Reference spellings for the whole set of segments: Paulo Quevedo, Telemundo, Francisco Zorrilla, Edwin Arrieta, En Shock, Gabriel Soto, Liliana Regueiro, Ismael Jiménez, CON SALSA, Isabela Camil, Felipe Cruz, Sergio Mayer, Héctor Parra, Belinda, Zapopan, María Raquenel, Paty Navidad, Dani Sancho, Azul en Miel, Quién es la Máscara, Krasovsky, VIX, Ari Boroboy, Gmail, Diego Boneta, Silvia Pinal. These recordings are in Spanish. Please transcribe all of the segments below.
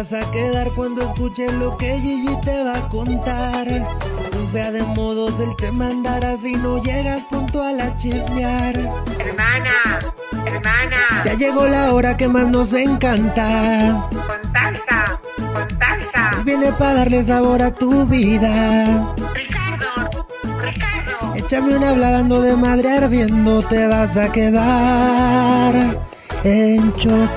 vas a quedar cuando escuches lo que Gigi te va a contar. Confía de modos, él te mandará si no llegas puntual a chismear. Hermana, ya llegó la hora que más nos encanta. Contacta. Él viene para darle sabor a tu vida. Ricardo, échame una habla dando de madre ardiendo, te vas a quedar en shock.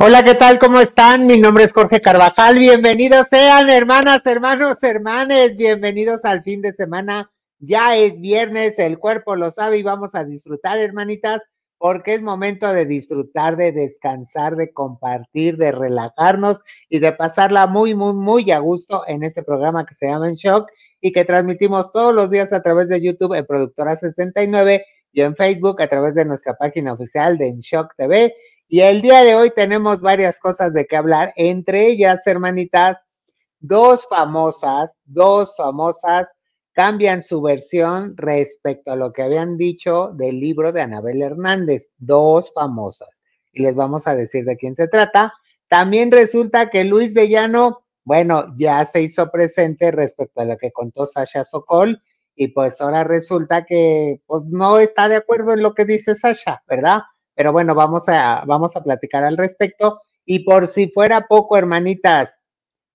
Hola, ¿qué tal? ¿Cómo están? Mi nombre es Jorge Carvajal. Bienvenidos sean, hermanas, hermanos, hermanes. Bienvenidos al fin de semana. Ya es viernes, el cuerpo lo sabe y vamos a disfrutar, hermanitas, porque es momento de disfrutar, de descansar, de compartir, de relajarnos y de pasarla muy, muy, muy a gusto en este programa que se llama En Shock y que transmitimos todos los días a través de YouTube en Productora 69 y en Facebook a través de nuestra página oficial de En Shock TV. Y el día de hoy tenemos varias cosas de qué hablar, entre ellas, hermanitas, dos famosas cambian su versión respecto a lo que habían dicho del libro de Anabel Hernández, dos famosas, y les vamos a decir de quién se trata. También resulta que Luis de Llano, bueno, ya se hizo presente respecto a lo que contó Sasha Sökol, y pues ahora resulta que pues no está de acuerdo en lo que dice Sasha, ¿verdad? Pero bueno, vamos a platicar al respecto. Y por si fuera poco, hermanitas,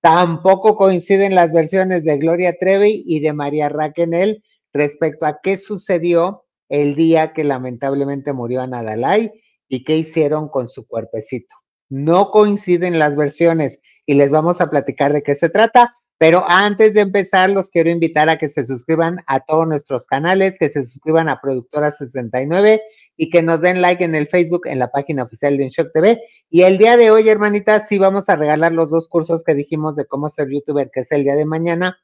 tampoco coinciden las versiones de Gloria Trevi y de María Raquenel respecto a qué sucedió el día que lamentablemente murió Ana Dalai y qué hicieron con su cuerpecito. No coinciden las versiones y les vamos a platicar de qué se trata. Pero antes de empezar, los quiero invitar a que se suscriban a todos nuestros canales, que se suscriban a Productora 69 y que nos den like en el Facebook, en la página oficial de En Shock TV. Y el día de hoy, hermanitas, sí vamos a regalar los dos cursos que dijimos de cómo ser youtuber, que es el día de mañana,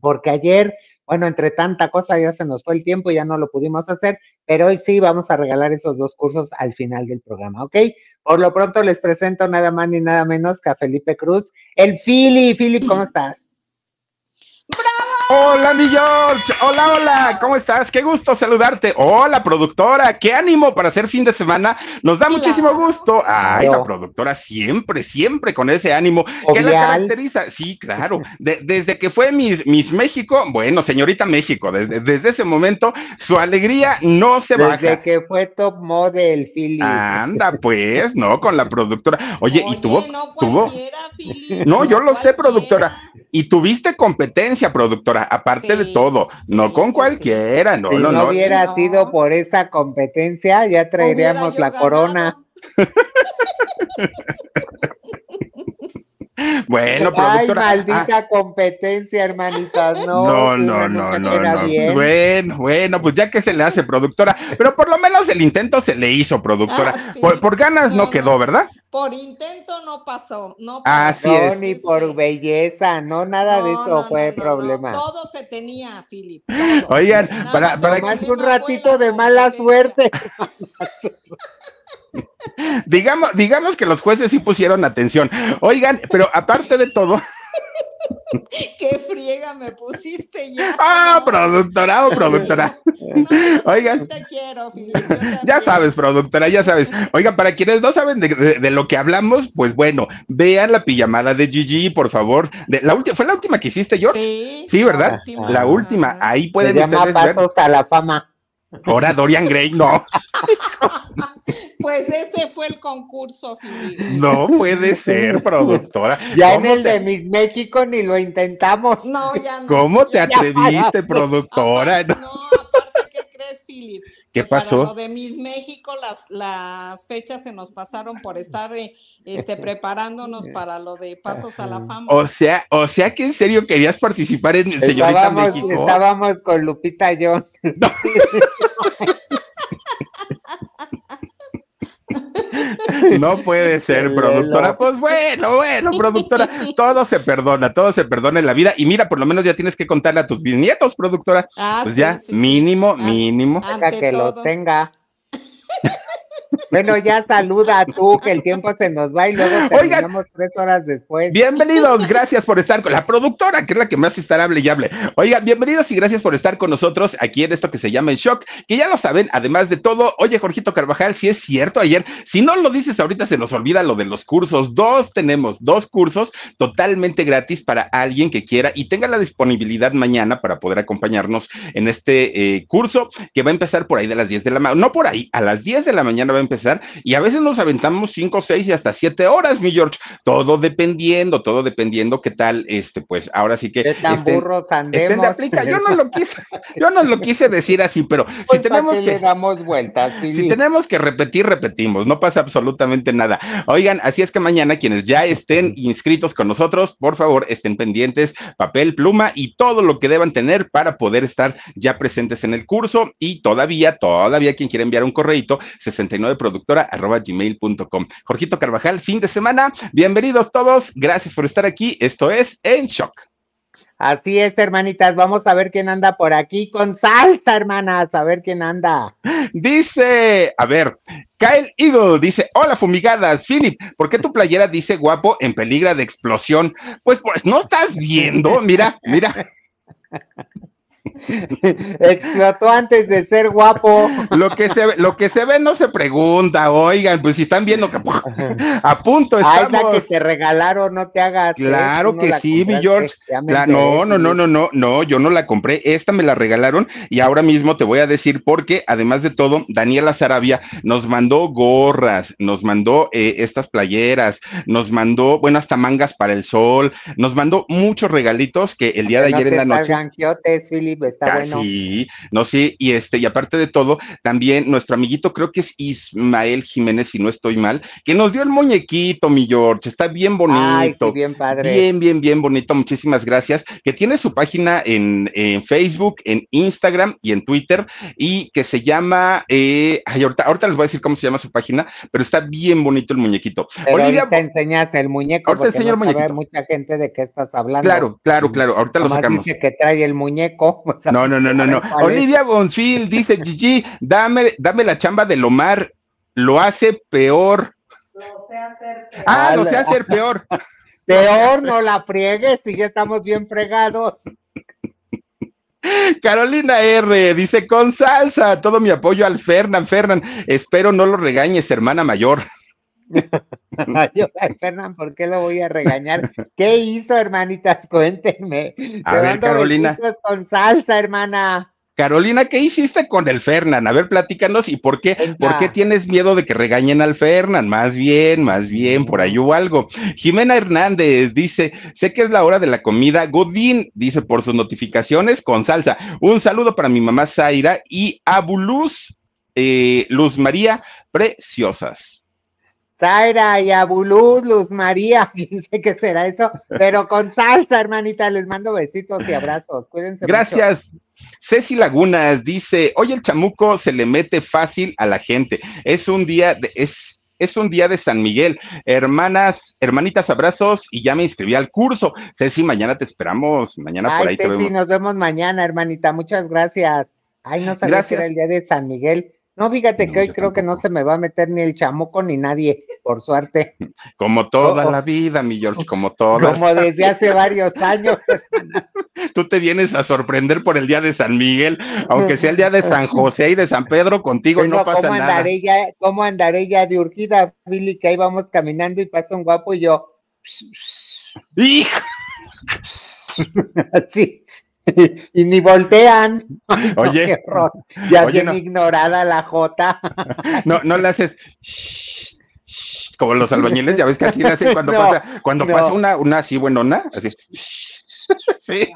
porque ayer, bueno, entre tanta cosa ya se nos fue el tiempo, ya no lo pudimos hacer, pero hoy sí vamos a regalar esos dos cursos al final del programa, ¿ok? Por lo pronto les presento nada más ni nada menos que a Felipe Cruz, el Fili. Fili, ¿cómo estás? ¡Bravo! Hola, mi George. Hola, ¿cómo estás? Qué gusto saludarte. Hola, productora. Qué ánimo para hacer fin de semana. Nos da muchísimo gusto. Ay, la productora siempre con ese ánimo. ¿Qué la caracteriza? Sí, claro. Desde que fue Miss México, bueno, señorita México, desde ese momento, su alegría no se baja. Desde que fue top model, Fili. Anda, pues, ¿no? Con la productora. Oye, y tuvo... No, cualquiera, Fili. No, yo lo sé, productora. Y tuviste competencia, productora, aparte de todo, no con cualquiera, no, no. Si no hubiera sido por esa competencia, ya traeríamos la corona. Bueno, productora. Ay, maldita competencia, hermanitas. No. Bueno, pues ya que se le hace, productora. Pero por lo menos el intento se le hizo, productora. Ah, sí. Por ganas no quedó, ¿verdad? Por intento no pasó. Así es. Ni por belleza, nada de eso fue problema. Todo se tenía, Filipe. Oigan, para un ratito de mala suerte. Digamos que los jueces sí pusieron atención. Oigan, pero aparte de todo... ¡Qué friega me pusiste ya! ¡Ah, productora! Oigan, te quiero, Filipe, ya sabes, productora, ya sabes. Oigan, para quienes no saben de lo que hablamos, pues bueno, vean la pijamada de Gigi, por favor. ¿Fue la última que hiciste, George? Sí, ¿verdad? La última. Ahí pueden ustedes ver. Pasos a la fama. Ahora Dorian Gray, no. Pues ese fue el concurso, Filipe. No puede ser, productora. Ya en el de Miss México ni lo intentamos. No, ya no. ¿Cómo te atreviste, productora? Aparte, ¿qué crees, Filipe? ¿Qué pasó? Para lo de Miss México, las fechas se nos pasaron por estar preparándonos para lo de Pasos a la Fama. O sea que en serio querías participar en Señorita México. Estábamos con Lupita Jones. No. No puede ser, productora. Pues bueno, productora, todo se perdona en la vida. Y mira, por lo menos ya tienes que contarle a tus bisnietos, productora. Pues ya, mínimo. Deja que lo tenga. Bueno, ya saluda tú, que el tiempo se nos va y luego terminamos. Oigan, 3 horas después. Bienvenidos, gracias por estar con la productora, que es la que más estará hable y hable. Oigan, bienvenidos y gracias por estar con nosotros aquí en esto que se llama En Shock, que ya lo saben, además de todo. Oye, Jorgito Carvajal, si es cierto, ayer, si no lo dices ahorita se nos olvida lo de los cursos. Tenemos dos cursos totalmente gratis para alguien que quiera y tenga la disponibilidad mañana para poder acompañarnos en este curso, que va a empezar por ahí de las 10 de la mañana, no por ahí, a las 10 de la mañana va a empezar, y a veces nos aventamos 5, 6 y hasta 7 horas, mi George, todo dependiendo qué tal, pues ahora sí que de aplica. Yo no lo quise decir así, pero pues si tenemos que le damos vueltas, si tenemos que repetir, repetimos, no pasa absolutamente nada. Oigan, así es que mañana quienes ya estén inscritos con nosotros, por favor, estén pendientes, papel, pluma y todo lo que deban tener para poder estar ya presentes en el curso. Y todavía quien quiera enviar un correíto, 69productora@gmail.com. Jorgito Carvajal, fin de semana, bienvenidos todos, gracias por estar aquí, esto es En Shock. Así es, hermanitas, vamos a ver quién anda por aquí con salsa, hermanas, a ver quién anda. Dice, a ver, Kyle Eagle dice, hola fumigadas, Philip, ¿por qué tu playera dice guapo en peligro de explosión? Pues, ¿no estás viendo? Mira. Explotó antes de ser guapo. Lo que se ve no se pregunta. Oigan, pues si están viendo que a punto estamos. Ay, la que te regalaron, no te hagas. Claro que sí, mi George. No, yo no la compré. Esta me la regalaron y ahora mismo te voy a decir porque, además de todo, Daniela Sarabia nos mandó gorras, nos mandó estas playeras, nos mandó hasta mangas para el sol, nos mandó muchos regalitos que el día de ayer en la noche. Y aparte de todo, también nuestro amiguito, creo que es Ismael Jiménez, si no estoy mal, que nos dio el muñequito, mi George, está bien bonito. Ay, sí, bien padre. Bien bonito, muchísimas gracias, que tiene su página en Facebook, en Instagram y en Twitter, y que se llama, ahorita les voy a decir cómo se llama su página, pero está bien bonito el muñequito. Pero Olivia, te enseñas el muñeco, ahorita te enseño el muñequito. A ver, mucha gente de qué estás hablando. Claro, ahorita lo sacamos. Dice que trae el muñeco. No. Olivia Bonfil dice, Gigi, dame la chamba de Lomar, lo hace peor. Lo sé hacer peor. Ah, lo sé hacer peor. Peor, no la friegues, si ya estamos bien fregados. Carolina R. dice, con salsa, todo mi apoyo al Fernan, espero no lo regañes, hermana mayor. Fernan, ¿por qué lo voy a regañar? ¿Qué hizo, hermanitas? Cuéntenme. A ver, Carolina. Con salsa, hermana. Carolina, ¿qué hiciste con el Fernan? A ver, platícanos, ¿y por qué tienes miedo de que regañen al Fernan? Más bien, por ahí hubo algo. Jimena Hernández dice, sé que es la hora de la comida, Godín, dice, por sus notificaciones, con salsa. Un saludo para mi mamá Zaira y Abuluz, Luz María, preciosas. Zaira y Abuluz, Luz María, no sé qué será eso, pero con salsa, hermanita, les mando besitos y abrazos, cuídense. Gracias. Mucho. Ceci Lagunas dice, oye, el chamuco se le mete fácil a la gente, es un día de San Miguel, hermanitas, abrazos, y ya me inscribí al curso. Ceci, mañana te esperamos, mañana por ahí Ceci, te vemos. Nos vemos mañana, hermanita, muchas gracias. Ay, no sabía que era el día de San Miguel. No, fíjate que hoy creo que no se me va a meter ni el chamuco ni nadie, por suerte. Como toda la vida, mi George, como toda. Como desde hace varios años. Tú te vienes a sorprender por el día de San Miguel, aunque sea el día de San José y de San Pedro contigo, pero y no pasa nada. ¿Cómo andaré ya de urgida, Billy, que ahí vamos caminando y pasa un guapo y yo... ¡Hija! Así... Y ni voltean. Ay, no, oye, ya oye, bien no. Ignorada la Jota. No le haces shh, como los albañiles, ya ves que así le hacen cuando pasa una así buenona, así. Sí.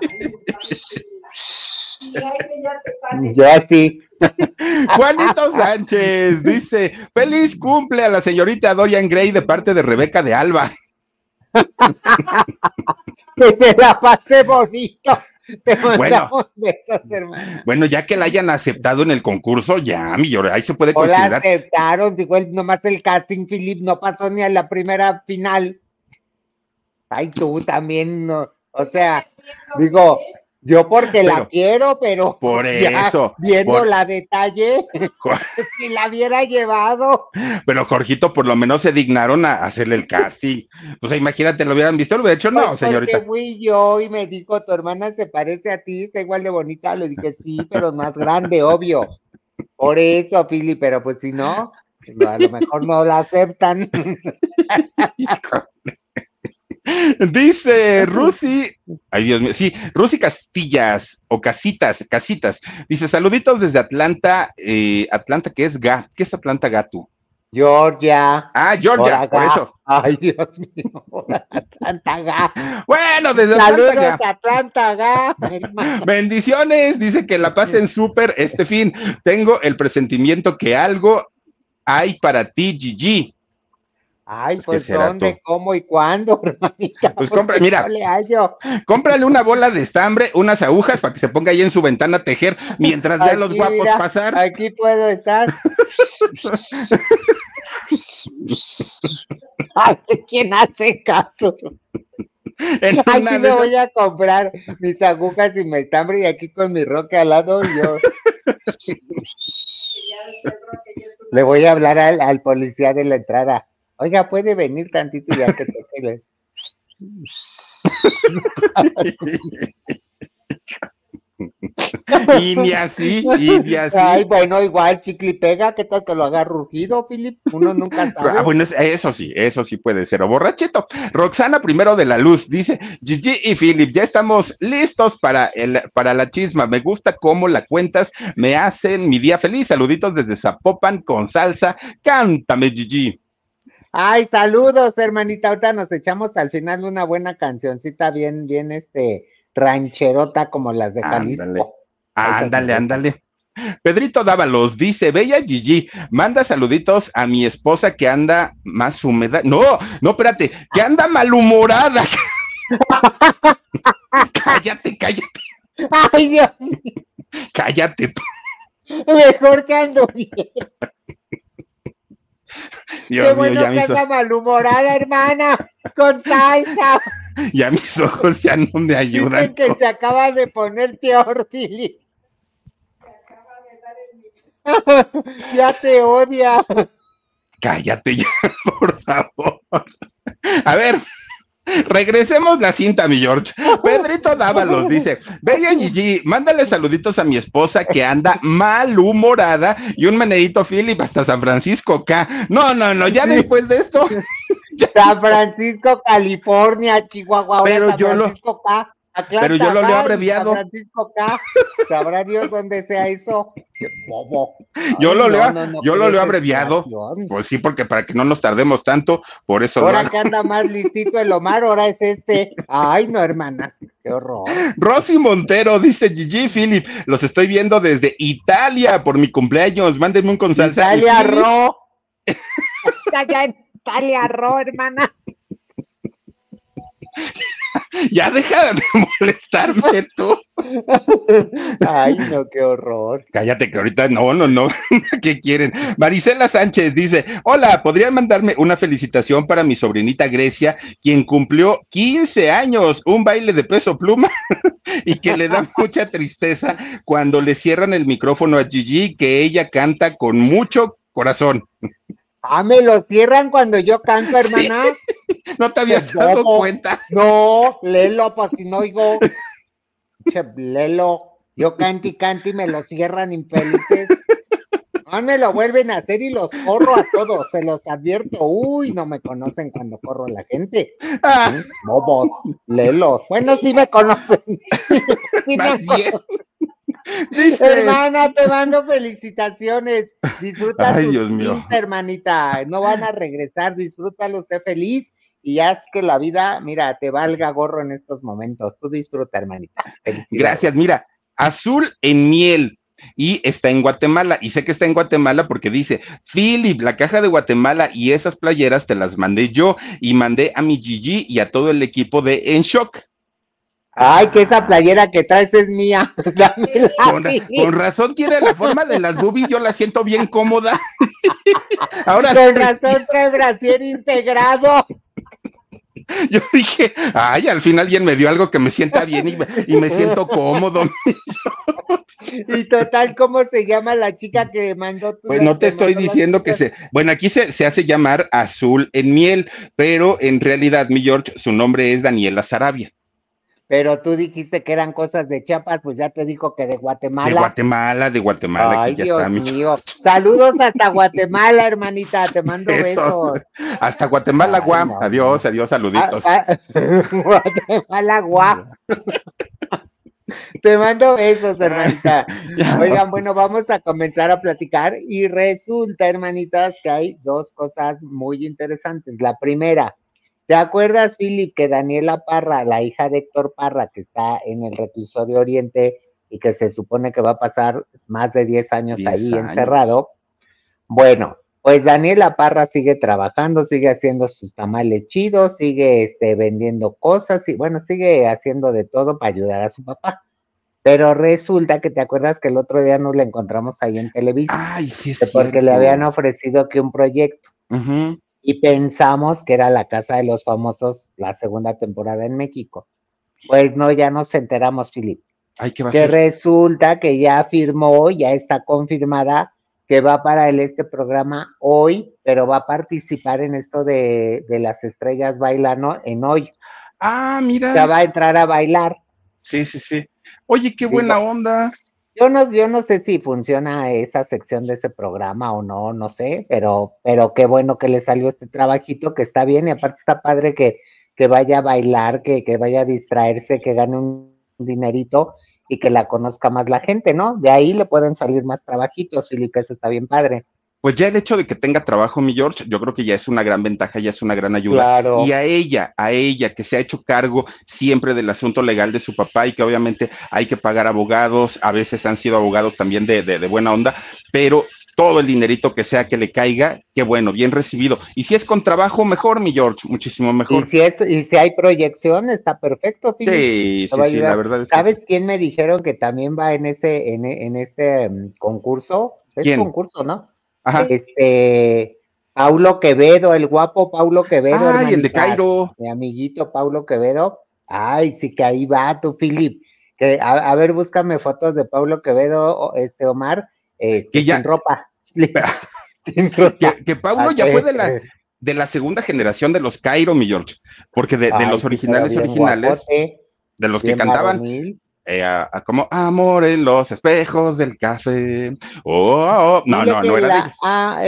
Ya sí. Juanito Sánchez dice, feliz cumple a la señorita Dorian Gray de parte de Rebeca de Alba. Que te la pasé bonito. Bueno, ya que la hayan aceptado en el concurso, ya, mi George, ahí se puede considerar. La aceptaron, dijo nomás el casting, Philip, no pasó ni a la primera final. Ay, tú también, no, o sea, digo, Yo porque la quiero, pero por eso, viendo la detalle, si la hubiera llevado. Pero Jorgito, por lo menos se dignaron a hacerle el casting. O sea, imagínate, lo hubieran visto, lo hubiera hecho, pues no, señorita. Porque fui yo y me dijo, tu hermana se parece a ti, está igual de bonita. Le dije, sí, pero más grande, obvio. Por eso, Fili, pero pues si no, a lo mejor no la aceptan. Dice Rusi, ay Dios mío, sí, Rusi Castillas, o Casitas, dice, saluditos desde Atlanta, Atlanta, ¿qué es GA? ¿Qué es Atlanta GA tú? Georgia. Ah, Georgia, por eso. Ay Dios mío, Atlanta GA. Bueno, desde Atlanta GA. Saludos, Atlanta GA. Bendiciones, dice que la pasen súper este fin. Tengo el presentimiento que algo hay para ti, Gigi. Ay, pues dónde, tú? ¿Cómo y cuándo, hermanita? Pues compra, mira, no cómprale una bola de estambre, unas agujas para que se ponga ahí en su ventana a tejer mientras vea los guapos mira, pasar. Aquí puedo estar. Ay, ¿quién hace caso? Aquí me voy a comprar mis agujas y mi estambre y aquí con mi roca al lado y yo... Le voy a hablar al policía de la entrada. Oiga, puede venir tantito y ya que te quede. Y ni así. Ay, bueno, igual, chicle y pega, ¿qué tal que lo haga rugido, Filipe? Uno nunca sabe. Ah, bueno, eso sí puede ser. O borrachito. Roxana Primero de la Luz dice, Gigi y Filipe, ya estamos listos para la chisma. Me gusta cómo la cuentas, me hacen mi día feliz. Saluditos desde Zapopan con salsa. Cántame, Gigi. Ay, saludos, hermanita. Ahorita nos echamos al final una buena cancioncita bien, rancherota como las de Jalisco. Ándale. Pedrito Dávalos dice, bella Gigi, manda saluditos a mi esposa que anda más húmeda. No, espérate, que anda malhumorada. Cállate. Ay, Dios mío. Cállate tú. Mejor que ando bien. Dios qué bueno mío, que anda malhumorada, hermana, con salsa. Ya mis ojos ya no me ayudan. Dicen que se acaba de poner peor, Fili. Se acaba de dar el... Ya te odia. Cállate ya, por favor. A ver, regresemos la cinta, mi George. Pedrito Dávalos dice, bella Gigi, mándale saluditos a mi esposa que anda malhumorada y un meneíto Filipe hasta San Francisco acá. No, ya después de esto. San Francisco, California, Chihuahua, pero San Francisco acá. Pero yo lo leo abreviado. San Francisco acá. Sabrá Dios dónde sea eso. Qué bobo. Yo lo leo abreviado. Pues sí, porque para que no nos tardemos tanto, por eso. Ahora que anda más listito el Omar, ahora es este. Ay, no, hermanas, qué horror. Rosy Montero dice, Gigi, Philip, los estoy viendo desde Italia por mi cumpleaños. Mándenme un con salsa. Italia Ro. Está ya en Italia Ro, hermana. Ya deja de molestarme tú. Ay, no, qué horror. Cállate que ahorita no. ¿Qué quieren? Marisela Sánchez dice, hola, ¿podrían mandarme una felicitación para mi sobrinita Grecia, quien cumplió 15 años, un baile de peso pluma? Y que le da mucha tristeza cuando le cierran el micrófono a Gigi, que ella canta con mucho corazón. Ah, me lo cierran cuando yo canto, hermana. Sí. No te habías dado cuenta. No, léelo, pues si no oigo. Che, léelo. Yo canto y me lo cierran, infelices. Ah, me lo vuelven a hacer y los corro a todos, se los advierto. Uy, no me conocen cuando corro a la gente. Ah. Bobos, léelos. Bueno, sí me conocen. Sí me conocen. Dice, hermana, te mando felicitaciones. Disfruta tus 15, hermanita. No van a regresar, disfrútalo, sé feliz y haz que la vida, mira, te valga gorro en estos momentos. Tú disfruta, hermanita. Gracias, mira, azul en miel. Y está en Guatemala, y sé que está en Guatemala porque dice, Philip, la caja de Guatemala y esas playeras te las mandé yo, y mandé a mi Gigi y a todo el equipo de En Shock. Ay, que esa playera que traes es mía. Dámela. Con razón tiene la forma de las boobies, yo la siento bien cómoda. Ahora, con razón trae brasier integrado. Yo dije, ay, al fin alguien me dio algo que me sienta bien y me siento cómodo. Y total, ¿cómo se llama la chica que mandó tu? Pues no te estoy diciendo que se... Bueno, aquí se hace llamar Azul en Miel, pero en realidad, mi George, su nombre es Daniela Sarabia. Pero tú dijiste que eran cosas de Chiapas, pues ya te digo que de Guatemala. De Guatemala. Ay, que ya Dios está, mío. Saludos hasta Guatemala, hermanita, te mando besos. Hasta Guatemala, guam. No. Adiós, adiós, saluditos. Guatemala, guam. Te mando besos, hermanita. Oigan, bueno, vamos a comenzar a platicar y resulta, hermanitas, que hay dos cosas muy interesantes. La primera, ¿te acuerdas, Philip, que Daniela Parra, la hija de Héctor Parra, que está en el reclusorio Oriente y que se supone que va a pasar más de 10 años ahí encerrado? Bueno, pues Daniela Parra sigue trabajando, sigue haciendo sus tamales chidos, sigue vendiendo cosas y bueno, sigue haciendo de todo para ayudar a su papá. Pero resulta que, ¿te acuerdas que el otro día nos la encontramos ahí en Televisa? Ay, sí, sí. Porque le habían ofrecido que un proyecto. Ajá. Y pensamos que era La Casa de los Famosos, la segunda temporada en México. Pues no, ya nos enteramos, Filipe. Ay, ¿qué va a ser? Que resulta que ya firmó, ya está confirmada, que va para este programa Hoy, pero va a participar en esto de las estrellas bailando en Hoy. Ah, mira. Ya va a entrar a bailar. Sí, sí, sí. Oye, qué buena onda. Yo no sé si funciona esa sección de ese programa o no, no sé, pero qué bueno que le salió este trabajito, que está bien, y aparte está padre que vaya a bailar, que vaya a distraerse, que gane un dinerito y que la conozca más la gente, ¿no? De ahí le pueden salir más trabajitos, Felipe, eso está bien padre. Pues ya el hecho de que tenga trabajo, mi George, yo creo que ya es una gran ventaja, ya es una gran ayuda. Claro. Y a ella que se ha hecho cargo siempre del asunto legal de su papá y que obviamente hay que pagar abogados, a veces han sido abogados también de buena onda, pero todo el dinerito que sea que le caiga, qué bueno, bien recibido. Y si es con trabajo, mejor, mi George, muchísimo mejor. Y si hay proyección, está perfecto, Filipe. Sí, la verdad es que... ¿Sabes quién me dijeron que también va en este concurso? ¿Quién? Es concurso, ¿no? Ajá. Paulo Quevedo, el guapo Paulo Quevedo, ay, el de Cairo, mi amiguito Paulo Quevedo. Ay, sí, que ahí va tu Philip. Que a ver, búscame fotos de Paulo Quevedo, Omar, que ya, sin ropa. Sin ropa. Que Paulo ya fue de la segunda generación de los Cairo, mi George, porque de los originales, guapote, de los que cantaban. Varonil. Como amor en los espejos del café. Oh, oh. No era de ellos.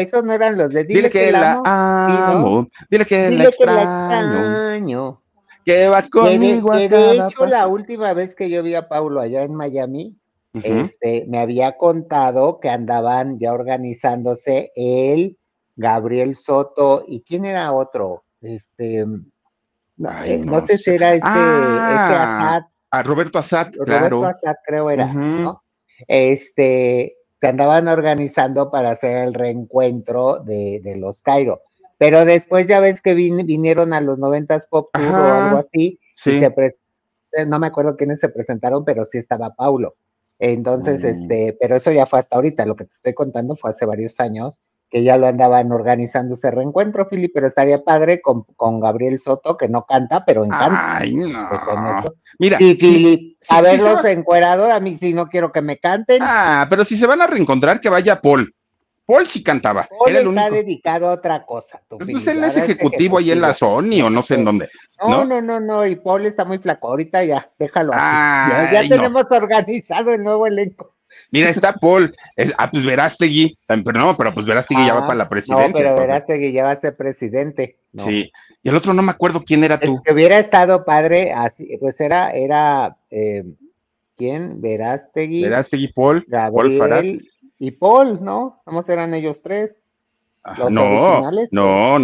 Esos no eran los de Dile que la amo. Dile que la extraño. Que va conmigo. Que de hecho, la última vez que yo vi a Paulo allá en Miami, me había contado que andaban ya organizándose él, Gabriel Soto, y ¿quién era otro? No sé si era Assad. A Roberto Assad, claro. Roberto Assad creo era, ¿no? Se andaban organizando para hacer el reencuentro de los Cairo. Pero después ya ves que vinieron a los 90s Pop Tour o algo así. Sí. Y no me acuerdo quiénes se presentaron, pero sí estaba Paulo. Entonces, pero eso ya fue hasta ahorita. Lo que te estoy contando fue hace varios años que ya lo andaban organizando ese reencuentro, Filipe, pero estaría padre con Gabriel Soto, que no canta, pero encanta. Ay, no. Con eso. Mira, sí, Filipe, sí, a verlos encuerados, a mí sí no quiero que me canten. Pero si se van a reencontrar, que vaya Paul. Paul sí cantaba. Paul era el único. Está dedicado a otra cosa. Entonces él es ejecutivo ahí en la Sony o no sé en dónde. No, y Paul está muy flaco. Ahorita ya, déjalo así. Ya tenemos organizado el nuevo elenco. Mira, está Paul, pues Verástegui, pero Verástegui ya va para la presidencia. No, pero Verástegui ya va a ser presidente. No. Sí, y el otro no me acuerdo quién era tú. El que hubiera estado padre, así, pues era ¿quién? Verástegui, Paul, Gabriel, Paul Farad. Y Paul, ¿no? ¿Cómo eran ellos tres? ¿Los originales? No,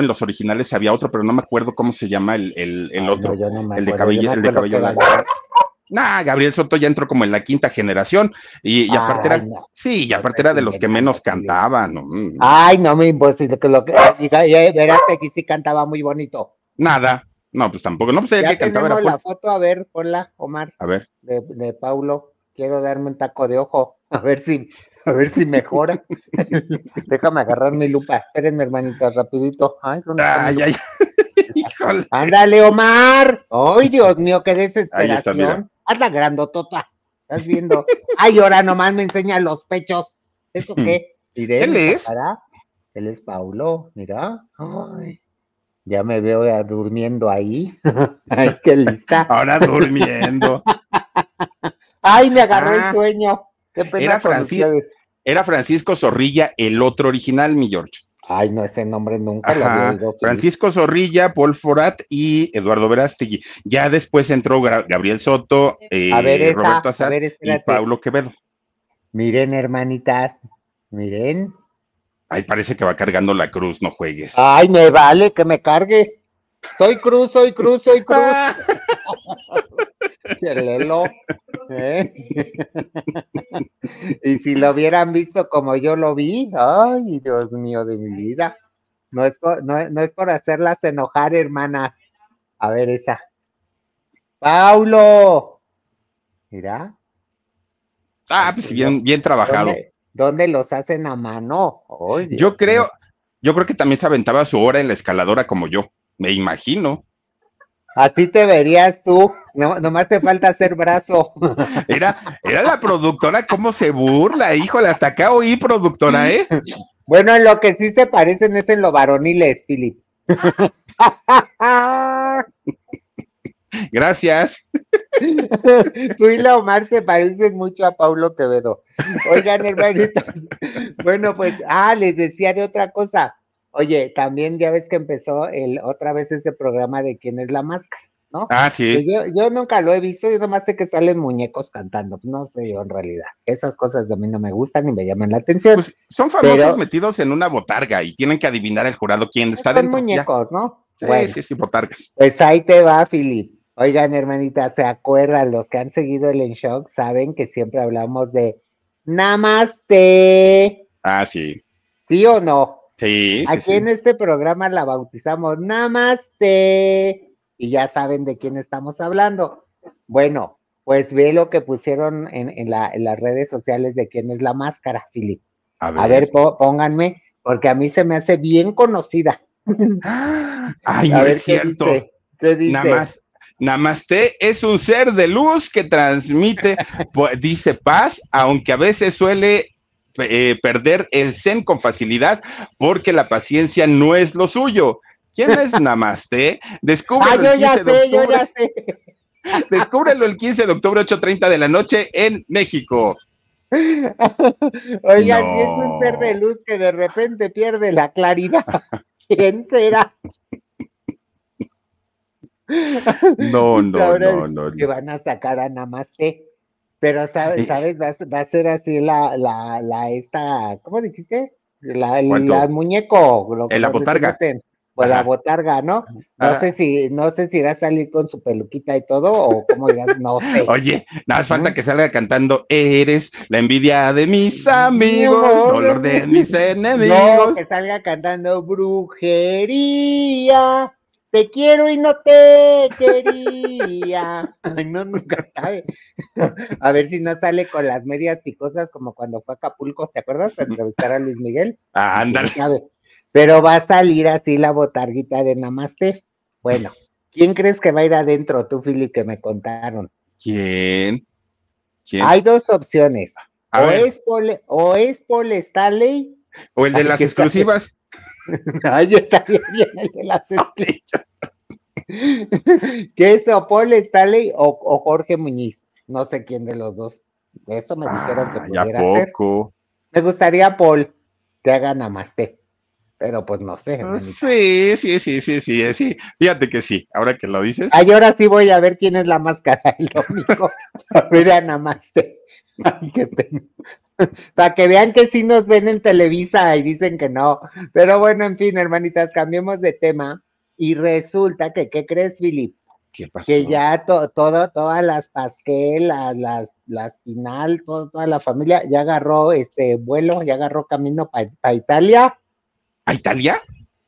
en los originales había otro, pero no me acuerdo cómo se llama el otro, no, yo no me acuerdo. El de cabello largo. Nah, Gabriel Soto ya entró como en la quinta generación y aparte era, no. Sí, y aparte era de los que menos cantaban. ¿No? Ay, no me imposible que lo que verás que sí cantaba muy bonito. Nada, no, pues tampoco, no sé qué cantaba. Tenemos la foto, a ver, ponla, Omar. A ver. De Paulo, quiero darme un taco de ojo, a ver si mejora. Déjame agarrar mi lupa. Espérenme, hermanitas, rapidito. Ay, ¿dónde está mi lupa? Sökol. Ándale, Omar. Ay, Dios mío, qué desesperación. Ahí está, mira. Hazla grandotota. Estás viendo. Ay, ahora nomás me enseña los pechos. ¿Eso qué? ¿Él es? Él es Paulo, mira. Ay, ya me veo ya durmiendo ahí. Ay, qué lista. Ahora durmiendo. Ay, me agarró el sueño. Qué pena. Era Francisco Zorrilla, el otro original, mi George. Ay, no, ese nombre nunca lo había oído. Felipe. Francisco Zorrilla, Paul Forat y Eduardo Verástegui. Ya después entró Gabriel Soto, Roberto Azar y Paulo Quevedo. Miren, hermanitas, miren. Ay, parece que va cargando la cruz, no juegues. Ay, me vale que me cargue. Soy cruz, soy cruz, soy cruz. ¿Eh? Y si lo hubieran visto como yo lo vi, ay, Dios mío de mi vida. No es por hacerlas enojar, hermanas. A ver esa. ¡Paulo! Mira. Ah, pues bien, bien trabajado. ¿Dónde los hacen a mano? Ay, yo creo que también se aventaba su hora en la escaladora como yo, me imagino. Así te verías tú, no, nomás te falta hacer brazo. Era la productora, cómo se burla, híjole, hasta acá oí, productora, ¿eh? Bueno, en lo que sí se parecen es en lo varoniles, Filipe. Gracias. Tú y la Omar se parecen mucho a Paulo Quevedo. Oigan, hermanitos, bueno, pues, les decía de otra cosa. Oye, también ya ves que empezó otra vez este programa de ¿Quién es la máscara?, ¿no? Ah, sí. Yo nunca lo he visto, yo nomás sé que salen muñecos cantando, no sé yo en realidad. Esas cosas a mí no me gustan ni me llaman la atención. Pues son famosos metidos en una botarga y tienen que adivinar el jurado quién está dentro. Son muñecos, ya, ¿no? Sí, bueno, sí, botargas. Pues ahí te va, Filipe. Oigan, hermanita, ¿se acuerdan? Los que han seguido el En Shock saben que siempre hablamos de Namaste. Ah, sí. ¿Sí o no? Sí, en este programa la bautizamos Namaste, y ya saben de quién estamos hablando. Bueno, pues ve lo que pusieron en las redes sociales de quién es la máscara, Filipe. A ver, pónganme, porque a mí se me hace bien conocida. Ay, no es cierto. ¿Qué dice? Namaste es un ser de luz que transmite, dice paz, aunque a veces suele perder el zen con facilidad porque la paciencia no es lo suyo. ¿Quién es Namaste? Descúbrelo el 15 de octubre, 8:30 de la noche en México. Oigan, no. Si es un ser de luz que de repente pierde la claridad, ¿quién será? No. Que van a sacar a Namaste. Pero, ¿sabes? Va a ser así la ¿cómo dijiste? El muñeco. La botarga. Pues la botarga, ¿no? No sé si irá a salir con su peluquita y todo, o cómo irá, no sé. Oye, nada más falta que salga cantando, eres la envidia de mis amigos, dolor de mis enemigos. No, que salga cantando, brujería. Te quiero y no te quería. Ay, no, nunca sabe. A ver si no sale con las medias picosas como cuando fue a Acapulco, ¿te acuerdas? A entrevistar a Luis Miguel. Ah, ándale. Pero va a salir así la botarguita de Namaste. Bueno, ¿quién crees que va a ir adentro tú, Fili, que me contaron? ¿Quién? Hay dos opciones. O es Paul Stanley. O el de las exclusivas. Ay, está bien el de las estrellas. ¿Qué es Paul Stanley o Jorge Muñiz? No sé quién de los dos. Esto me dijeron que pudiera ser. Me gustaría, Paul, que haga Namaste. Pero pues no sé. Sí. Fíjate que sí, ahora que lo dices. Ay, ahora sí voy a ver quién es la máscara. Lo único. Mira, Namaste. Ay, qué pena. Para que vean que sí nos ven en Televisa y dicen que no. Pero bueno, en fin, hermanitas, cambiemos de tema. Y resulta que, ¿qué crees, Filipe? ¿Qué pasó? Que ya todas las pasquelas, las Pinal, toda la familia ya agarró vuelo, ya agarró camino para Italia. ¿A Italia?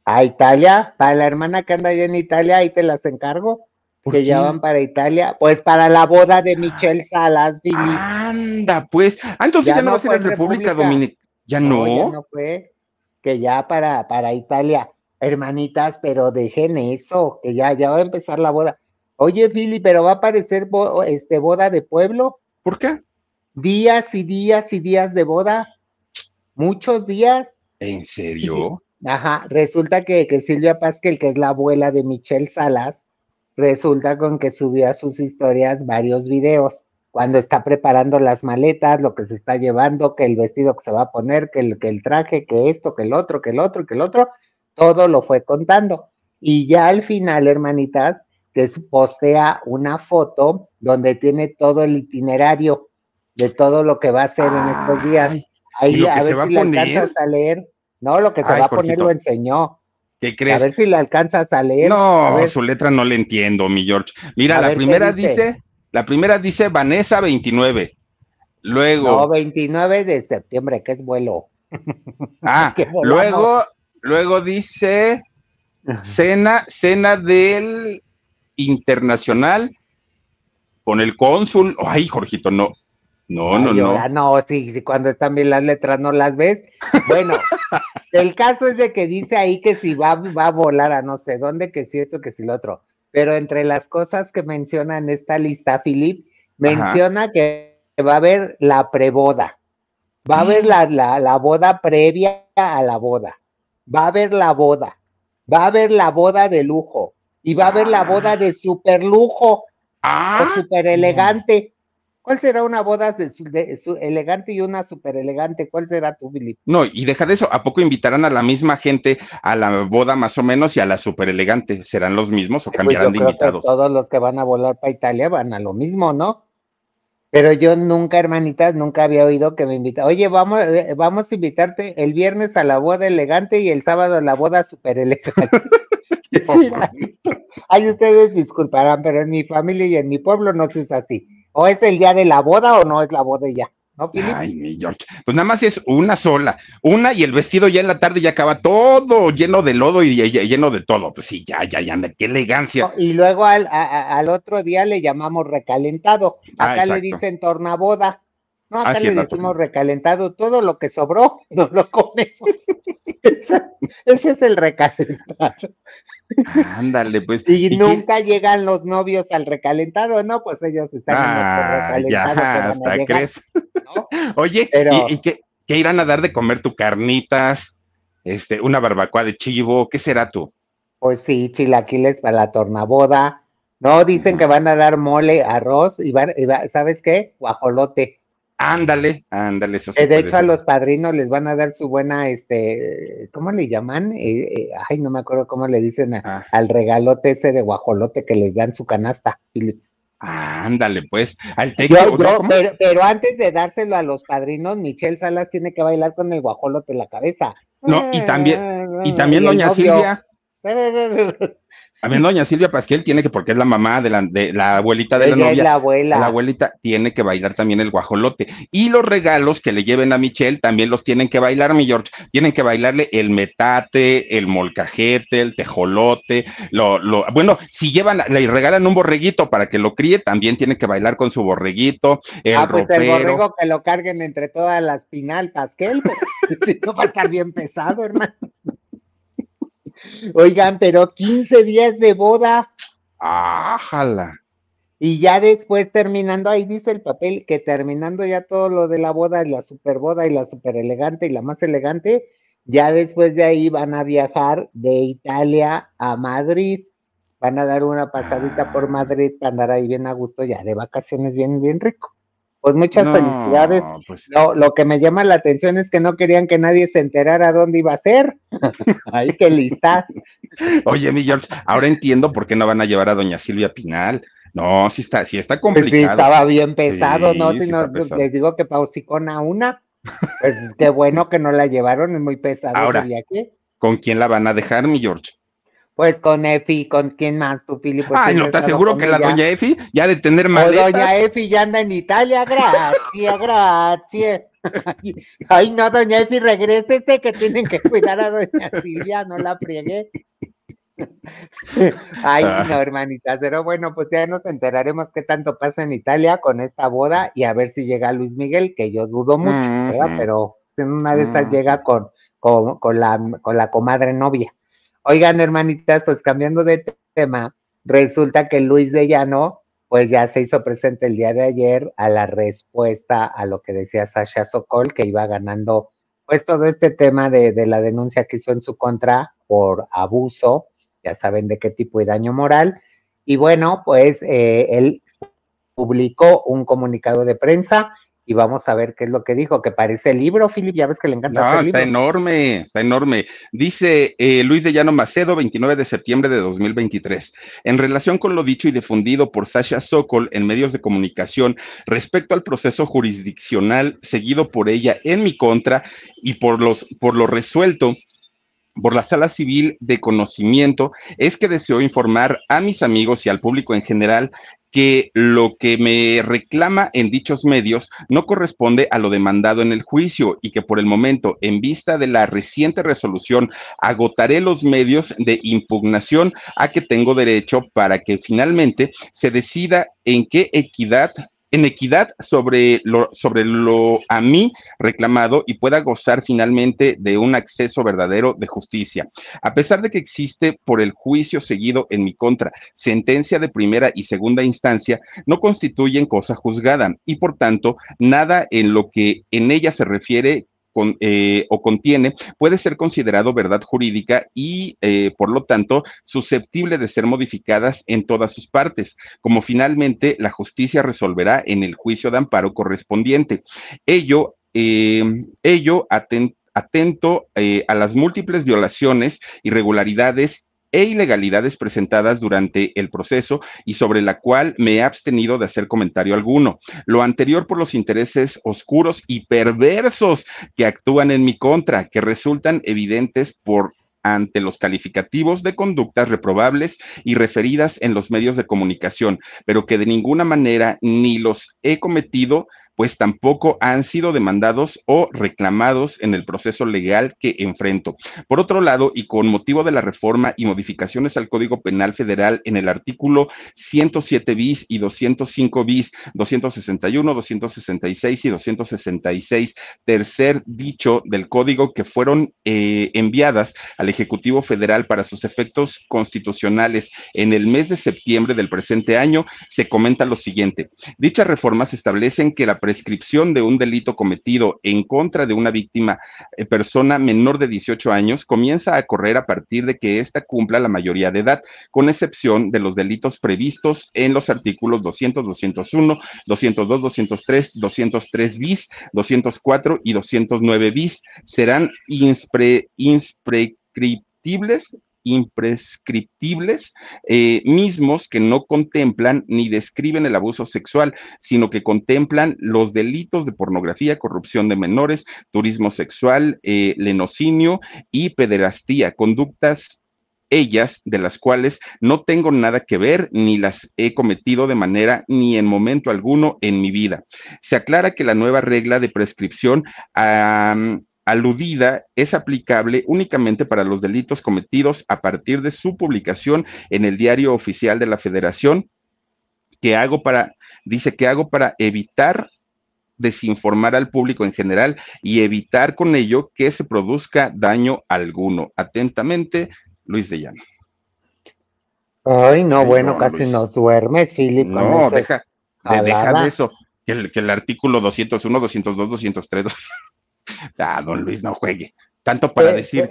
A Italia, para la hermana que anda allá en Italia, ahí te las encargo. Que ya van para Italia, pues para la boda de Michelle Salas, Filipe. Anda, pues. Entonces ya no va a ser en República Dominicana. Ya no. Ya no fue. Que ya para Italia. hermanitas, pero dejen eso, que ya va a empezar la boda. Oye, Fili, pero va a aparecer boda de pueblo. ¿Por qué? Días y días y días de boda, muchos días. ¿En serio? Ajá, resulta que Silvia Pasquel, que es la abuela de Michelle Salas, resulta con que subió a sus historias varios videos, cuando está preparando las maletas, lo que se está llevando, que el vestido que se va a poner, que el traje, que esto, que el otro, todo lo fue contando. Y ya al final, hermanitas, que postea una foto donde tiene todo el itinerario de todo lo que va a hacer en estos días. Ahí a ver si le alcanzas a leer. No, lo que se va a poner lo enseñó. ¿Qué crees? A ver si le alcanzas a leer. No, su letra no le entiendo, mi George. Mira, la primera dice... La primera dice Vanessa 29. Luego. No, 29 de septiembre, que es vuelo. Ah, luego dice cena del internacional con el cónsul. Ay, Jorgito, no. No, sí, cuando están bien las letras no las ves. Bueno, el caso es de que dice ahí que si va a volar a no sé dónde, que si esto, que si lo otro. Pero entre las cosas que menciona en esta lista, Felipe, menciona que va a haber la preboda, va a haber la boda previa a la boda, va a haber la boda, va a haber la boda de lujo, y va a haber la boda de super lujo, de super elegante. ¿Cuál será una boda de su elegante y una super elegante? ¿Cuál será tu, Felipe? No, y deja de eso, ¿a poco invitarán a la misma gente a la boda más o menos y a la super elegante? ¿Serán los mismos o cambiarán de invitados? Todos los que van a volar para Italia van a lo mismo, ¿no? Pero yo nunca, hermanitas, nunca había oído que me invitaran. Oye, vamos a invitarte el viernes a la boda elegante y el sábado a la boda super elegante. Sí, ay, ustedes disculparán, pero en mi familia y en mi pueblo no se usa así. ¿O es el día de la boda o no es la boda ya? ¿No, Felipe? Ay, mi George. Pues nada más es una sola. Una y el vestido ya en la tarde ya acaba todo lleno de lodo y lleno de todo. Pues sí, ya, qué elegancia. Y luego al otro día le llamamos recalentado. Acá le dicen tornaboda. No, acá le decimos recalentado. Todo lo que sobró nos lo comemos. Ese es el recalentado. Ándale, pues. Y nunca llegan los novios al recalentado, ¿no? Pues ellos están en el recalentado. Ya, hasta llegar, crees. ¿No? Oye, pero... ¿y qué irán a dar de comer? ¿Tu carnitas? Una barbacoa de chivo, ¿qué será tú? Pues sí, chilaquiles para la tornaboda. No, dicen que van a dar mole, arroz, y ¿sabes qué? Guajolote. Ándale, eso sí. De hecho, a los padrinos les van a dar su buena, ¿cómo le llaman? Ay, no me acuerdo cómo le dicen al regalote ese de guajolote que les dan su canasta. Ándale, pues. Al techo, ¿no? Pero antes de dárselo a los padrinos, Michelle Salas tiene que bailar con el guajolote en la cabeza. No, y también doña Silvia. También doña Silvia Pasquel tiene que, porque es la mamá de la abuelita de ella, la novia, la abuela. La abuelita tiene que bailar también el guajolote. Y los regalos que le lleven a Michelle también los tienen que bailar, mi George. Tienen que bailarle el metate, el molcajete, el tejolote. Bueno, si le regalan un borreguito para que lo críe, también tiene que bailar con su borreguito, el pues ropero. El borrego que lo carguen entre todas las Pinal, Pasquel. Si no va a estar bien pesado, hermano. Oigan, pero 15 días de boda. Ájala. Y ya después terminando, ahí dice el papel que terminando ya todo lo de la boda y la super boda y la super elegante y la más elegante, ya después de ahí van a viajar de Italia a Madrid. Van a dar una pasadita por Madrid para andar ahí bien a gusto, ya de vacaciones bien, bien rico. Pues muchas felicidades. Pues... Lo que me llama la atención es que no querían que nadie se enterara dónde iba a ser. Ay, qué listas. Oye, mi George, ahora entiendo por qué no van a llevar a doña Silvia Pinal. No, sí está complicado. Pues sí, estaba bien pesado, sí, ¿no? Sí, pesado. Les digo que pausicona una. Pues qué bueno que no la llevaron, es muy pesado. Ahora, ¿con quién la van a dejar, mi George? Pues con Efi, ¿con quién más tú, Fili? Pues no, te aseguro que la doña Efi ya de tener maletas. Pues doña Efi ya anda en Italia, gracias. Ay, no, doña Efi, regrésese que tienen que cuidar a doña Silvia, no la friegué. Ay, no, hermanita, pero bueno, pues ya nos enteraremos qué tanto pasa en Italia con esta boda y a ver si llega Luis Miguel, que yo dudo mucho, ¿verdad? Pero en una de esas llega con la comadre novia. Oigan, hermanitas, pues cambiando de tema, resulta que Luis de Llano, pues ya se hizo presente el día de ayer a la respuesta a lo que decía Sasha Sökol, que iba ganando pues todo este tema de la denuncia que hizo en su contra por abuso, ya saben de qué tipo, y daño moral. Y bueno, pues él publicó un comunicado de prensa y vamos a ver qué es lo que dijo, que parece libro, Filip, ya ves que le encanta ese libro. Está enorme. Dice Luis de Llano Macedo, 29 de septiembre de 2023. En relación con lo dicho y difundido por Sasha Sökol en medios de comunicación respecto al proceso jurisdiccional seguido por ella en mi contra y por lo resuelto por la Sala Civil de Conocimiento, es que deseo informar a mis amigos y al público en general que lo que me reclama en dichos medios no corresponde a lo demandado en el juicio y que por el momento, en vista de la reciente resolución, agotaré los medios de impugnación a que tengo derecho para que finalmente se decida en equidad sobre lo a mí reclamado y pueda gozar finalmente de un acceso verdadero de justicia. A pesar de que existe por el juicio seguido en mi contra sentencia de primera y segunda instancia, no constituyen cosa juzgada y por tanto nada en lo que en ella se refiere o contiene puede ser considerado verdad jurídica y por lo tanto susceptible de ser modificadas en todas sus partes, como finalmente la justicia resolverá en el juicio de amparo correspondiente. Ello atento a las múltiples violaciones, irregularidades e ilegalidades presentadas durante el proceso y sobre la cual me he abstenido de hacer comentario alguno. Lo anterior por los intereses oscuros y perversos que actúan en mi contra, que resultan evidentes por ante los calificativos de conductas reprobables y referidas en los medios de comunicación, pero que de ninguna manera ni los he cometido, pues tampoco han sido demandados o reclamados en el proceso legal que enfrento. Por otro lado, y con motivo de la reforma y modificaciones al Código Penal Federal en el artículo 107 bis y 205 bis, 261, 266 y 266, tercer dicho del Código, que fueron enviadas al Ejecutivo Federal para sus efectos constitucionales en el mes de septiembre del presente año, se comenta lo siguiente. Dichas reformas establecen que la prescripción de un delito cometido en contra de una víctima, persona menor de 18 años, comienza a correr a partir de que ésta cumpla la mayoría de edad, con excepción de los delitos previstos en los artículos 200, 201, 202, 203, 203 bis, 204 y 209 bis. Serán imprescriptibles mismos que no contemplan ni describen el abuso sexual, sino que contemplan los delitos de pornografía, corrupción de menores, turismo sexual, lenocinio y pederastía, conductas ellas de las cuales no tengo nada que ver ni las he cometido de manera ni en momento alguno en mi vida. Se aclara que la nueva regla de prescripción aludida es aplicable únicamente para los delitos cometidos a partir de su publicación en el Diario Oficial de la Federación, que hago para evitar desinformar al público en general y evitar con ello que se produzca daño alguno. Atentamente, Luis de Llano. Ay, no, bueno, casi Luis. Nos duermes, Filipe. No, deja de eso, que el artículo 201, 202, 203, don Luis, no juegue, tanto para decir.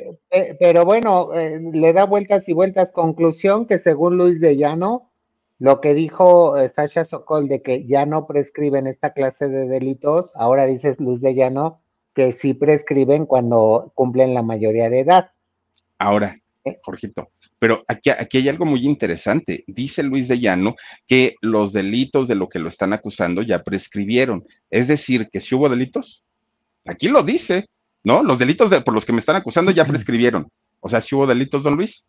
Pero bueno, le da vueltas y vueltas, conclusión que según Luis de Llano, lo que dijo Sasha Sökol de que ya no prescriben esta clase de delitos, ahora dice Luis de Llano que sí prescriben cuando cumplen la mayoría de edad. Ahora, Jorgito, pero aquí hay algo muy interesante. Dice Luis de Llano que los delitos de lo que lo están acusando ya prescribieron, es decir, que si hubo delitos. Aquí lo dice, ¿no? Los delitos por los que me están acusando ya prescribieron. O sea, ¿sí hubo delitos, don Luis?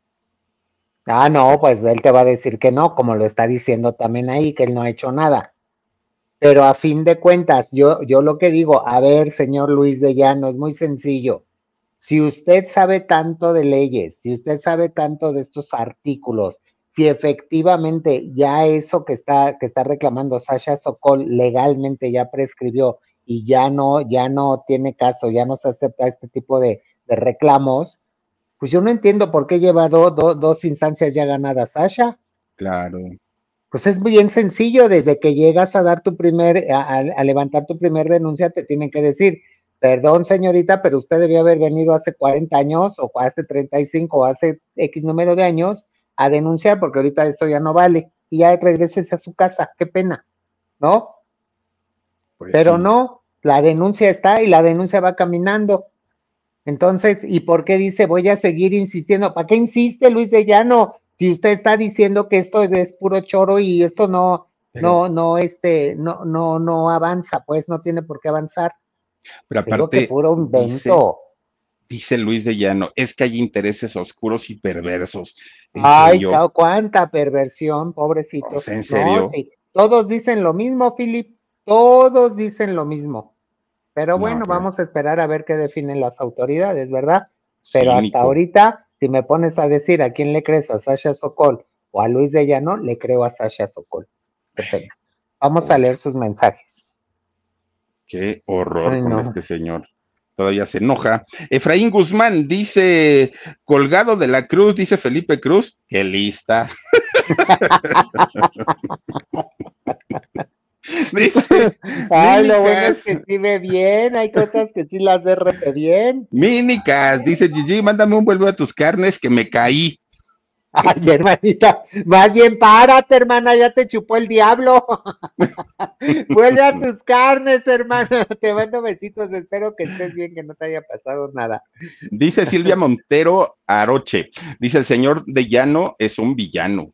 Ah, no, pues él te va a decir que no, como lo está diciendo también ahí, que él no ha hecho nada. Pero a fin de cuentas, yo lo que digo, a ver, señor Luis de Llano, es muy sencillo. Si usted sabe tanto de leyes, si usted sabe tanto de estos artículos, si efectivamente ya eso que está reclamando Sasha Sökol legalmente ya prescribió, y ya no tiene caso, ya no se acepta este tipo de reclamos, Pues yo no entiendo por qué lleva dos instancias ya ganadas, Sasha. Claro. Pues es bien sencillo, desde que llegas a dar tu primer, a levantar tu primer denuncia, te tienen que decir, perdón señorita, pero usted debió haber venido hace 40 años, o hace 35, o hace X número de años, a denunciar, porque ahorita esto ya no vale, y ya regreses a su casa, qué pena, ¿no? Pues pero sí. No, la denuncia está y la denuncia va caminando. Entonces, ¿y por qué dice voy a seguir insistiendo? ¿Para qué insiste Luis de Llano? Si usted está diciendo que esto es puro choro y esto no avanza, pues no tiene por qué avanzar. Pero aparte, que puro invento. Dice Luis de Llano, es que hay intereses oscuros y perversos. Ay, claro, cuánta perversión, pobrecito. O sea, en serio. No, sí. Todos dicen lo mismo, Felipe, todos dicen lo mismo. Pero bueno, no, vamos a esperar a ver qué definen las autoridades, ¿verdad? Pero cínico. Hasta ahorita... Si me pones a decir a quién le crees, a Sasha Sökol o a Luis de Llano, le creo a Sasha Sökol. Vamos a leer sus mensajes. Qué horror. Ay, no. Con este señor. Todavía se enoja. Efraín Guzmán dice, colgado de la cruz, dice Felipe Cruz, qué lista. Dice, ay, lo bueno es que sí ve bien, hay cosas que sí las ve re bien. Mínicas, dice Gigi, mándame un vuelvo a tus carnes que me caí. Ay, hermanita, más bien párate, hermana, ya te chupó el diablo. Vuelve a tus carnes, hermana, te mando besitos, espero que estés bien, que no te haya pasado nada. Dice Silvia Montero Aroche, dice el señor de Llano es un villano.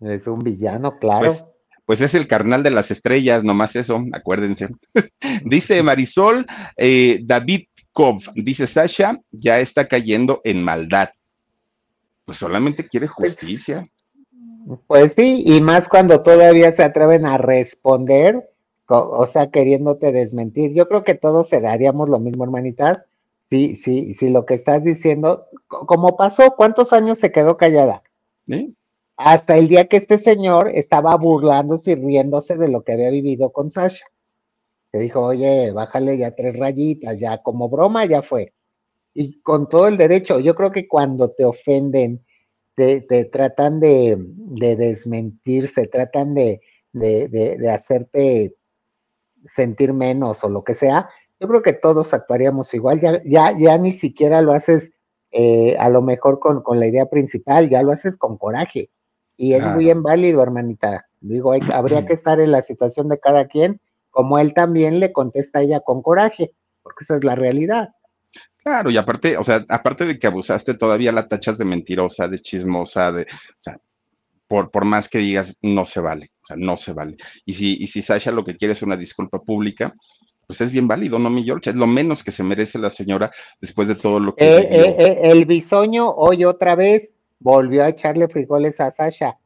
Es un villano, claro. Pues es el carnal de las estrellas, nomás eso, acuérdense. Dice Marisol, David Kov, dice Sasha, ya está cayendo en maldad. Pues solamente quiere justicia. Pues sí, y más cuando todavía se atreven a responder, o sea, queriéndote desmentir. Yo creo que todos se daríamos lo mismo, hermanitas. Sí, lo que estás diciendo, como pasó, ¿cuántos años se quedó callada? ¿Sí? Hasta el día que este señor estaba burlándose y riéndose de lo que había vivido con Sasha. Le dijo, oye, bájale ya 3 rayitas, ya como broma ya fue. Y con todo el derecho, yo creo que cuando te ofenden, te tratan de desmentirse, tratan de hacerte sentir menos o lo que sea, yo creo que todos actuaríamos igual, ya ni siquiera lo haces a lo mejor con la idea principal, ya lo haces con coraje. Y es muy inválido, hermanita. Digo, habría que estar en la situación de cada quien, como él también le contesta a ella con coraje, porque esa es la realidad. Claro, y aparte, o sea, aparte de que abusaste, todavía la tachas de mentirosa, de chismosa, de, o sea, por más que digas, no se vale, o sea, no se vale. Y si Sasha lo que quiere es una disculpa pública, pues es bien válido, ¿no, mi George? Es lo menos que se merece la señora después de todo lo que... el bisoño hoy otra vez volvió a echarle frijoles a Sasha,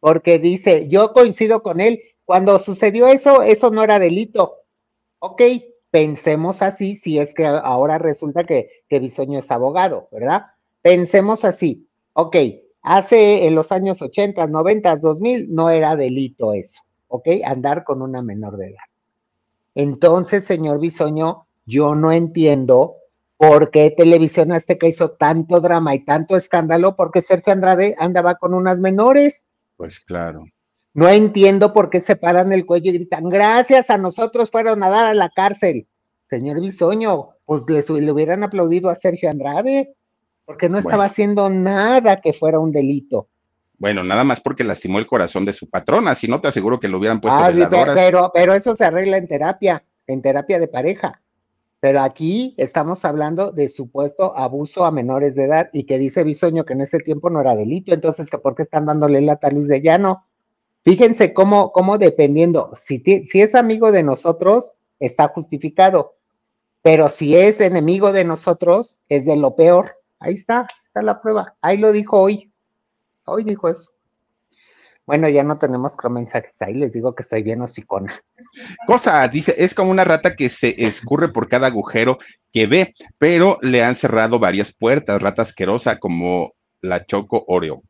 porque dice, yo coincido con él, cuando sucedió eso no era delito. Ok, pensemos así, si es que ahora resulta que Bisoño es abogado, ¿verdad? Pensemos así, ok, hace en los años 80, 90, 2000, no era delito eso, ok, andar con una menor de edad. Entonces, señor Bisoño, yo no entiendo... ¿Por qué Televisión Azteca hizo tanto drama y tanto escándalo? Porque Sergio Andrade andaba con unas menores. Pues claro. No entiendo por qué se paran el cuello y gritan, gracias a nosotros fueron a dar a la cárcel. Señor Bisoño, pues le hubieran aplaudido a Sergio Andrade, porque no estaba haciendo nada que fuera un delito. Bueno, nada más porque lastimó el corazón de su patrona, si no te aseguro que lo hubieran puesto veladoras. Pero eso se arregla en terapia de pareja. Pero aquí estamos hablando de supuesto abuso a menores de edad y que dice Bisoño que en ese tiempo no era delito, entonces ¿por qué están dándole lata a Luis de Llano? Fíjense cómo dependiendo, si es amigo de nosotros, está justificado, pero si es enemigo de nosotros, es de lo peor. Ahí está la prueba, ahí lo dijo hoy dijo eso. Bueno, ya no tenemos mensajes, ahí les digo que estoy bien hocicona. Cosa, dice, es como una rata que se escurre por cada agujero que ve, pero le han cerrado varias puertas, rata asquerosa como la Choco Oreo.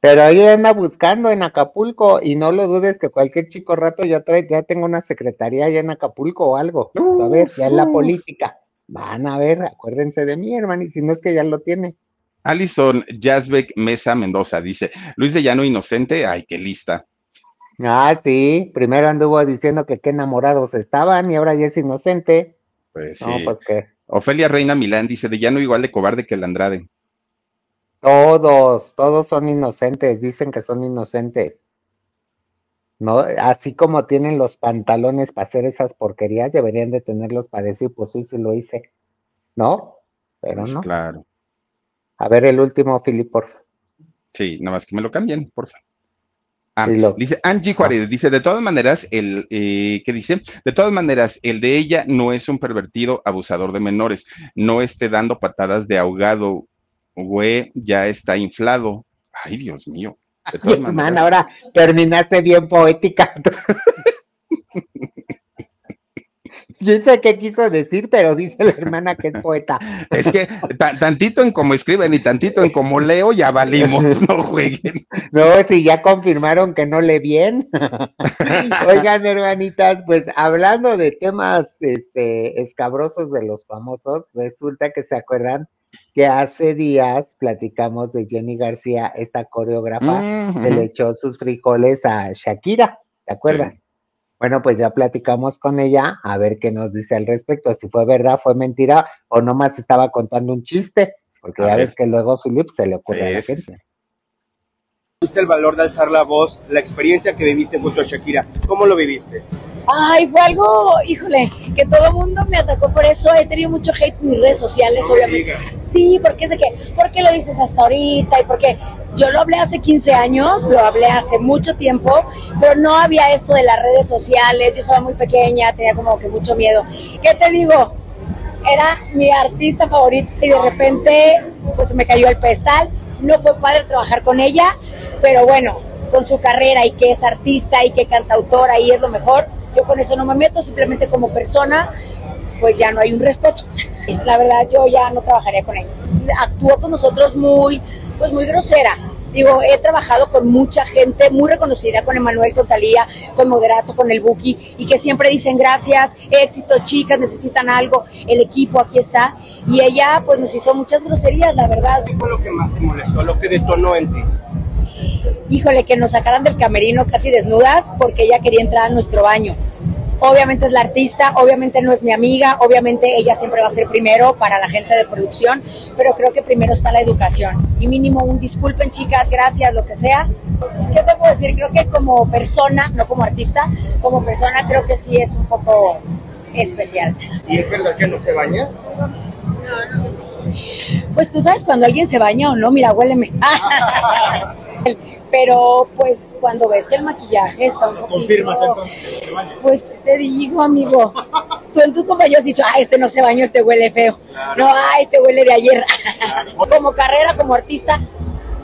Pero ahí anda buscando en Acapulco, y no lo dudes que cualquier chico rato ya tengo una secretaría allá en Acapulco o algo, a ver, ya en la política. Van a ver, acuérdense de mí, hermano, y si no es que ya lo tiene. Alison Yazbek Mesa Mendoza dice, Luis de Llano inocente, ay, qué lista. Ah, sí, primero anduvo diciendo que qué enamorados estaban y ahora ya es inocente. Pues no, sí. Pues qué. Ofelia Reina Milán dice, de Llano igual de cobarde que el Andrade. Todos son inocentes, dicen que son inocentes. No, así como tienen los pantalones para hacer esas porquerías, deberían de tenerlos para decir, pues sí, sí lo hice. ¿No? Pero pues no. Claro. A ver el último, Filipe, por favor. Sí, nada más que me lo cambien, por favor. Ah, dice Angie Juárez, dice, de todas maneras, el ¿qué dice? De todas maneras, el de ella no es un pervertido abusador de menores, no esté dando patadas de ahogado, güey, ya está inflado. Ay, Dios mío. De todas maneras, man, ahora terminaste bien poética. Yo sé qué quiso decir, pero dice la hermana que es poeta. Es que tantito en cómo escriben y tantito en cómo leo, ya valimos, no jueguen. No, si ya confirmaron que no lee bien. Oigan, hermanitas, pues hablando de temas escabrosos de los famosos, resulta que se acuerdan que hace días platicamos de Jenny García, esta coreógrafa, que le echó sus frijoles a Shakira, ¿te acuerdas? Sí. Bueno, pues ya platicamos con ella, a ver qué nos dice al respecto, si fue verdad, fue mentira, o nomás estaba contando un chiste, porque ya ves que luego Felipe se le ocurre a la gente. ¿Viste el valor de alzar la voz, la experiencia que viviste junto a Shakira? ¿Cómo lo viviste? Ay, fue algo, híjole, que todo el mundo me atacó por eso, he tenido mucho hate en mis redes sociales, no obviamente. Sí, porque es de que, ¿por qué lo dices hasta ahorita? Y porque yo lo hablé hace 15 años, lo hablé hace mucho tiempo, pero no había esto de las redes sociales, yo estaba muy pequeña, tenía como que mucho miedo. ¿Qué te digo? Era mi artista favorita y de repente, pues me cayó el pedestal, no fue padre trabajar con ella, pero bueno, con su carrera y que es artista y que cantautora y es lo mejor, yo con eso no me meto, simplemente como persona, pues ya no hay un respeto. La verdad, yo ya no trabajaría con ella. Actúa con nosotros muy grosera. Digo, he trabajado con mucha gente muy reconocida, con Emanuel, con Talía, con Moderato, con el Buki, y que siempre dicen gracias, éxito, chicas, necesitan algo, el equipo aquí está. Y ella, pues nos hizo muchas groserías, la verdad. ¿Qué fue lo que más te molestó, lo que detonó en ti? Híjole, que nos sacaran del camerino casi desnudas porque ella quería entrar a nuestro baño. Obviamente es la artista, obviamente no es mi amiga, obviamente ella siempre va a ser primero para la gente de producción, pero creo que primero está la educación. Y mínimo un disculpen, chicas, gracias, lo que sea. ¿Qué te puedo decir? Creo que como persona, no como artista, como persona creo que sí es un poco especial. ¿Y es verdad que no se baña? No, no. Pues tú sabes cuando alguien se baña o no, mira, huéleme. Pero pues cuando ves que el maquillaje está un poquito... ¿Confirmas entonces? Pues te digo, amigo, tú en tus compañeros has dicho, este no se bañó, este huele feo, claro. No, este huele de ayer, claro. Como carrera, como artista,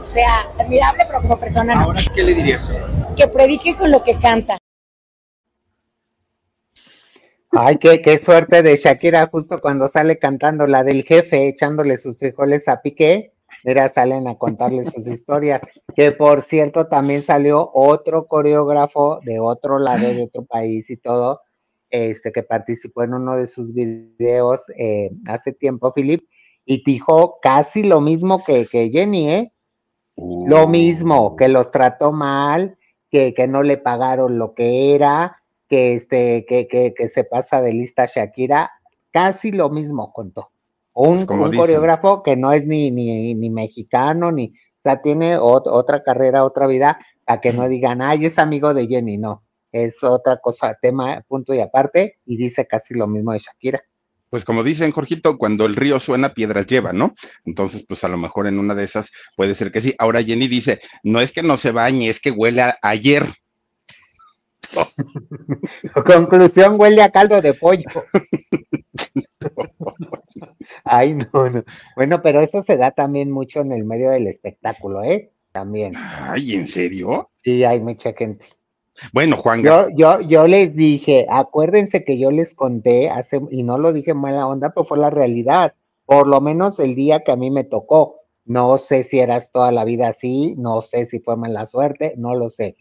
o sea, admirable, pero como persona no. Ahora, ¿qué le dirías? Que predique con lo que canta. Ay, qué suerte de Shakira, justo cuando sale cantando la del jefe, echándole sus frijoles a Piqué. Mira, salen a contarle sus historias, que por cierto también salió otro coreógrafo de otro lado, de otro país y todo, que participó en uno de sus videos hace tiempo, Felipe, y dijo casi lo mismo que Jenny, lo mismo, que los trató mal, que no le pagaron lo que era, que se pasa de lista Shakira, casi lo mismo contó. Un coreógrafo que no es ni mexicano, ni, o sea, tiene otra carrera, otra vida, para que no digan, ay, es amigo de Jenny, no, es otra cosa, tema, punto y aparte, y dice casi lo mismo de Shakira. Pues como dicen, Jorgito, cuando el río suena, piedras lleva, ¿no? Entonces, pues a lo mejor en una de esas puede ser que sí. Ahora Jenny dice, no es que no se bañe, es que huele a ayer. Oh. Conclusión, huele a caldo de pollo. Ay, no. Bueno, pero esto se da también mucho en el medio del espectáculo, también. Ay, ¿en serio? Sí, hay mucha gente. Bueno, Juan. Yo les dije, acuérdense que yo les conté hace, y no lo dije mala onda, pero fue la realidad, por lo menos el día que a mí me tocó. No sé si eras toda la vida así, no sé si fue mala suerte, no lo sé.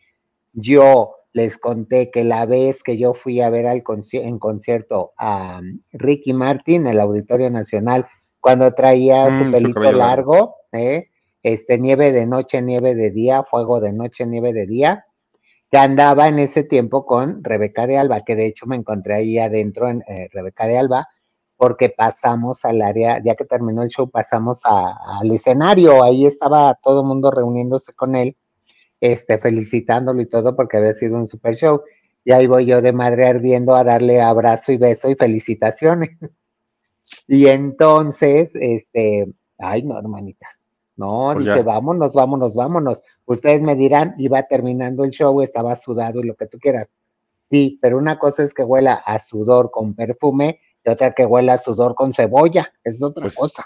Yo les conté que la vez que yo fui a ver en concierto a Ricky Martin en el Auditorio Nacional, cuando traía su pelito largo, nieve de noche, nieve de día, fuego de noche, nieve de día, que andaba en ese tiempo con Rebeca de Alba, que de hecho me encontré ahí adentro en Rebeca de Alba, porque pasamos al área, ya que terminó el show, pasamos al escenario, ahí estaba todo el mundo reuniéndose con él, felicitándolo y todo, porque había sido un super show, y ahí voy yo de madre ardiendo a darle abrazo y beso y felicitaciones, y entonces, ay no, hermanitas, no, pues dije, ya. vámonos, ustedes me dirán, iba terminando el show, estaba sudado y lo que tú quieras, sí, pero una cosa es que huela a sudor con perfume, y otra que huela a sudor con cebolla, es otra cosa.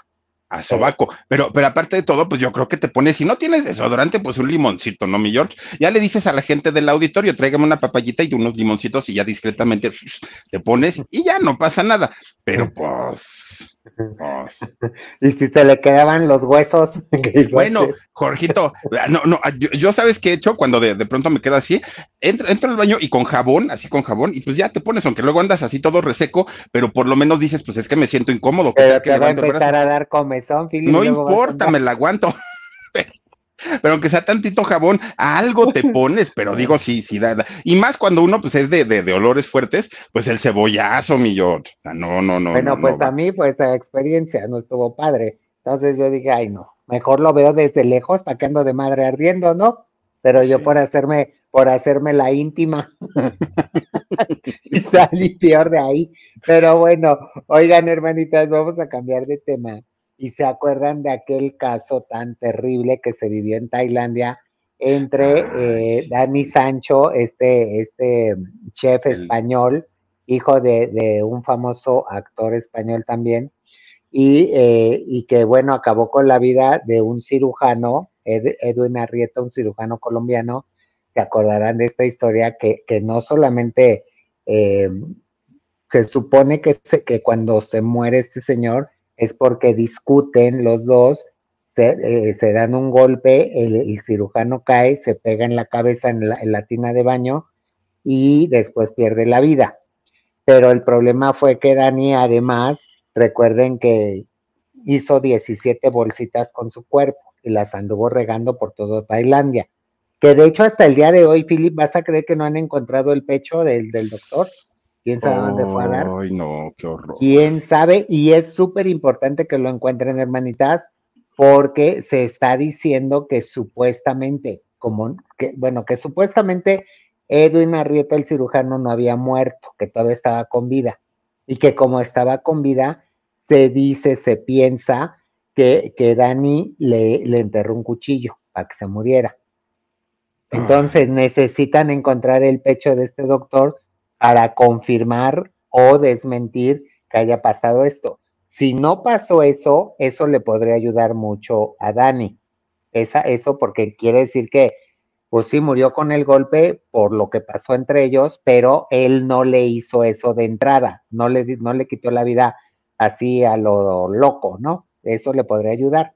A sobaco, pero aparte de todo, pues yo creo que te pones, si no tienes desodorante, pues un limoncito, ¿no, mi George? Ya le dices a la gente del auditorio, tráigame una papayita y unos limoncitos y ya discretamente te pones y ya no pasa nada, pero pues. Y si se le quedaban los huesos. Bueno, Jorgito, no, yo sabes qué he hecho cuando de pronto me queda así, entro al baño y con jabón, y pues ya te pones, aunque luego andas así todo reseco, pero por lo menos dices, pues es que me siento incómodo. Pero te va a empezar a dar comezón, Filipe. No importa, me la aguanto. Pero aunque sea tantito jabón, algo te pones, pero digo, sí, da. Y más cuando uno, pues, es de olores fuertes, pues el cebollazo, mi George. No. Bueno, pues a mí, pues, la experiencia no estuvo padre. Entonces yo dije, ay, no, mejor lo veo desde lejos, para que ando de madre ardiendo, ¿no? Pero yo por hacerme la íntima, y salí peor de ahí. Pero bueno, oigan, hermanitas, vamos a cambiar de tema. ¿Y se acuerdan de aquel caso tan terrible que se vivió en Tailandia entre Dani Sancho, este chef español, hijo de un famoso actor español también, y que, bueno, acabó con la vida de un cirujano, Edwin Arrieta, un cirujano colombiano? Se acordarán de esta historia que no solamente se supone que cuando se muere este señor, es porque discuten los dos, se dan un golpe, el cirujano cae, se pega en la cabeza en la tina de baño y después pierde la vida. Pero el problema fue que Dani, además, recuerden que hizo 17 bolsitas con su cuerpo y las anduvo regando por todo Tailandia. Que de hecho hasta el día de hoy, Philip, ¿vas a creer que no han encontrado el pecho del doctor? ¿Quién sabe dónde fue a dar? Ay, no, qué horror. ¿Quién sabe? Y es súper importante que lo encuentren, hermanitas, porque se está diciendo que supuestamente, que supuestamente Edwin Arrieta, el cirujano, no había muerto, que todavía estaba con vida. Y que como estaba con vida, se piensa que Dani le enterró un cuchillo para que se muriera. Entonces necesitan encontrar el pecho de este doctor para confirmar o desmentir que haya pasado esto. Si no pasó eso le podría ayudar mucho a Dani. Eso porque quiere decir que, pues sí, murió con el golpe por lo que pasó entre ellos, pero él no le hizo eso de entrada, no le quitó la vida así a lo loco, ¿no? Eso le podría ayudar.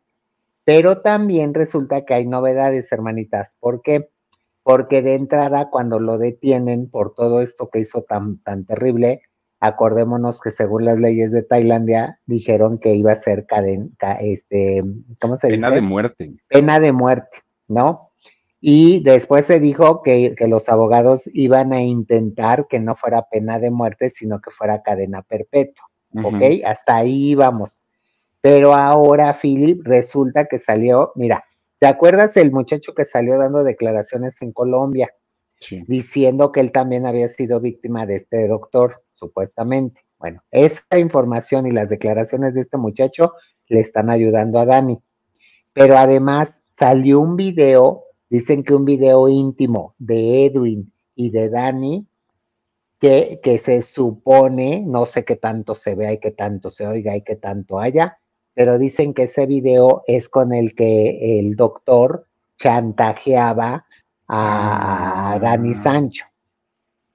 Pero también resulta que hay novedades, hermanitas. ¿Por qué? Porque de entrada, cuando lo detienen por todo esto que hizo tan terrible, acordémonos que según las leyes de Tailandia, dijeron que iba a ser ¿cómo se dice? Pena de muerte. Pena de muerte, ¿no? Y después se dijo que los abogados iban a intentar que no fuera pena de muerte, sino que fuera cadena perpetua, ¿ok? Uh-huh. Hasta ahí íbamos. Pero ahora, Philip, resulta que salió, mira, ¿te acuerdas el muchacho que salió dando declaraciones en Colombia? Sí. Diciendo que él también había sido víctima de este doctor, supuestamente. Bueno, esa información y las declaraciones de este muchacho le están ayudando a Dani. Pero además salió un video, dicen que un video íntimo de Edwin y de Dani, que se supone, no sé qué tanto se vea y qué tanto se oiga y qué tanto haya, pero dicen que ese video es con el que el doctor chantajeaba a Dani Sancho,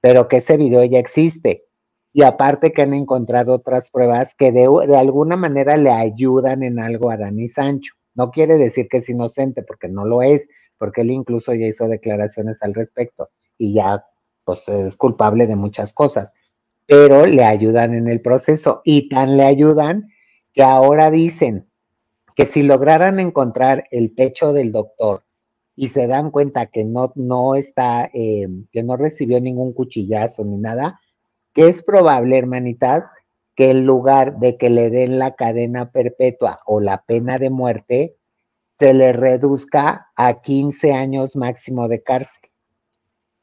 pero que ese video ya existe. Y aparte que han encontrado otras pruebas que de alguna manera le ayudan en algo a Dani Sancho. No quiere decir que es inocente, porque no lo es, porque él incluso ya hizo declaraciones al respecto y ya pues es culpable de muchas cosas, pero le ayudan en el proceso, y tan le ayudan que ahora dicen que si lograran encontrar el pecho del doctor y se dan cuenta que no está, que no recibió ningún cuchillazo ni nada, que es probable, hermanitas, que en lugar de que le den la cadena perpetua o la pena de muerte, se le reduzca a 15 años máximo de cárcel.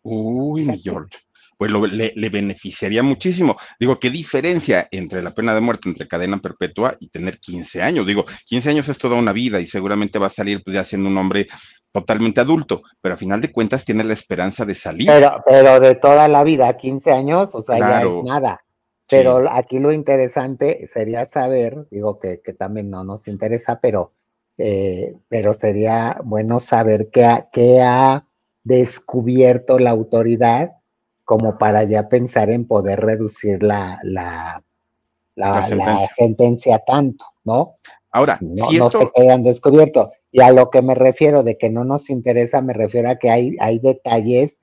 Uy, George, pues le beneficiaría muchísimo. Digo, ¿qué diferencia entre la pena de muerte, entre cadena perpetua y tener 15 años? Digo, 15 años es toda una vida y seguramente va a salir pues ya siendo un hombre totalmente adulto, pero a final de cuentas tiene la esperanza de salir. Pero de toda la vida, 15 años, o sea, claro, ya es nada. Pero sí, aquí lo interesante sería saber, digo que también no nos interesa, pero sería bueno saber qué ha descubierto la autoridad como para ya pensar en poder reducir la sentencia tanto, ¿no? Ahora, no, si esto... no se quedan descubiertos. Y a lo que me refiero de que no nos interesa, me refiero a que hay detalles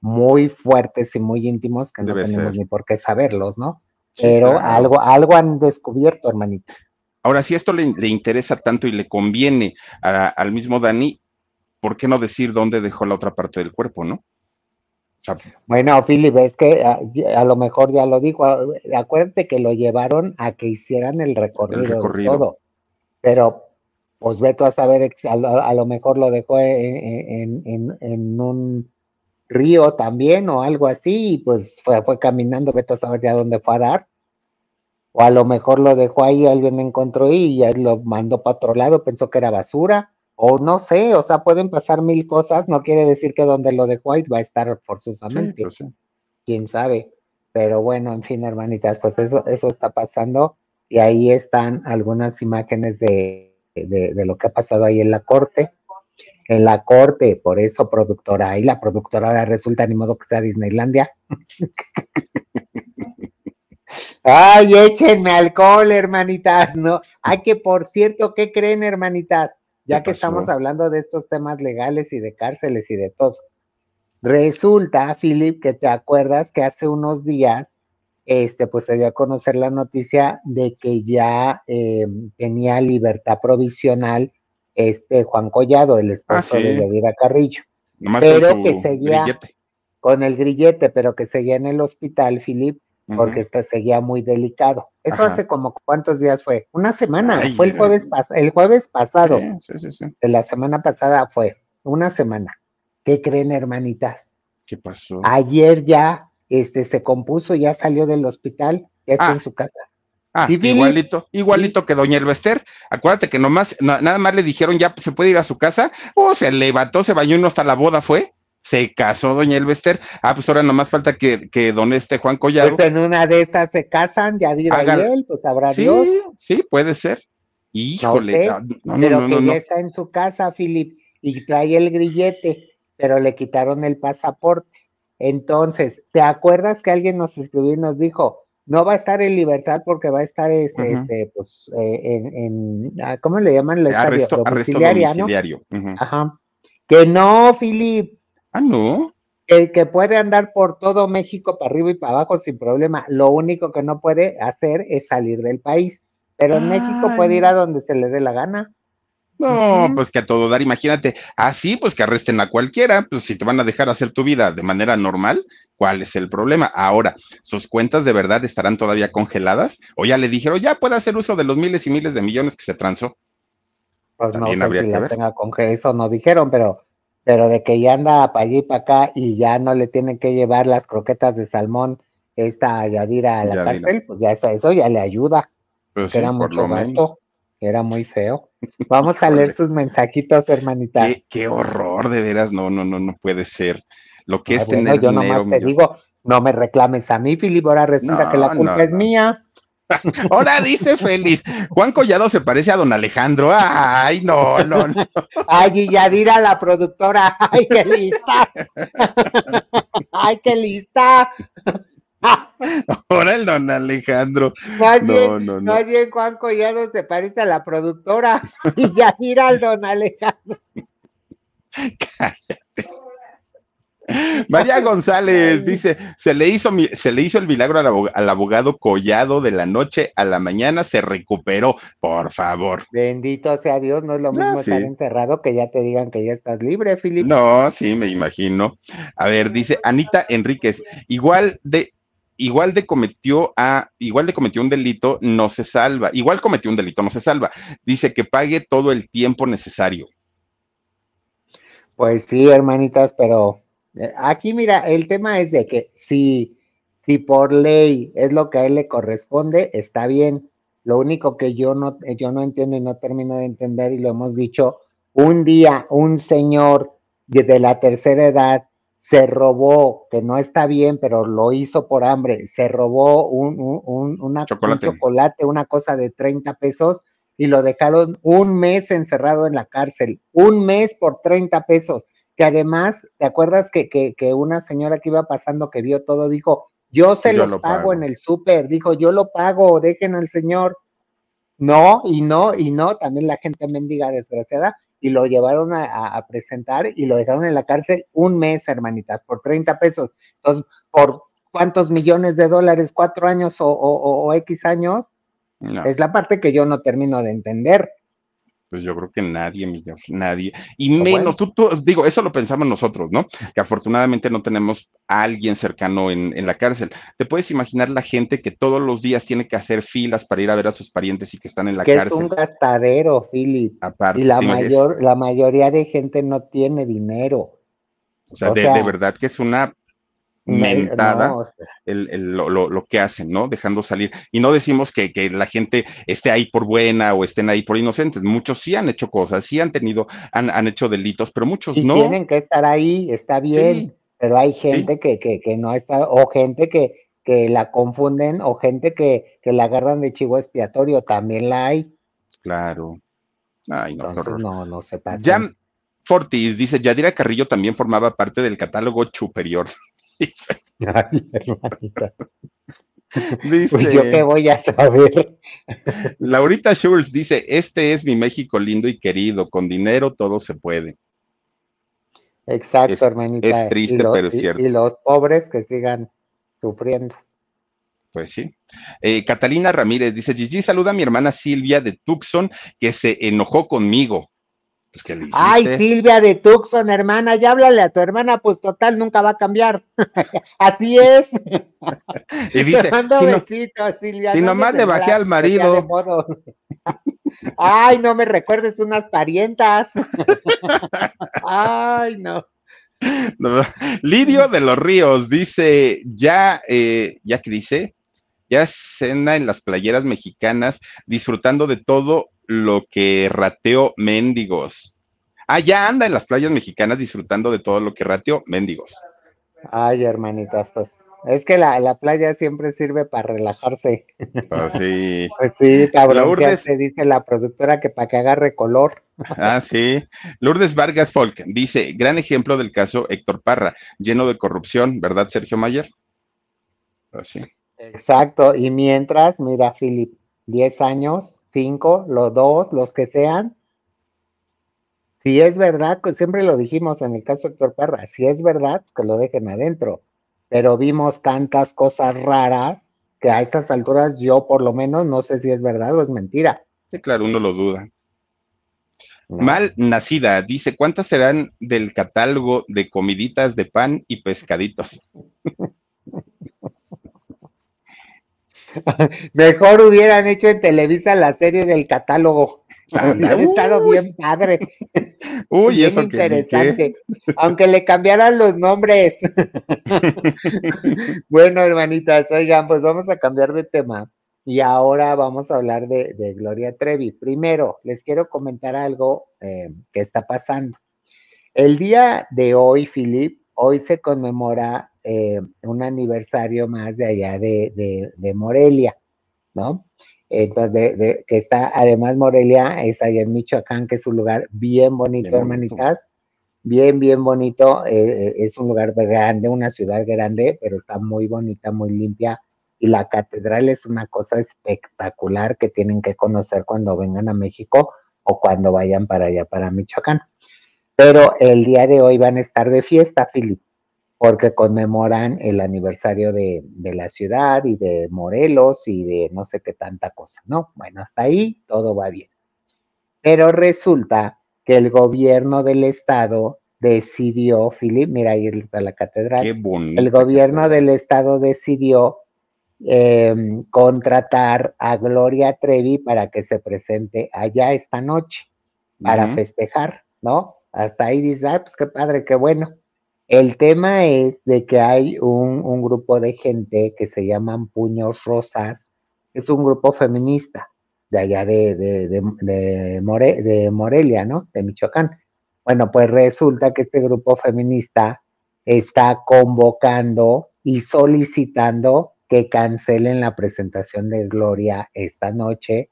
muy fuertes y muy íntimos que no tenemos ni por qué saberlos, ¿no? Sí, pero claro, algo han descubierto, hermanitas. Ahora, si esto le interesa tanto y le conviene al mismo Dani, ¿por qué no decir dónde dejó la otra parte del cuerpo, no? Bueno, Philip, es que a lo mejor ya lo dijo, acuérdate que lo llevaron a que hicieran el recorrido. De todo, pero pues vete a saber, a lo mejor lo dejó en un río también o algo así, y pues fue caminando, vete a saber ya dónde fue a dar, o a lo mejor lo dejó ahí, alguien encontró y lo mandó para otro lado, pensó que era basura. O no sé, o sea, pueden pasar mil cosas, no quiere decir que donde lo dejó ahí va a estar forzosamente, sí, sí, quién sabe, pero bueno, en fin, hermanitas, pues eso está pasando, y ahí están algunas imágenes de lo que ha pasado ahí en la corte, por eso productora, ahí la productora ahora resulta, ni modo que sea Disneylandia. Ay, échenme alcohol, hermanitas, ¿no? Ay, que por cierto, ¿qué creen, hermanitas? Ya que estamos hablando de estos temas legales y de cárceles y de todo. Resulta, Philip, que te acuerdas que hace unos días, pues se dio a conocer la noticia de que ya tenía libertad provisional Juan Collado, el esposo de Yadira Carrillo. Nomás pero que seguía grillete, con el grillete, pero que seguía en el hospital, Philip, porque seguía muy delicado. Eso hace como, ¿cuántos días fue? Una semana. Ay, fue el jueves pasado. Sí. De la semana pasada fue una semana. ¿Qué creen, hermanitas? ¿Qué pasó? Ayer ya se compuso, ya salió del hospital, ya está en su casa. Igualito que doña Elvester. Acuérdate que nada más le dijeron ya se puede ir a su casa. Se levantó, se bañó, y no hasta la boda fue. Se casó doña Elvester. Pues ahora nomás falta que don Juan Collado. Pues en una de estas se casan, Yadira y él, pues habrá Dios. Sí, puede ser. Híjole. No sé, pero ya está en su casa, Philip, y trae el grillete, pero le quitaron el pasaporte. Entonces, ¿te acuerdas que alguien nos escribió y nos dijo, no va a estar en libertad porque va a estar ¿cómo le llaman? Arresto domiciliario. ¿No? Ajá. Que no, Philip. ¿No? El que puede andar por todo México para arriba y para abajo sin problema, lo único que no puede hacer es salir del país, pero en México puede ir a donde se le dé la gana. No, pues que a todo dar, imagínate, así pues que arresten a cualquiera, pues si te van a dejar hacer tu vida de manera normal, ¿cuál es el problema? Ahora, ¿sus cuentas de verdad estarán todavía congeladas? ¿O ya le dijeron, ya puede hacer uso de los miles y miles de millones que se transó? Pues también no sé si la tenga congelada, eso no dijeron, pero de que ya anda para allí y para acá y ya no le tienen que llevar las croquetas de salmón Yadira a la cárcel, pues ya eso ya le ayuda. Pues sí, era mucho gasto, era muy feo. Vamos a leer sus mensajitos, hermanitas. Qué horror, de veras, no puede ser. Lo que es tener yo dinero, nomás te digo, no me reclames a mí, Philip, ahora resulta que la culpa es mía. Ahora dice Félix, Juan Collado se parece a don Alejandro. Ay, no. Ay, y Yadira la productora. Ay, qué lista. Ay, qué lista. Ahora el don Alejandro. Más bien Juan Collado se parece a la productora. Y Yadira al don Alejandro. Cállate. María González dice, se le hizo el milagro al abogado Collado de la noche a la mañana, se recuperó, por favor. Bendito sea Dios, no es lo mismo estar encerrado que ya te digan que ya estás libre, Felipe. No, sí, me imagino. A ver, dice Anita Enríquez, igual de cometió un delito, no se salva. Igual cometió un delito, no se salva. Dice que pague todo el tiempo necesario. Pues sí, hermanitas, pero aquí mira, el tema es de que si por ley es lo que a él le corresponde, está bien. Lo único que yo no entiendo y no termino de entender, y lo hemos dicho, un día un señor de la tercera edad se robó, que no está bien, pero lo hizo por hambre, se robó un chocolate, una cosa de 30 pesos, y lo dejaron un mes encerrado en la cárcel, un mes por 30 pesos, que además, ¿te acuerdas que una señora que iba pasando, que vio todo, dijo, yo los pago en el súper, dijo, yo lo pago, dejen al señor? No, y no, y no, también la gente mendiga desgraciada, y lo llevaron a presentar, y lo dejaron en la cárcel un mes, hermanitas, por 30 pesos, entonces, ¿por cuántos millones de dólares? 4 años o X años. No. Es la parte que yo no termino de entender. Pues yo creo que nadie, Miguel, nadie. Y menos, bueno, tú, digo, eso lo pensamos nosotros, ¿no? Que afortunadamente no tenemos a alguien cercano en la cárcel. ¿Te puedes imaginar la gente que todos los días tiene que hacer filas para ir a ver a sus parientes y que están en la cárcel? Es un gastadero, Philip. Aparte, y la mayoría de gente no tiene dinero. O sea, de verdad que es una mentada, no, o sea, lo que hacen, ¿no? Dejando salir. Y no decimos que la gente esté ahí por buena o estén ahí por inocentes. Muchos sí han hecho cosas, sí han tenido, han hecho delitos, pero muchos no. Tienen que estar ahí, está bien, sí, pero hay gente sí, que no está, o gente que la confunden, o gente que la agarran de chivo expiatorio, también la hay. Claro. Ay, no, entonces, no se pasa. Jam Fortis dice, Yadira Carrillo también formaba parte del catálogo superior. Ay, hermanita. Dice, pues yo qué voy a saber. Laurita Schultz dice, este es mi México lindo y querido, con dinero todo se puede. Exacto, hermanita. Es triste, pero es cierto. Y los pobres que sigan sufriendo. Pues sí. Catalina Ramírez dice, Gigi, saluda a mi hermana Silvia de Tucson, que se enojó conmigo. Pues que le hiciste. Ay, Silvia de Tucson, hermana, ya háblale a tu hermana, pues total, nunca va a cambiar. Así es. Y dice, mando besitos, Silvia. Si nomás le bajé al marido. Ay, no me recuerdes unas parientas. Ay, no. Lidio de los Ríos dice, ya que dice, ya cena en las playeras mexicanas, disfrutando de todo lo que rateó mendigos. Ah, ya anda en las playas mexicanas disfrutando de todo lo que rateó mendigos. Ay, hermanitas, pues es que la playa siempre sirve para relajarse. Pues sí. Pues sí, cabrón, Lourdes, se dice la productora que para que agarre color. Ah, sí. Lourdes Vargas Folk dice, gran ejemplo del caso Héctor Parra, lleno de corrupción, ¿verdad, Sergio Mayer? Así. Exacto, y mientras, mira, Philip, 10 años, 5, los 2, los que sean. Si es verdad, que siempre lo dijimos en el caso de Héctor Parra, si es verdad, que lo dejen adentro. Pero vimos tantas cosas raras que a estas alturas yo por lo menos no sé si es verdad o es mentira. Sí, claro, uno lo duda. No. Mal Nacida dice, ¿cuántas serán del catálogo de comiditas de pan y pescaditos? Mejor hubieran hecho en Televisa la serie del catálogo. Anda, han estado bien padre. Uy, bien eso interesante. Aunque le cambiaran los nombres. Bueno, hermanitas, oigan, pues vamos a cambiar de tema. Y ahora vamos a hablar de Gloria Trevi. Primero, les quiero comentar algo que está pasando. El día de hoy, Philip, hoy se conmemora un aniversario más de allá de Morelia, ¿no? Entonces, que está, además Morelia es allá en Michoacán, que es un lugar bien bonito, bien hermanitas, bonito. bien bonito, es un lugar grande, una ciudad grande, pero está muy bonita, muy limpia, y la catedral es una cosa espectacular que tienen que conocer cuando vengan a México o cuando vayan para allá, para Michoacán. Pero el día de hoy van a estar de fiesta, Filipe. porque conmemoran el aniversario de la ciudad y de Morelos y de no sé qué tanta cosa, ¿no? Bueno, hasta ahí todo va bien. Pero resulta que el gobierno del estado decidió, Felipe, mira, ahí está la catedral. Qué bonito. El gobierno del estado decidió contratar a Gloria Trevi para que se presente allá esta noche, para festejar, ¿no? Hasta ahí dice, ah, pues qué padre, qué bueno. El tema es de que hay un grupo de gente que se llaman Puños Rosas, es un grupo feminista de allá de Morelia, ¿no? De Michoacán. Bueno, pues resulta que este grupo feminista está convocando y solicitando que cancelen la presentación de Gloria esta noche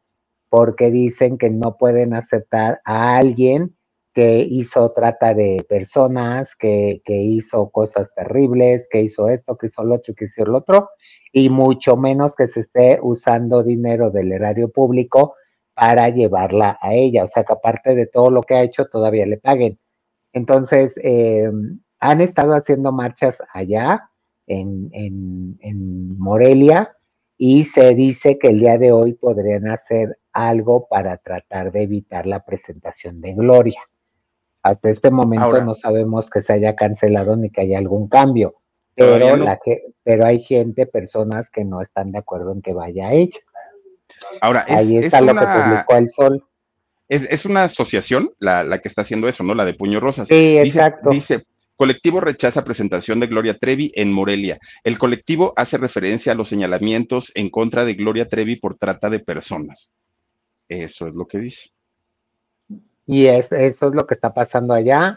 porque dicen que no pueden aceptar a alguien que hizo trata de personas, que hizo cosas terribles, que hizo esto, que hizo lo otro, que hizo lo otro, y mucho menos que se esté usando dinero del erario público para llevarla a ella. O sea, que aparte de todo lo que ha hecho, todavía le paguen. Entonces, han estado haciendo marchas allá, en Morelia, y se dice que el día de hoy podrían hacer algo para tratar de evitar la presentación de Gloria. Hasta este momento ahora, no sabemos que se haya cancelado ni que haya algún cambio, pero, no. Pero hay gente, personas que no están de acuerdo en que vaya hecho. Ahora, ahí está lo que publicó El Sol. Es una asociación la que está haciendo eso, ¿no? La de Puño Rosas. Sí, exacto. Dice, colectivo rechaza presentación de Gloria Trevi en Morelia. El colectivo hace referencia a los señalamientos en contra de Gloria Trevi por trata de personas. Eso es lo que dice. Y eso es lo que está pasando allá.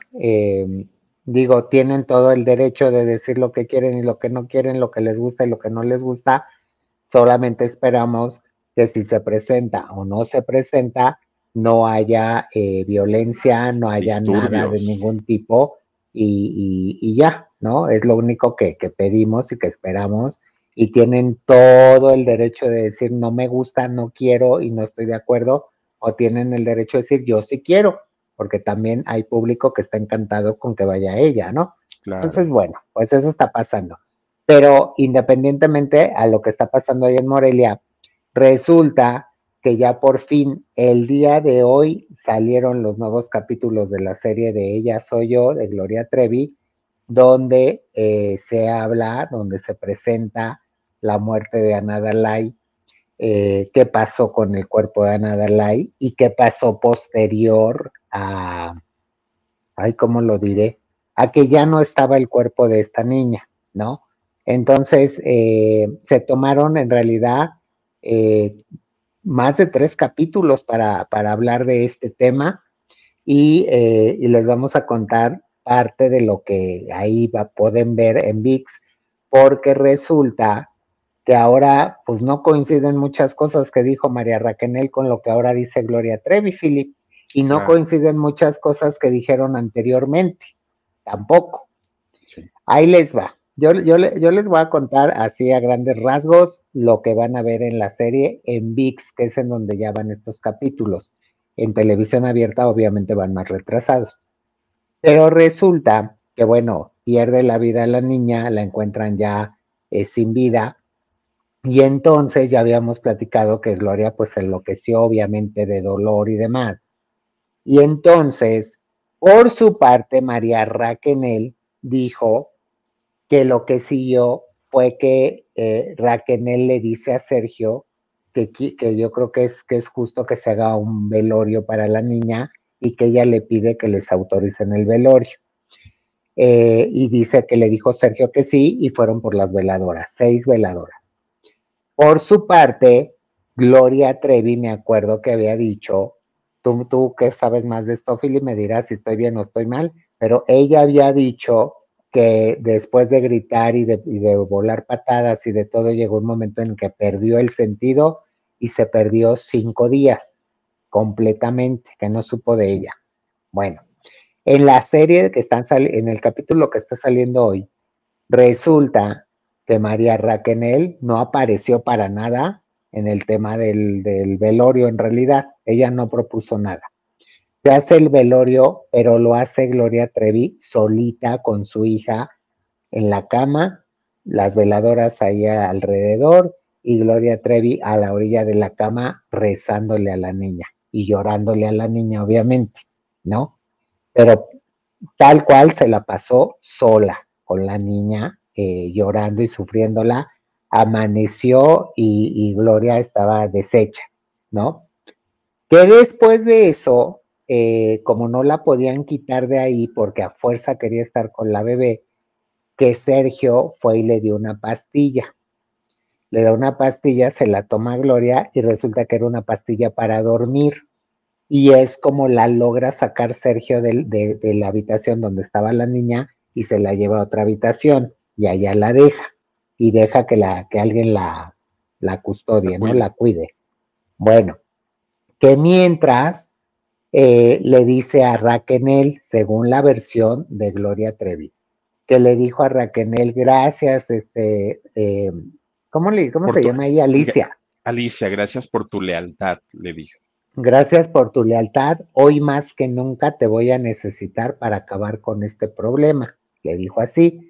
Digo, tienen todo el derecho de decir lo que quieren y lo que no quieren, lo que les gusta y lo que no les gusta. Solamente esperamos que si se presenta o no se presenta, no haya violencia, no haya disturbios, nada de ningún tipo y ya, ¿no? Es lo único que pedimos y que esperamos. Y tienen todo el derecho de decir no me gusta, no quiero y no estoy de acuerdo, o tienen el derecho de decir yo sí quiero, porque también hay público que está encantado con que vaya ella, ¿no? Claro. Entonces, bueno, pues eso está pasando. Pero independientemente a lo que está pasando ahí en Morelia, resulta que ya por fin el día de hoy salieron los nuevos capítulos de la serie de Ella Soy Yo, de Gloria Trevi, donde se habla, donde se presenta la muerte de Ana Dalai, qué pasó con el cuerpo de Ana Dalai y qué pasó posterior a, ay, ¿cómo lo diré? A que ya no estaba el cuerpo de esta niña, ¿no? Entonces, se tomaron en realidad más de 3 capítulos para hablar de este tema y les vamos a contar parte de lo que ahí pueden ver en ViX, porque resulta que ahora pues no coinciden muchas cosas que dijo María Raquenel con lo que ahora dice Gloria Trevi, Felipe, y no coinciden muchas cosas que dijeron anteriormente, tampoco. Sí. Ahí les va. Yo les voy a contar así a grandes rasgos lo que van a ver en la serie en ViX, que es en donde ya van estos capítulos. En televisión abierta obviamente van más retrasados. Pero resulta que, bueno, pierde la vida la niña, la encuentran ya sin vida. Y entonces ya habíamos platicado que Gloria pues enloqueció obviamente de dolor y demás. Y entonces, por su parte, María Raquenel dijo que lo que siguió fue que Raquenel le dice a Sergio que yo creo que es justo que se haga un velorio para la niña y que ella le pide que les autoricen el velorio. Y dice que le dijo Sergio que sí y fueron por las veladoras, 6 veladoras. Por su parte, Gloria Trevi, me acuerdo que había dicho, tú que sabes más de esto, Fili, me dirás si estoy bien o estoy mal, pero ella había dicho que después de gritar y de volar patadas y de todo, llegó un momento en que perdió el sentido y se perdió 5 días. Completamente, que no supo de ella. Bueno, en la serie que están en el capítulo que está saliendo hoy, resulta que María Raquenel no apareció para nada en el tema del velorio. En realidad, ella no propuso nada. Se hace el velorio, pero lo hace Gloria Trevi solita con su hija, en la cama, las veladoras allá alrededor y Gloria Trevi a la orilla de la cama rezándole a la niña y llorándole a la niña, obviamente, ¿no? Pero tal cual se la pasó sola con la niña, llorando y sufriéndola. Amaneció y Gloria estaba deshecha, ¿no? Que después de eso, como no la podían quitar de ahí porque a fuerza quería estar con la bebé, que Sergio fue y le dio una pastilla. Le da una pastilla, se la toma Gloria y resulta que era una pastilla para dormir. Y es como la logra sacar Sergio de la habitación donde estaba la niña y se la lleva a otra habitación y allá la deja. Y deja que alguien la custodie, ¿no? La cuide. Bueno, que mientras le dice a Raquenel, según la versión de Gloria Trevi, que le dijo a Raquenel, gracias, ¿cómo se llama ella? Alicia. Alicia, gracias por tu lealtad, le dijo. Gracias por tu lealtad, hoy más que nunca te voy a necesitar para acabar con este problema, le dijo así.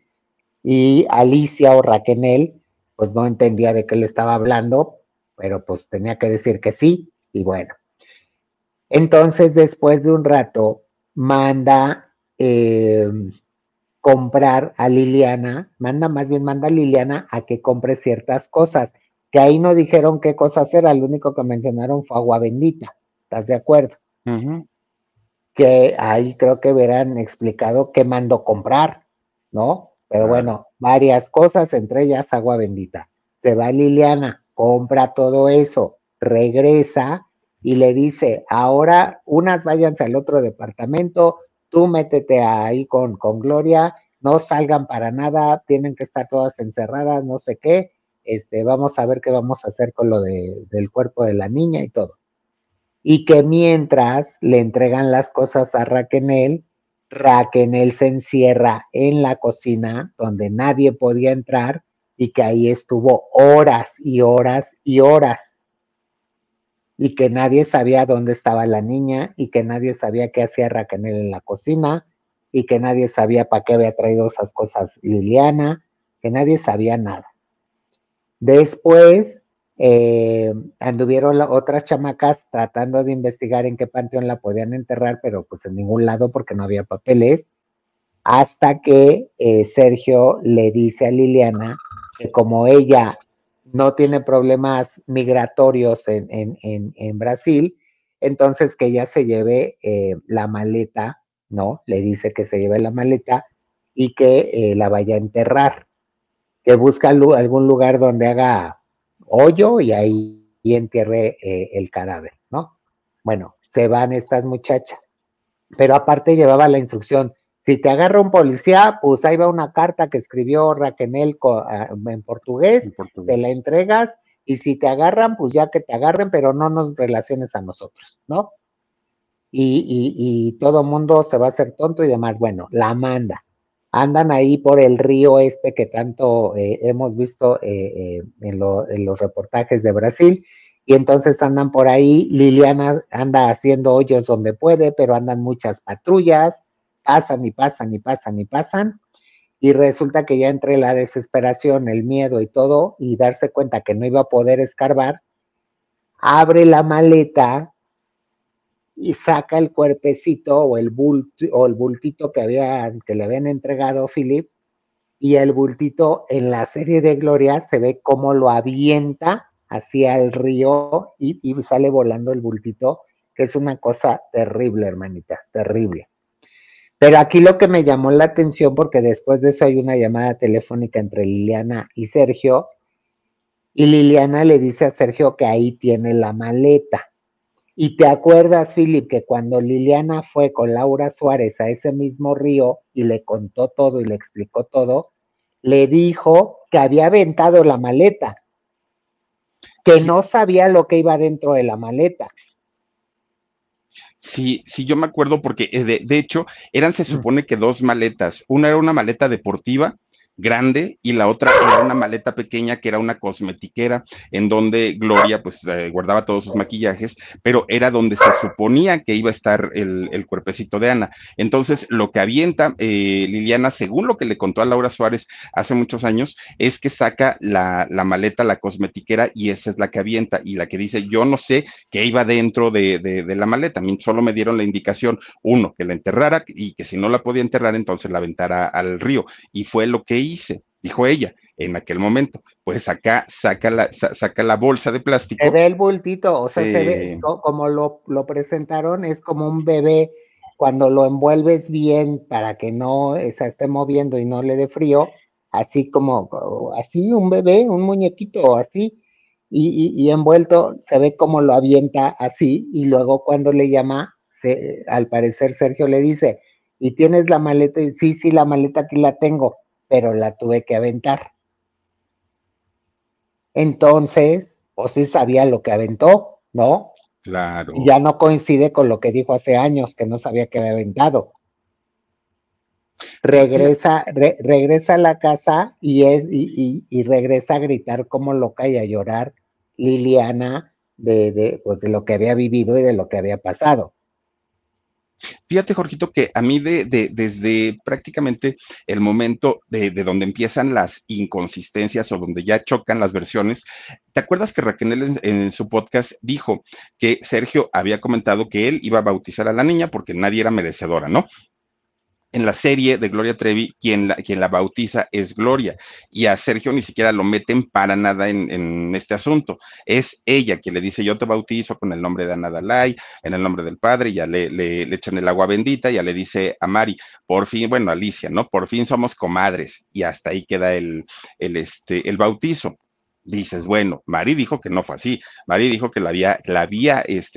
Y Alicia o Raquenel, pues no entendía de qué le estaba hablando, pero pues tenía que decir que sí, y bueno. Entonces, después de un rato, manda comprar a Liliana, manda a Liliana a que compre ciertas cosas, que ahí no dijeron qué cosas era, lo único que mencionaron fue agua bendita, ¿estás de acuerdo? Uh-huh. Que ahí creo que hubieran explicado qué mandó comprar, ¿no? Pero bueno, varias cosas, entre ellas agua bendita. Se va Liliana, compra todo eso, regresa y le dice, ahora unas váyanse al otro departamento, tú métete ahí con Gloria, no salgan para nada, tienen que estar todas encerradas, no sé qué, vamos a ver qué vamos a hacer con lo del cuerpo de la niña y todo. Y que mientras le entregan las cosas a Raquenel, Raquenel se encierra en la cocina donde nadie podía entrar y que ahí estuvo horas y horas y horas y que nadie sabía dónde estaba la niña y que nadie sabía qué hacía Raquenel en la cocina y que nadie sabía para qué había traído esas cosas Liliana, que nadie sabía nada. Después anduvieron otras chamacas tratando de investigar en qué panteón la podían enterrar, pero pues en ningún lado porque no había papeles, hasta que Sergio le dice a Liliana que como ella no tiene problemas migratorios en Brasil, entonces que ella se lleve la maleta, ¿no? Le dice que se lleve la maleta y que la vaya a enterrar, que busca algún lugar donde haga hoyo y ahí entierre el cadáver, ¿no? Bueno, se van estas muchachas, pero aparte llevaba la instrucción, si te agarra un policía, pues ahí va una carta que escribió Raquenel en portugués, te la entregas, y si te agarran, pues ya que te agarren, pero no nos relaciones a nosotros, ¿no? Y todo mundo se va a hacer tonto y demás. Bueno, la manda. Andan ahí por el río este que tanto hemos visto en los reportajes de Brasil, y entonces andan por ahí, Liliana anda haciendo hoyos donde puede, pero andan muchas patrullas, pasan, y resulta que ya entre la desesperación, el miedo y todo, y darse cuenta que no iba a poder escarbar, abre la maleta y saca el cuerpecito o el bultito que le habían entregado a Philip, y el bultito en la serie de Gloria se ve cómo lo avienta hacia el río y sale volando el bultito, que es una cosa terrible, hermanita, terrible. Pero aquí lo que me llamó la atención, porque después de eso hay una llamada telefónica entre Liliana y Sergio, y Liliana le dice a Sergio que ahí tiene la maleta. Y te acuerdas, Philip, que cuando Liliana fue con Laura Suárez a ese mismo río y le contó todo y le explicó todo, le dijo que había aventado la maleta, que no sabía lo que iba dentro de la maleta. Sí, sí, yo me acuerdo porque, de hecho, eran, se supone que dos maletas. Una era una maleta deportiva grande, y la otra era una maleta pequeña que era una cosmetiquera, en donde Gloria pues guardaba todos sus maquillajes, pero era donde se suponía que iba a estar el cuerpecito de Ana. Entonces lo que avienta Liliana, según lo que le contó a Laura Suárez hace muchos años, es que saca la maleta, la cosmetiquera, y esa es la que avienta, y la que dice, yo no sé qué iba dentro de la maleta, a mí solo me dieron la indicación, uno, que la enterrara, y que si no la podía enterrar, entonces la aventara al río, y fue lo que hice, dijo ella en aquel momento. Pues acá saca la bolsa de plástico. Se ve el bultito, o sea, se ve, como lo presentaron, es como un bebé, cuando lo envuelves bien para que no se esté moviendo y no le dé frío, así como, así un bebé, un muñequito, así, y envuelto, se ve como lo avienta así, y luego cuando le llama, al parecer Sergio le dice, ¿y tienes la maleta? Y sí, la maleta aquí la tengo, pero la tuve que aventar. Entonces, pues sí sabía lo que aventó, ¿no? Claro. Ya no coincide con lo que dijo hace años, que no sabía que había aventado. Regresa a la casa y regresa a gritar como loca y a llorar Liliana pues de lo que había vivido y de lo que había pasado. Fíjate, Jorgito, que a mí desde prácticamente el momento de donde empiezan las inconsistencias o donde ya chocan las versiones, ¿te acuerdas que Raquenel en su podcast dijo que Sergio había comentado que él iba a bautizar a la niña porque nadie era merecedora, ¿no? En la serie de Gloria Trevi, quien la bautiza es Gloria, y a Sergio ni siquiera lo meten para nada en este asunto. Es ella quien le dice, yo te bautizo con el nombre de Ana Dalai, en el nombre del Padre, y ya le echan el agua bendita, ya le dice a Mari, por fin, bueno, Alicia, ¿no? Por fin somos comadres, y hasta ahí queda el bautizo. Dices, bueno, Mari dijo que no fue así, Mari dijo que le había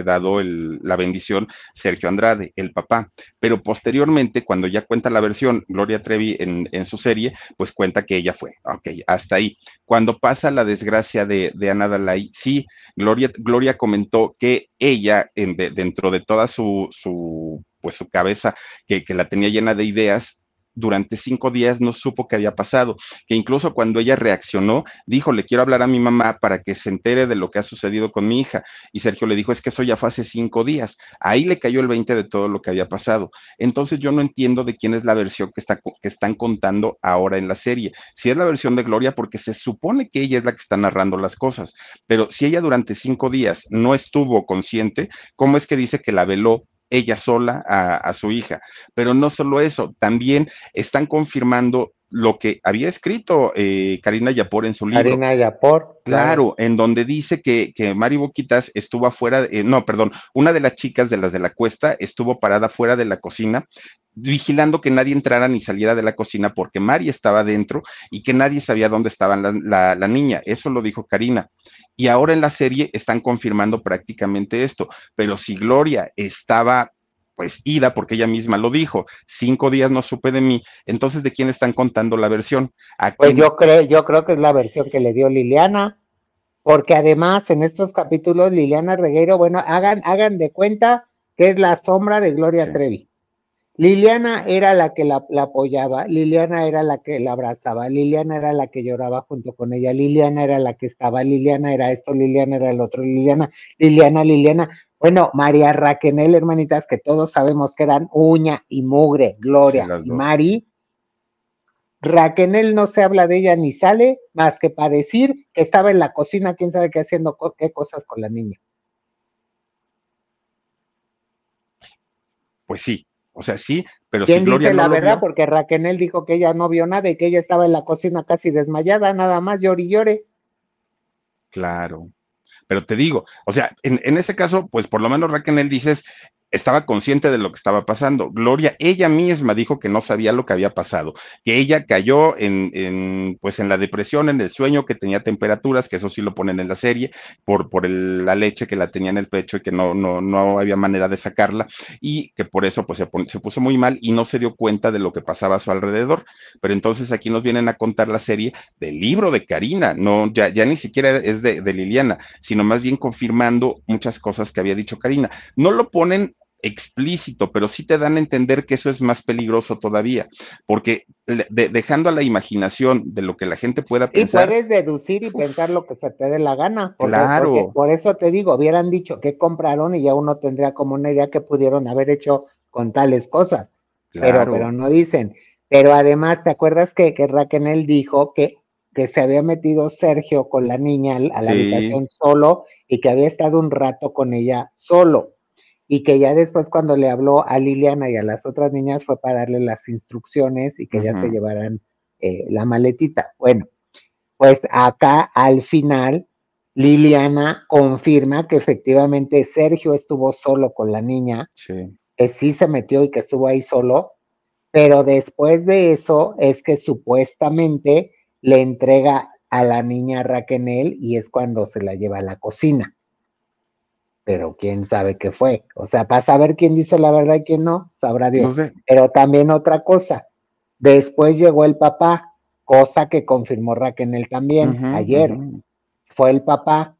dado la bendición Sergio Andrade, el papá, pero posteriormente, cuando ya cuenta la versión Gloria Trevi en su serie, pues cuenta que ella fue, ok, hasta ahí. Cuando pasa la desgracia de Ana Dalai, sí, Gloria comentó que ella, dentro de toda su cabeza, que la tenía llena de ideas, durante 5 días no supo qué había pasado, que incluso cuando ella reaccionó, dijo, le quiero hablar a mi mamá para que se entere de lo que ha sucedido con mi hija, y Sergio le dijo, es que eso ya fue hace 5 días, ahí le cayó el 20 de todo lo que había pasado. Entonces yo no entiendo de quién es la versión que están contando ahora en la serie, si es la versión de Gloria, porque se supone que ella es la que está narrando las cosas, pero si ella durante 5 días no estuvo consciente, ¿cómo es que dice que la veló ella sola a su hija? Pero no solo eso, también están confirmando lo que había escrito Karina Yapor en su libro. Karina Yapor. Claro, en donde dice que Mari Boquitas estuvo afuera, una de las chicas de las de la cuesta estuvo parada fuera de la cocina, vigilando que nadie entrara ni saliera de la cocina, porque Mari estaba dentro y que nadie sabía dónde estaba la niña. Eso lo dijo Karina. Y ahora en la serie están confirmando prácticamente esto, pero si Gloria estaba pues ida, porque ella misma lo dijo, 5 días no supe de mí, entonces ¿de quién están contando la versión? Pues yo creo que es la versión que le dio Liliana, porque además en estos capítulos Liliana Regueiro, bueno, hagan de cuenta que es la sombra de Gloria Trevi. Liliana era la que la apoyaba, Liliana era la que la abrazaba, Liliana era la que lloraba junto con ella, Liliana era la que estaba, Liliana era esto, Liliana era el otro, Liliana. Bueno, María Raquenel, hermanitas, que todos sabemos que eran uña y mugre, Gloria y Mari. Raquenel no se habla de ella ni sale, más que para decir que estaba en la cocina, quién sabe qué haciendo, qué cosas con la niña. Pues sí. O sea, sí, pero si Gloria dice la verdad, porque Raquenel dijo que ella no vio nada y que ella estaba en la cocina casi desmayada, nada más, llore y llore. Claro, pero te digo, o sea, en este caso, pues por lo menos Raquenel dices, estaba consciente de lo que estaba pasando. Gloria, ella misma dijo que no sabía lo que había pasado, que ella cayó en la depresión, en el sueño, que tenía temperaturas, que eso sí lo ponen en la serie, por la leche que la tenía en el pecho y que no había manera de sacarla, y que por eso pues se puso muy mal y no se dio cuenta de lo que pasaba a su alrededor. Pero entonces aquí nos vienen a contar la serie del libro de Karina, no, ya ni siquiera es de Liliana, sino más bien confirmando muchas cosas que había dicho Karina. No lo ponen explícito, pero sí te dan a entender que eso es más peligroso todavía, porque dejando a la imaginación de lo que la gente pueda pensar. Y puedes deducir y pensar lo que se te dé la gana. Claro. Por eso te digo, hubieran dicho que compraron y ya uno tendría como una idea que pudieron haber hecho con tales cosas. Claro. Pero no dicen. Pero además, ¿te acuerdas que Raquenel dijo que se había metido Sergio con la niña a la habitación solo y que había estado un rato con ella solo? Y que ya después cuando le habló a Liliana y a las otras niñas fue para darle las instrucciones y que ya se llevaran la maletita. Bueno, pues acá al final Liliana confirma que efectivamente Sergio estuvo solo con la niña, que sí se metió y que estuvo ahí solo, pero después de eso es que supuestamente le entrega a la niña Raquenel y es cuando se la lleva a la cocina. Pero quién sabe qué fue. O sea, para saber quién dice la verdad y quién no, sabrá Dios. Okay. Pero también otra cosa, después llegó el papá, cosa que confirmó Raquenel también ayer. Fue el papá.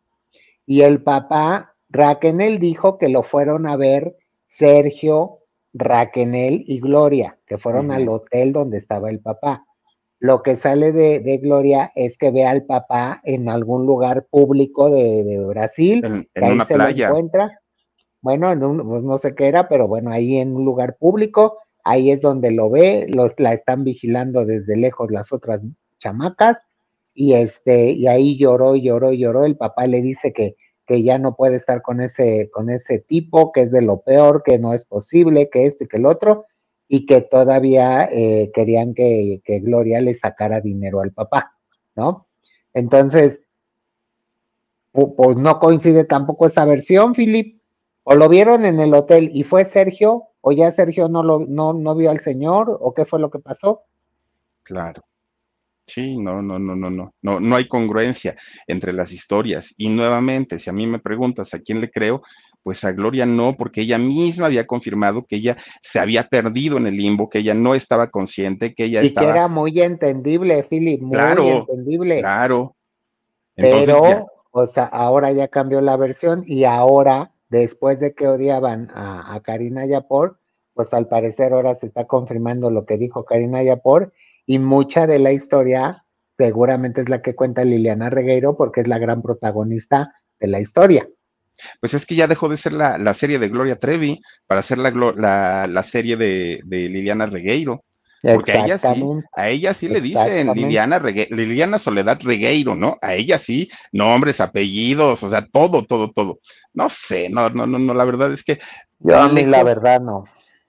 Y el papá, Raquenel dijo que lo fueron a ver Sergio, Raquenel y Gloria, que fueron al hotel donde estaba el papá. Lo que sale de Gloria es que ve al papá en algún lugar público de Brasil, en ahí una se playa. Lo encuentra, bueno, en un, pues no sé qué era, pero bueno, ahí en un lugar público, ahí es donde lo ve, la están vigilando desde lejos las otras chamacas, y ahí lloró, el papá le dice que ya no puede estar con ese tipo, que es de lo peor, que no es posible, que esto y que el otro, y que todavía querían que Gloria le sacara dinero al papá, ¿no? Entonces, pues no coincide tampoco esa versión, Felipe. O lo vieron en el hotel y fue Sergio, o ya Sergio no vio al señor, o qué fue lo que pasó. Claro. Sí, no hay congruencia entre las historias. Y nuevamente, si a mí me preguntas a quién le creo, pues a Gloria no, porque ella misma había confirmado que ella se había perdido en el limbo, que ella no estaba consciente, que ella estaba... Y que era muy entendible, Philip, muy entendible. Claro. Entonces, pero, o sea, ahora ya cambió la versión y ahora, después de que odiaban a Karina Yapor, pues al parecer ahora se está confirmando lo que dijo Karina Yapor y mucha de la historia seguramente es la que cuenta Liliana Regueiro porque es la gran protagonista de la historia. Pues es que ya dejó de ser la serie de Gloria Trevi para ser la serie de Liliana Regueiro. Porque a ella sí le dicen Liliana Soledad Regueiro, ¿no? A ella sí, nombres, apellidos, o sea, todo. No sé, no, la verdad es que... Yo ni la verdad no.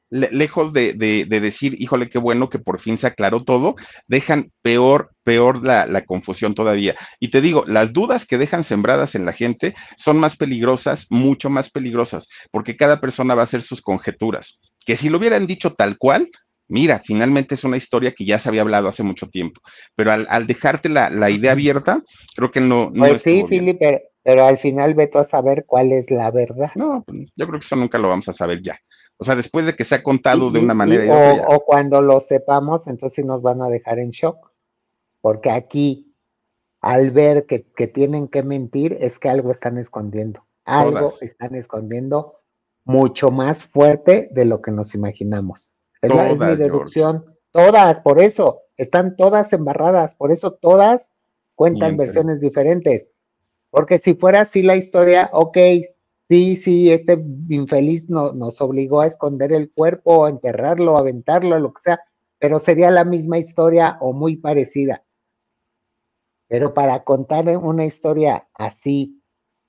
Lejos de decir, híjole, qué bueno que por fin se aclaró todo, dejan peor la confusión todavía. Y te digo, las dudas que dejan sembradas en la gente son más peligrosas, mucho más peligrosas, porque cada persona va a hacer sus conjeturas. Que si lo hubieran dicho tal cual, mira, finalmente es una historia que ya se había hablado hace mucho tiempo. Pero al dejarte la idea abierta, creo que no pues sí, Felipe, pero al final vete a saber cuál es la verdad. No, yo creo que eso nunca lo vamos a saber ya. O sea, después de que se ha contado de una manera... O cuando lo sepamos, entonces nos van a dejar en shock. Porque aquí, al ver que tienen que mentir, es que algo están escondiendo. Algo están escondiendo mucho más fuerte de lo que nos imaginamos. Es mi deducción. George. Todas, por eso. Están todas embarradas. Por eso todas cuentan versiones diferentes. Porque si fuera así la historia, ok... Sí, este infeliz nos obligó a esconder el cuerpo, a enterrarlo, a aventarlo, lo que sea, pero sería la misma historia o muy parecida. Pero para contar una historia así,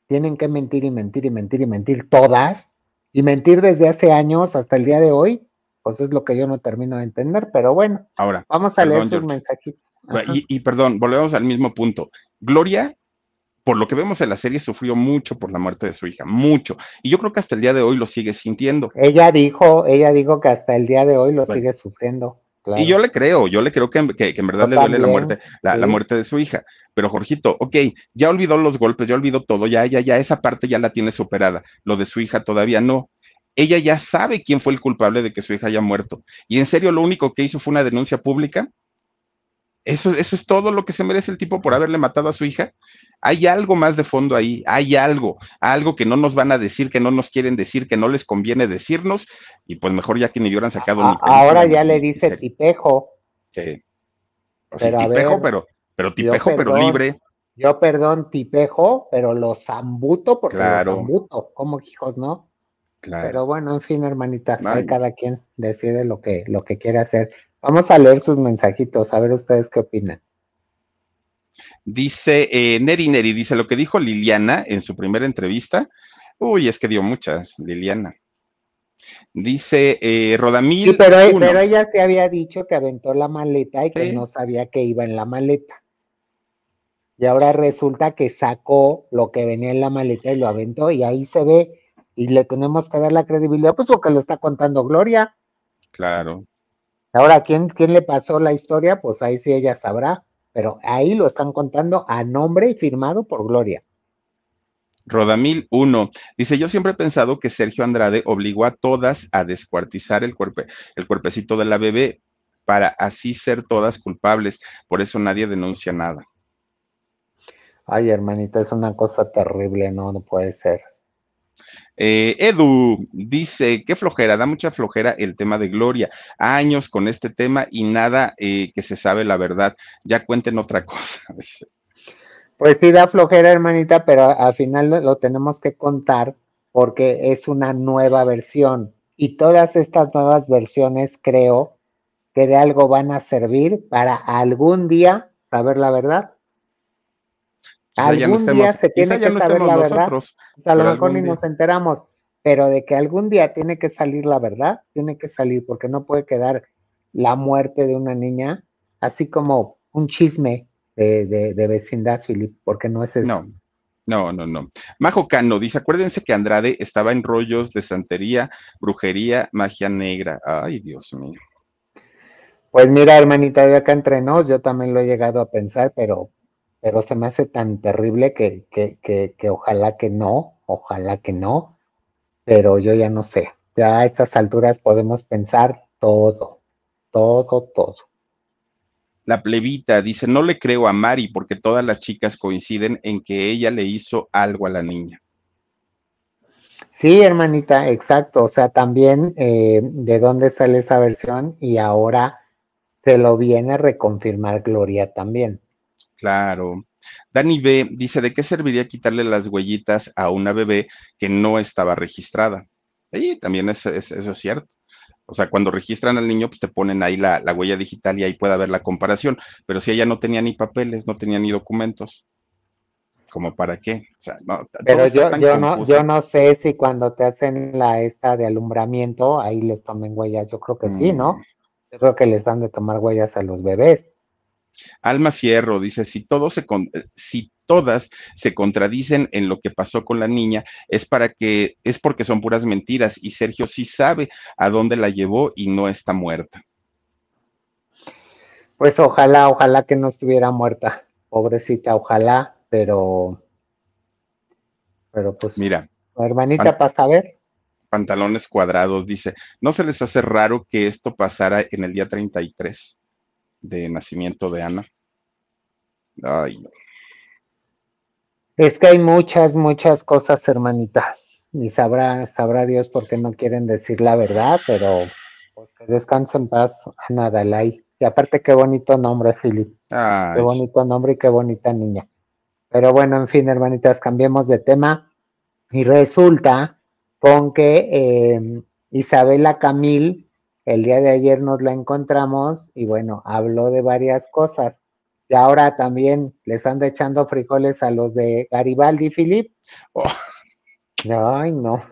tienen que mentir todas, y mentir desde hace años hasta el día de hoy, pues es lo que yo no termino de entender, pero bueno, ahora vamos a leer sus mensajitos. Y perdón, volvemos al mismo punto. Gloria, por lo que vemos en la serie, sufrió mucho por la muerte de su hija, mucho. Y yo creo que hasta el día de hoy lo sigue sintiendo. Ella dijo que hasta el día de hoy lo sigue sufriendo. Claro. Y yo le creo que en verdad yo le duele la muerte, la muerte de su hija. Pero Jorgito, ok, ya olvidó los golpes, ya olvidó todo, ya esa parte ya la tiene superada. Lo de su hija todavía no. Ella ya sabe quién fue el culpable de que su hija haya muerto. Y en serio, lo único que hizo fue una denuncia pública. Eso es todo lo que se merece el tipo por haberle matado a su hija. Hay algo más de fondo ahí, hay algo que no nos van a decir, que no nos quieren decir, que no les conviene decirnos, y pues mejor ya que ni hubieran sacado ni película. Ahora ya le dice tipejo. Sí. O sea, tipejo, pero tipejo, pero libre. Yo, perdón, tipejo, pero lo zambuto porque lo zambuto, como hijos, ¿no? Claro. Pero bueno, en fin, hermanitas, cada quien decide lo que quiere hacer. Vamos a leer sus mensajitos, a ver ustedes qué opinan. Dice Neri, dice lo que dijo Liliana en su primera entrevista. Uy, es que dio muchas, Liliana. Dice Rodamil. Sí, pero ella se había dicho que aventó la maleta y que no sabía que iba en la maleta. Y ahora resulta que sacó lo que venía en la maleta y lo aventó, y ahí se ve, y le tenemos que dar la credibilidad, pues porque lo está contando Gloria. Claro. Ahora, ¿quién le pasó la historia? Pues ahí sí ella sabrá, pero ahí lo están contando a nombre y firmado por Gloria. Rodamil 1, dice, yo siempre he pensado que Sergio Andrade obligó a todas a descuartizar el cuerpecito de la bebé para así ser todas culpables, por eso nadie denuncia nada. Ay, hermanita, es una cosa terrible, no puede ser. Edu dice, qué flojera, da mucha flojera el tema de Gloria, años con este tema y nada que se sabe la verdad, ya cuenten otra cosa. Pues sí, da flojera, hermanita, pero al final lo tenemos que contar porque es una nueva versión, y todas estas nuevas versiones creo que de algo van a servir para algún día saber la verdad. Algún día se tiene que saber la verdad, pues a lo mejor ni nos enteramos, pero de que algún día tiene que salir la verdad, tiene que salir, porque no puede quedar la muerte de una niña así como un chisme de vecindad, Felipe, porque no es eso. No. Majo Cano dice, acuérdense que Andrade estaba en rollos de santería, brujería, magia negra. Ay, Dios mío. Pues mira, hermanita, de acá entre nos, yo también lo he llegado a pensar, pero se me hace tan terrible que ojalá que no, pero yo ya no sé, ya a estas alturas podemos pensar todo. La plebita dice, no le creo a Mari porque todas las chicas coinciden en que ella le hizo algo a la niña. Sí, hermanita, exacto, o sea, también de dónde sale esa versión, y ahora se lo viene a reconfirmar Gloria también. Claro. Dani B. dice, ¿de qué serviría quitarle las huellitas a una bebé que no estaba registrada? Y también eso es cierto. O sea, cuando registran al niño, pues te ponen ahí la huella digital y ahí puede haber la comparación. Pero si ella no tenía ni papeles, no tenía ni documentos, ¿como para qué? O sea, no, pero yo no sé si cuando te hacen la esta de alumbramiento, ahí les tomen huellas. Yo creo que sí, ¿no? Yo creo que les dan de tomar huellas a los bebés. Alma Fierro dice, si todas se contradicen en lo que pasó con la niña, es porque son puras mentiras, y Sergio sí sabe a dónde la llevó y no está muerta. Pues ojalá que no estuviera muerta, pobrecita, ojalá, pero pues mira, hermanita, pasa a ver. Pantalones Cuadrados dice, ¿no se les hace raro que esto pasara en el día 33? De nacimiento de Ana. Ay, no. Es que hay muchas cosas, hermanita, y sabrá Dios por qué no quieren decir la verdad, pero pues que descanse en paz Ana Dalai. Y aparte qué bonito nombre, Felipe. Ay. Qué bonito nombre y qué bonita niña. Pero bueno, en fin, hermanitas, cambiemos de tema, y resulta con que Isabela Camil, el día de ayer nos la encontramos y bueno, habló de varias cosas. Y ahora también les anda echando frijoles a los de Garibaldi, Filip. Oh. Ay, no.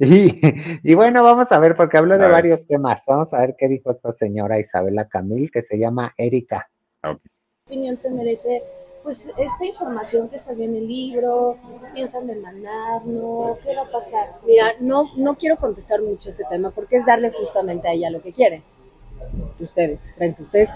y bueno, vamos a ver, porque habló de varios temas. Vamos a ver qué dijo esta señora Isabela Camil, que se llama Erika. Okay. ¿Qué opinión te merece, pues, esta información que salió en el libro? ¿Piensan demandarlo? ¿Qué va a pasar? Mira, no quiero contestar mucho ese tema, porque es darle justamente a ella lo que quiere. Ustedes, friends, ustedes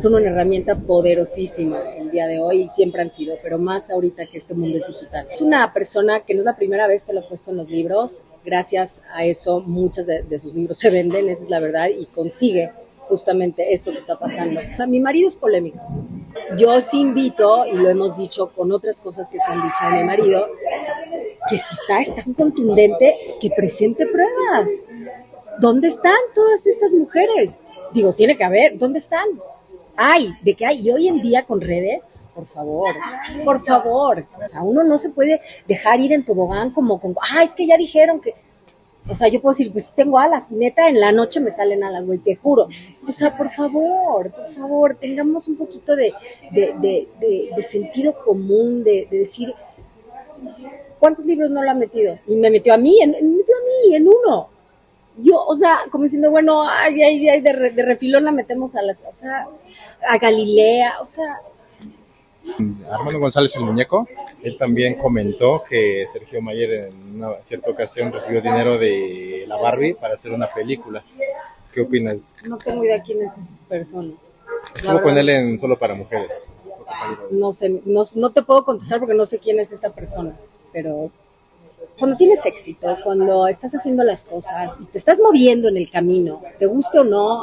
son una herramienta poderosísima el día de hoy, y siempre han sido, pero más ahorita que este mundo es digital. Es una persona que no es la primera vez que lo ha puesto en los libros. Gracias a eso, muchos de sus libros se venden, esa es la verdad, y consigue justamente esto que está pasando. Mi marido es polémico. Yo sí invito, y lo hemos dicho con otras cosas que se han dicho de mi marido, que si es tan contundente, que presente pruebas. ¿Dónde están todas estas mujeres? Digo, tiene que haber, ¿dónde están? Hay, de qué hay. Y hoy en día con redes, por favor, o sea, uno no se puede dejar ir en tobogán como con, es que ya dijeron que, o sea, yo puedo decir, pues tengo alas, neta, en la noche me salen alas, güey, te juro. O sea, por favor, tengamos un poquito de sentido común, de decir, ¿cuántos libros no lo han metido? Y me metió a mí, en uno. Yo, o sea, como diciendo, bueno, de refilón la metemos a las, o sea, a Galilea, o sea. Armando González, el muñeco, él también comentó que Sergio Mayer en una cierta ocasión recibió dinero de la Barbie para hacer una película. ¿Qué opinas? No tengo idea quién es esa persona. Estuvo con él en Solo para Mujeres. No sé, no te puedo contestar porque no sé quién es esta persona, pero... Cuando tienes éxito, cuando estás haciendo las cosas y te estás moviendo en el camino, te guste o no,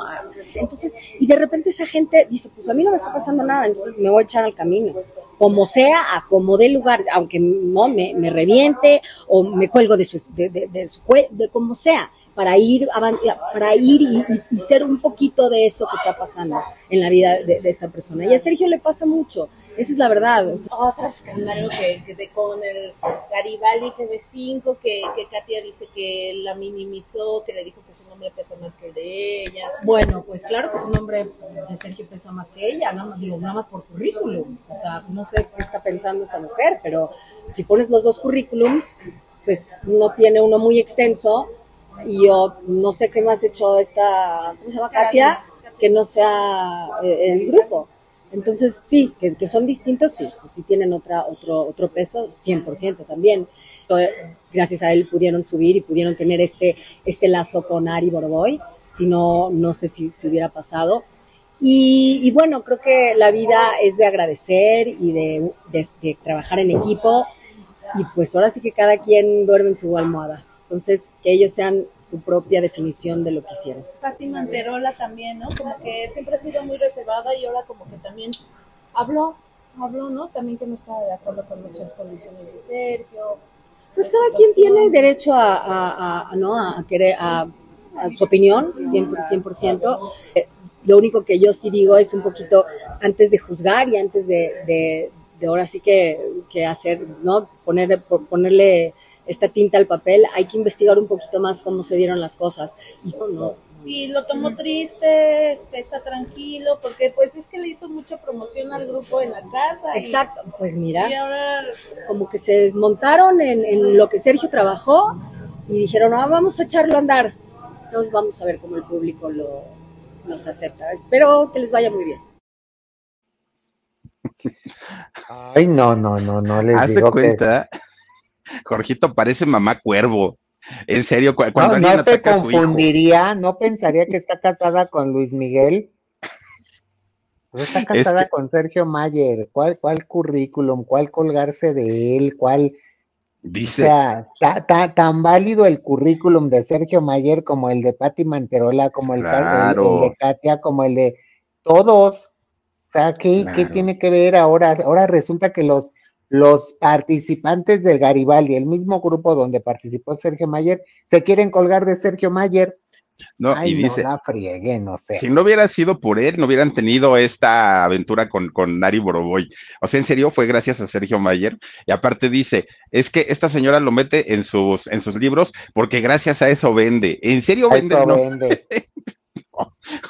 entonces, y de repente esa gente dice, pues a mí no me está pasando nada, entonces me voy a echar al camino, como sea, a como dé lugar, aunque no me reviente o me cuelgo de como sea, para ir y ser un poquito de eso que está pasando en la vida de esta persona. Y a Sergio le pasa mucho, esa es la verdad. O sea, otro escándalo que con el Garibaldi GB5, que Katia dice que la minimizó, que le dijo que su nombre pesa más que el de ella. Bueno, pues claro que su nombre de Sergio pesa más que ella, ¿no? Digo, nada más por currículum. O sea, no sé qué está pensando esta mujer, pero si pones los dos currículums, pues uno tiene uno muy extenso. Y yo no sé qué más ha hecho esta, ¿cómo se llama? Katia, que no sea el grupo. Entonces, sí, que son distintos, sí, pues sí tienen otro peso, 100% también. Gracias a él pudieron subir y pudieron tener este lazo con Ari Boroboy, si no, no sé si se hubiera pasado. Y bueno, creo que la vida es de agradecer y de trabajar en equipo, y pues ahora sí que cada quien duerme en su almohada. Entonces, que ellos sean su propia definición de lo que hicieron. Paty Manterola también, ¿no? Como que siempre ha sido muy reservada y ahora como que también habló, ¿no? También que no estaba de acuerdo con muchas condiciones de Sergio. Pues cada quien tiene derecho a su opinión, 100%. Lo único que yo sí digo es un poquito antes de juzgar y antes de ahora sí que hacer, ¿no? Ponerle... esta tinta al papel, hay que investigar un poquito más cómo se dieron las cosas. Y no. Sí, lo tomó triste, está tranquilo, porque pues es que le hizo mucha promoción al grupo en la casa. Exacto, pues mira, y ahora... como que se desmontaron en lo que Sergio trabajó y dijeron, vamos a echarlo a andar. Entonces vamos a ver cómo el público los acepta. Espero que les vaya muy bien. Ay, no les digo cuenta. Que... Jorgito parece mamá cuervo. En serio, cuando no te confundiría, no pensaría que está casada con Luis Miguel. Pero está casada con Sergio Mayer. ¿Cuál currículum? ¿Cuál colgarse de él? ¿Cuál? Dice. O sea, tan válido el currículum de Sergio Mayer como el de Paty Manterola, como el de Katia, como el de todos. O sea, ¿qué tiene que ver ahora? Ahora resulta que los participantes del Garibaldi, el mismo grupo donde participó Sergio Mayer, se quieren colgar de Sergio Mayer. No, ay, y dice, no la frieguen, o sea. Si no hubiera sido por él, no hubieran tenido esta aventura con Ari Boroboy. O sea, en serio, fue gracias a Sergio Mayer. Y aparte dice, es que esta señora lo mete en sus libros porque gracias a eso vende. ¿En serio vende? Eso no. Vende.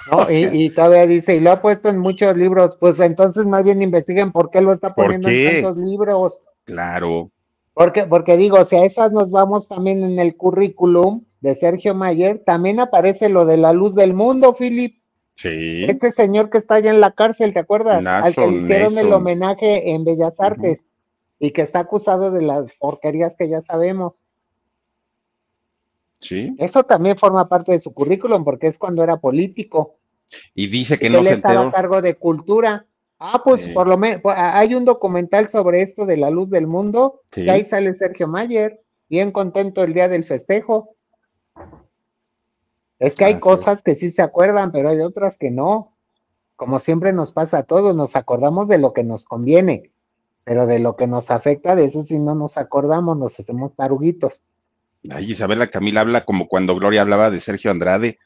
No, o sea, y todavía dice, y lo ha puesto en muchos libros, pues entonces más bien investiguen por qué lo está poniendo en tantos libros. Claro. Porque digo, si a esas nos vamos también en el currículum de Sergio Mayer, también aparece lo de La Luz del Mundo, Philip. Sí. Este señor que está allá en la cárcel, ¿te acuerdas? Al que hicieron el homenaje en Bellas Artes, y que está acusado de las porquerías que ya sabemos. Sí. Eso también forma parte de su currículum porque es cuando era político. Y dice que no se enteró. Él estaba a cargo de cultura. Pues por lo menos hay un documental sobre esto de La Luz del Mundo, sí. Que ahí sale Sergio Mayer, bien contento el día del festejo. Es que hay cosas que sí se acuerdan, pero hay otras que no. Como siempre nos pasa a todos, nos acordamos de lo que nos conviene, pero de lo que nos afecta, de eso si no nos acordamos, nos hacemos taruguitos. Ay, Isabela Camil habla como cuando Gloria hablaba de Sergio Andrade.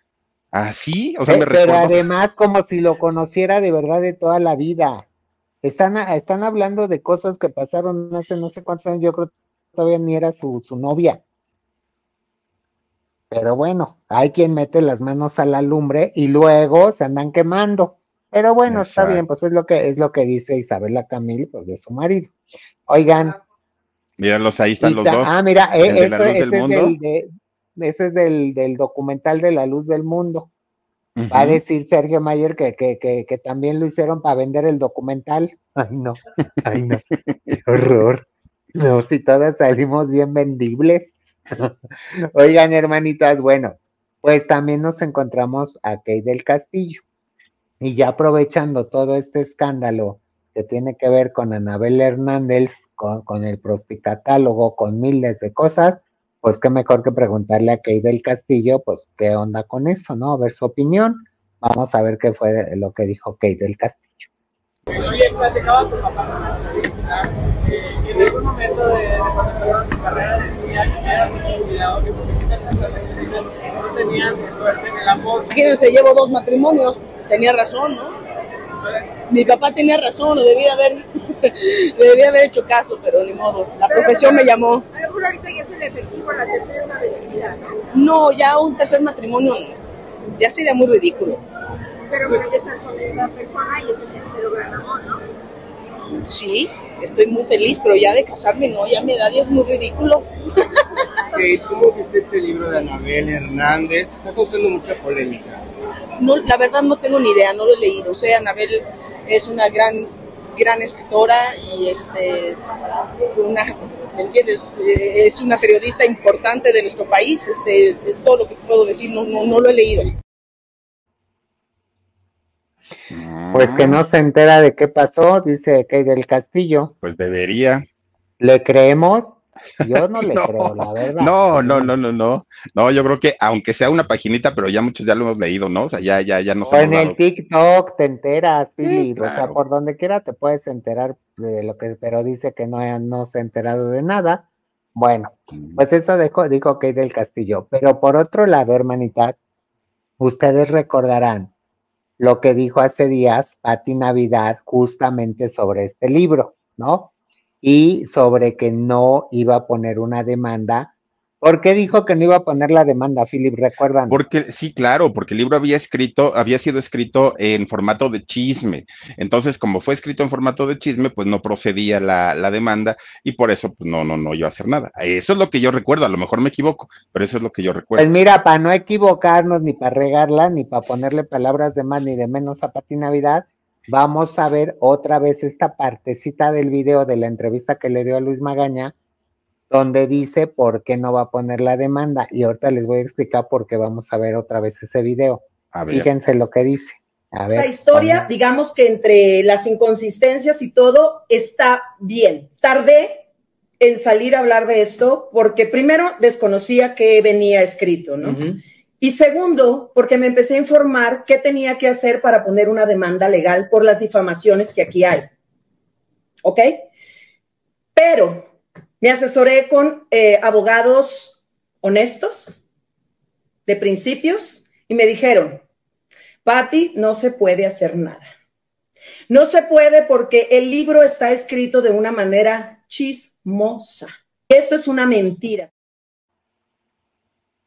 ¿Así? O sea, me recuerdo. Pero además como si lo conociera de verdad de toda la vida. Están hablando de cosas que pasaron hace no sé cuántos años, yo creo que todavía ni era su novia. Pero bueno, hay quien mete las manos a la lumbre y luego se andan quemando. Pero bueno, Está bien, pues es lo que dice Isabela Camil, pues de su marido. Oigan. Míralos, ahí están los dos. Ah, mira, ese es del documental de La Luz del Mundo. Uh-huh. Va a decir Sergio Mayer que también lo hicieron para vender el documental. Ay no, qué horror. No, si todas salimos bien vendibles. Oigan, hermanitas, bueno, pues también nos encontramos a Kate del Castillo. Y ya aprovechando todo este escándalo que tiene que ver con Anabel Hernández, con el prosticatálogo, con miles de cosas, pues qué mejor que preguntarle a Kate del Castillo, pues qué onda con eso, ¿no? A ver su opinión. Vamos a ver qué fue lo que dijo Kate del Castillo. Oye, platicaba tu papá, en algún momento de comenzar su carrera decía que era mucho cuidado, que porque muchas personas no tenían suerte en el amor. Fíjense, llevo 2 matrimonios, tenía razón, ¿no? Mi papá tenía razón, le debía haber hecho caso, pero ni modo, la profesión me llamó. Pero ahorita ya es el efectivo, la tercera es una vencida, ¿no? No, ya un tercer matrimonio ya sería muy ridículo. Pero bueno, ya estás con esta persona y es el tercero gran amor, ¿no? Sí, estoy muy feliz, pero ya de casarme no, ya mi edad ya es muy ridículo. Okay, ¿cómo viste este libro de Anabel Hernández? Está causando mucha polémica. No, la verdad no tengo ni idea, no lo he leído. O sea, Anabel es una gran escritora y ¿me entiendes? Es una periodista importante de nuestro país. Es todo lo que puedo decir, no lo he leído. Pues que no se entera de qué pasó, dice Kate del Castillo. Pues debería. ¿Le creemos? Yo no le creo, la verdad. No. No, yo creo que aunque sea una paginita, pero ya muchos ya lo hemos leído, ¿no? O sea, ya no se en el TikTok te enteras, Fili. Sí, claro. O sea, por donde quiera te puedes enterar de lo que, pero dice que no se ha enterado de nada. Bueno, pues eso dijo Kate del Castillo. Pero por otro lado, hermanitas, ustedes recordarán lo que dijo hace días Paty Navidad justamente sobre este libro, ¿no? Y sobre que no iba a poner una demanda. ¿Por qué dijo que no iba a poner la demanda, Philip? ¿Recuerdan? Porque sí, claro, porque el libro había sido escrito en formato de chisme. Entonces, como fue escrito en formato de chisme, pues no procedía la demanda y por eso pues, no iba a hacer nada. Eso es lo que yo recuerdo, a lo mejor me equivoco, pero eso es lo que yo recuerdo. Pues mira, para no equivocarnos, ni para regarla, ni para ponerle palabras de más ni de menos a Paty Navidad, vamos a ver otra vez esta partecita del video de la entrevista que le dio a Luis Magaña, donde dice por qué no va a poner la demanda. Y ahorita les voy a explicar por qué vamos a ver otra vez ese video. Fíjense lo que dice. A ver, esta historia, digamos que entre las inconsistencias y todo, está bien. Tardé en salir a hablar de esto porque primero desconocía qué venía escrito, ¿no? Uh-huh. Y segundo, porque me empecé a informar qué tenía que hacer para poner una demanda legal por las difamaciones que aquí hay. ¿Ok? Pero me asesoré con abogados honestos, de principios, y me dijeron, Paty, no se puede hacer nada. No se puede porque el libro está escrito de una manera chismosa. Esto es una mentira.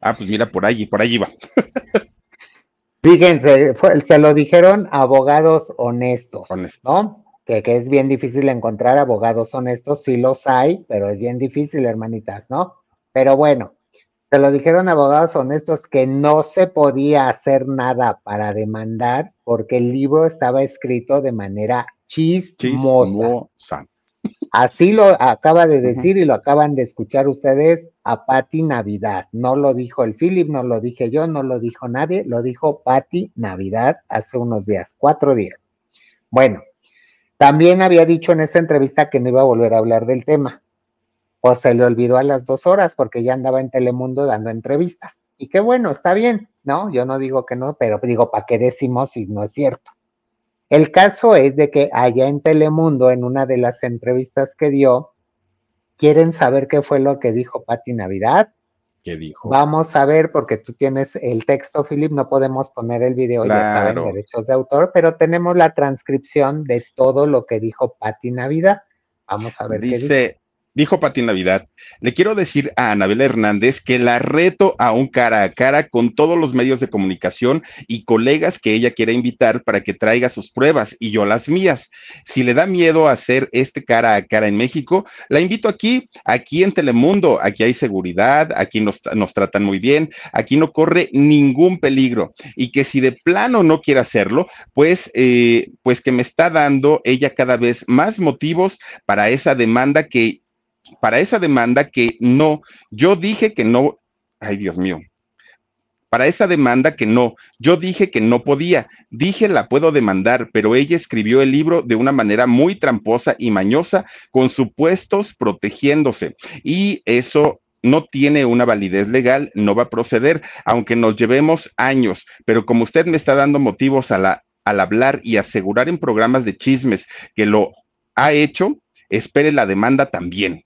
Ah, pues mira, por allí va. Fíjense, se lo dijeron abogados honestos, ¿no? Que es bien difícil encontrar abogados honestos, sí los hay, pero es bien difícil, hermanitas, ¿no? Pero bueno, se lo dijeron abogados honestos que no se podía hacer nada para demandar porque el libro estaba escrito de manera chismosa. Así lo acaba de decir y lo acaban de escuchar ustedes a Paty Navidad. No lo dijo el Philip, no lo dije yo, no lo dijo nadie, lo dijo Paty Navidad hace unos días, 4 días. Bueno, también había dicho en esa entrevista que no iba a volver a hablar del tema. Pues se le olvidó a las 2 horas porque ya andaba en Telemundo dando entrevistas. Y qué bueno, está bien, ¿no? Yo no digo que no, pero digo, ¿para qué decimos si no es cierto? El caso es de que allá en Telemundo, en una de las entrevistas que dio, ¿quieren saber qué fue lo que dijo Paty Navidad? ¿Qué dijo? Vamos a ver, porque tú tienes el texto, Philip, no podemos poner el video, claro, ya saben, derechos de autor, pero tenemos la transcripción de todo lo que dijo Paty Navidad. Vamos a ver qué dice. Dijo Paty Navidad, le quiero decir a Anabel Hernández que la reto a un cara a cara con todos los medios de comunicación y colegas que ella quiera invitar para que traiga sus pruebas y yo las mías. Si le da miedo hacer este cara a cara en México, la invito aquí, aquí en Telemundo, aquí hay seguridad, aquí nos tratan muy bien, aquí no corre ningún peligro. Y que si de plano no quiere hacerlo, pues que me está dando ella cada vez más motivos para esa demanda que... Para esa demanda que no, yo dije que no podía, dije la puedo demandar, pero ella escribió el libro de una manera muy tramposa y mañosa, con supuestos protegiéndose, y eso no tiene una validez legal, no va a proceder, aunque nos llevemos años, pero como usted me está dando motivos al hablar y asegurar en programas de chismes que lo ha hecho, espere la demanda también.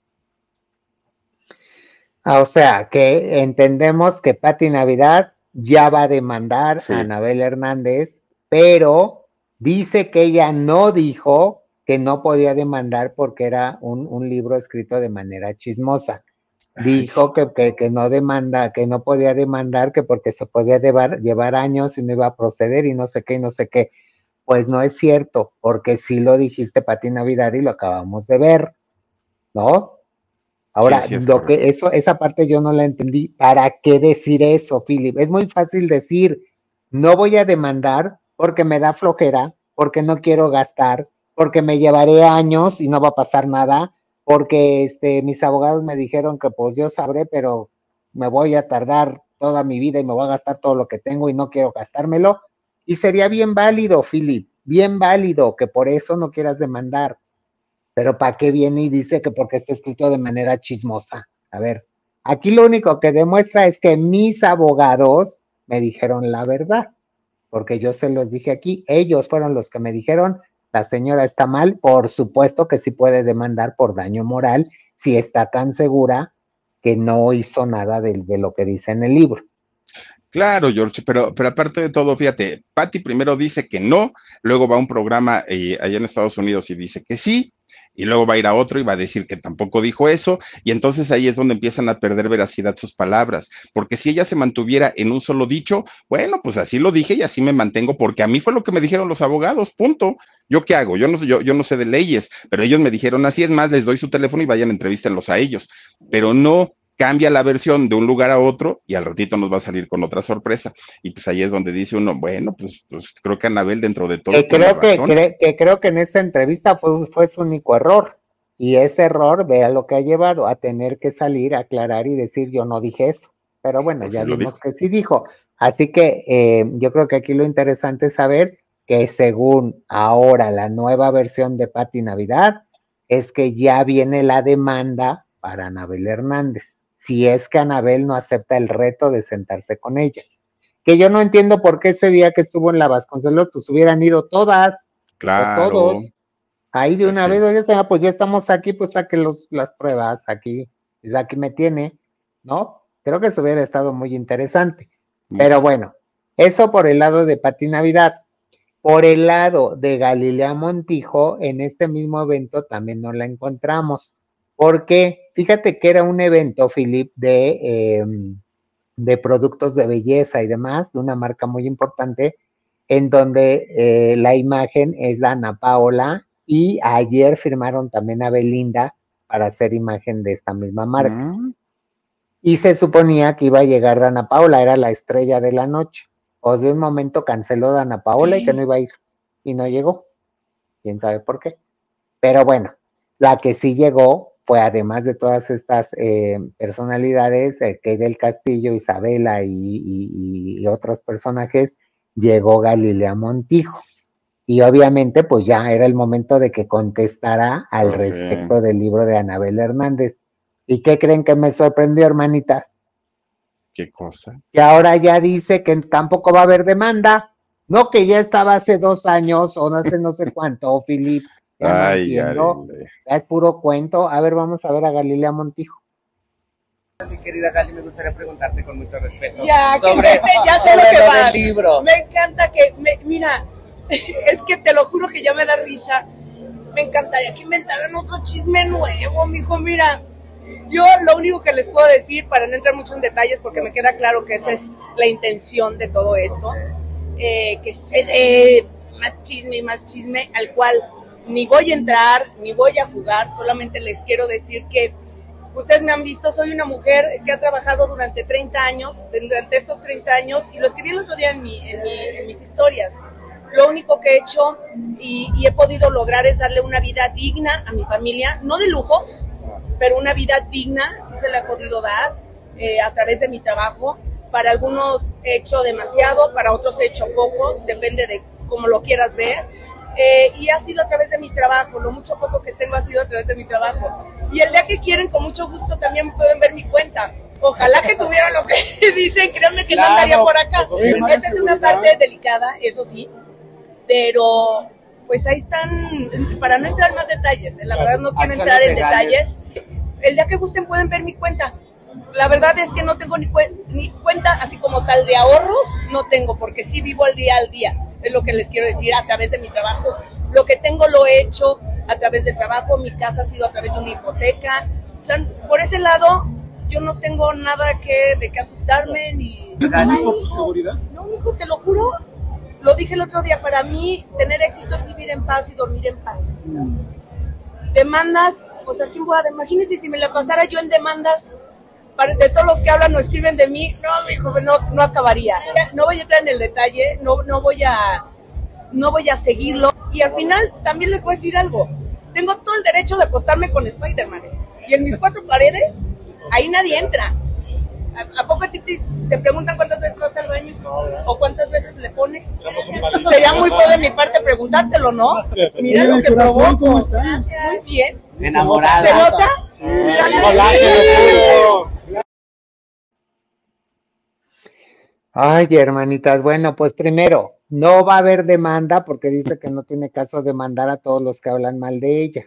O sea, que entendemos que Paty Navidad ya va a demandar a Anabel Hernández, pero dice que ella no dijo que no podía demandar porque era un libro escrito de manera chismosa. Dijo que no demanda, que no podía demandar, que porque se podía llevar años y no iba a proceder y no sé qué, y no sé qué. Pues no es cierto, porque sí lo dijiste, Paty Navidad, y lo acabamos de ver, ¿no? Ahora, sí, esa parte yo no la entendí. ¿Para qué decir eso, Philip? Es muy fácil decir, no voy a demandar porque me da flojera, porque no quiero gastar, porque me llevaré años y no va a pasar nada, porque mis abogados me dijeron que pues yo sabré, pero me voy a tardar toda mi vida y me voy a gastar todo lo que tengo y no quiero gastármelo. Y sería bien válido, Philip, bien válido, que por eso no quieras demandar. Pero ¿para qué viene y dice que porque está escrito de manera chismosa? A ver, aquí lo único que demuestra es que mis abogados me dijeron la verdad, porque yo se los dije aquí, ellos fueron los que me dijeron, la señora está mal, por supuesto que sí puede demandar por daño moral, si está tan segura que no hizo nada de lo que dice en el libro. Claro, George, pero aparte de todo, fíjate, Paty primero dice que no, luego va a un programa allá en Estados Unidos y dice que sí, y luego va a ir a otro y va a decir que tampoco dijo eso, y entonces ahí es donde empiezan a perder veracidad sus palabras, porque si ella se mantuviera en un solo dicho, bueno, pues así lo dije y así me mantengo, porque a mí fue lo que me dijeron los abogados, punto. ¿Yo qué hago? Yo no sé de leyes, pero ellos me dijeron así, es más, les doy su teléfono y vayan, entrevístenlos a ellos, pero no... Cambia la versión de un lugar a otro y al ratito nos va a salir con otra sorpresa. Y pues ahí es donde dice uno, bueno, pues creo que Anabel dentro de todo... Creo que en esta entrevista fue su único error. Y ese error, vea lo que ha llevado a tener que salir, aclarar y decir, yo no dije eso. Pero bueno, pues ya vimos que sí dijo. Así que yo creo que aquí lo interesante es saber que según ahora la nueva versión de Paty Navidad, es que ya viene la demanda para Anabel Hernández. Si es que Anabel no acepta el reto de sentarse con ella. Que yo no entiendo por qué ese día que estuvo en la Vasconcelos, pues hubieran ido todas, claro, o todos, ahí de una vez, oye, pues ya estamos aquí, pues saque las pruebas, aquí me tiene, ¿no? Creo que eso hubiera estado muy interesante. Pero bueno, eso por el lado de Paty Navidad. Por el lado de Galilea Montijo, en este mismo evento también no la encontramos. Porque fíjate que era un evento, Philip, de productos de belleza y demás, de una marca muy importante, en donde la imagen es de Ana Paola, y ayer firmaron también a Belinda para hacer imagen de esta misma marca. Y se suponía que iba a llegar Dana Paola, era la estrella de la noche. O de un momento canceló Dana Paola y que no iba a ir, y no llegó. ¿Quién sabe por qué? Pero bueno, la que sí llegó fue, además de todas estas personalidades, Kate del Castillo, Isabela y otros personajes, llegó Galilea Montijo. Y obviamente, pues ya era el momento de que contestara al respecto del libro de Anabel Hernández. ¿Y qué creen que me sorprendió, hermanitas? ¿Qué cosa? Y ahora ya dice que tampoco va a haber demanda, no, que ya estaba hace 2 años o hace no sé cuánto, Felipe. Ay, no entiendo, ya es puro cuento. A ver, vamos a ver a Galilea Montijo. Mi querida Gali, me gustaría preguntarte con mucho respeto sobre el libro. Me encanta que, mira, es que te lo juro que ya me da risa. Me encantaría que inventaran otro chisme nuevo, mijo, mira. Yo lo único que les puedo decir, para no entrar mucho en detalles, porque me queda claro que esa es la intención de todo esto, que se dé más chisme, al cual ni voy a entrar, ni voy a jugar, solamente les quiero decir que ustedes me han visto, soy una mujer que ha trabajado durante 30 años, durante estos 30 años, y lo escribí el otro día en mis historias. Lo único que he hecho y he podido lograr es darle una vida digna a mi familia, no de lujos, pero una vida digna, sí se la he podido dar a través de mi trabajo. Para algunos he hecho demasiado, para otros he hecho poco, depende de cómo lo quieras ver. Y ha sido a través de mi trabajo, lo mucho poco que tengo ha sido a través de mi trabajo. Y el día que quieren, con mucho gusto también pueden ver mi cuenta. Ojalá que tuviera lo que dicen, créanme que claro, no andaría por acá. Esta es una parte delicada, eso sí, pero pues ahí están, para no entrar más detalles, la verdad no quiero entrar en detalles. El día que gusten pueden ver mi cuenta. La verdad es que no tengo ni cuenta así como tal de ahorros, no tengo, porque sí vivo al día al día. Es lo que les quiero decir, a través de mi trabajo. Lo que tengo lo he hecho a través del trabajo, mi casa ha sido a través de una hipoteca. O sea, por ese lado, yo no tengo nada de qué asustarme. Ni... ¿Te da por seguridad? No, mijo, te lo juro. Lo dije el otro día, para mí tener éxito es vivir en paz y dormir en paz. Demandas, pues ¿a quién voy a...? Imagínense si me la pasara yo en demandas, de todos los que hablan o escriben de mí, no, mijo, no acabaría. No voy a entrar en el detalle, no voy a seguirlo. Y al final también les voy a decir algo, tengo todo el derecho de acostarme con Spider-Man, y en mis 4 paredes, ahí nadie entra. ¿A poco te preguntan cuántas veces vas al baño? ¿O cuántas veces le pones? Sería muy bueno de mi parte preguntártelo, ¿no? Mira lo que probó. ¿Cómo estás? Muy bien. ¿Enamorada? ¿Se nota? Sí. Mira. Ay, hermanitas, bueno, pues primero, no va a haber demanda porque dice que no tiene caso demandar a todos los que hablan mal de ella.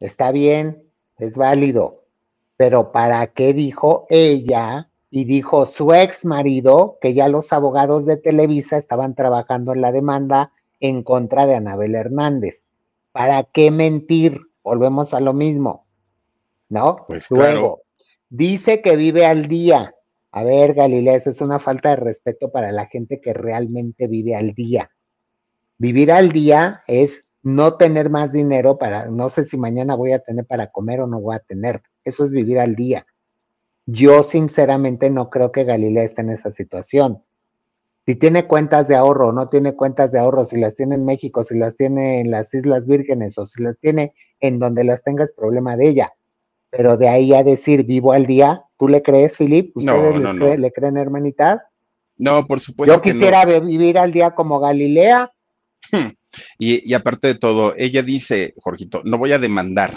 Está bien, es válido. Pero ¿para qué dijo ella y dijo su ex marido que ya los abogados de Televisa estaban trabajando en la demanda en contra de Anabel Hernández? ¿Para qué mentir? Volvemos a lo mismo, ¿no? Pues luego, claro. Dice que vive al día. A ver, Galilea, eso es una falta de respeto para la gente que realmente vive al día. Vivir al día es no tener más dinero para, no sé si mañana voy a tener para comer o no voy a tener. Eso es vivir al día. Yo sinceramente no creo que Galilea esté en esa situación. Si tiene cuentas de ahorro, no tiene cuentas de ahorro, si las tiene en México, si las tiene en las Islas Vírgenes o si las tiene en donde las tenga, es problema de ella. Pero de ahí a decir vivo al día, ¿tú le crees, Felipe? ¿Ustedes le creen, hermanitas? No, por supuesto. Yo quisiera que no. Vivir al día como Galilea. Y aparte de todo, ella dice, Jorgito, no voy a demandar.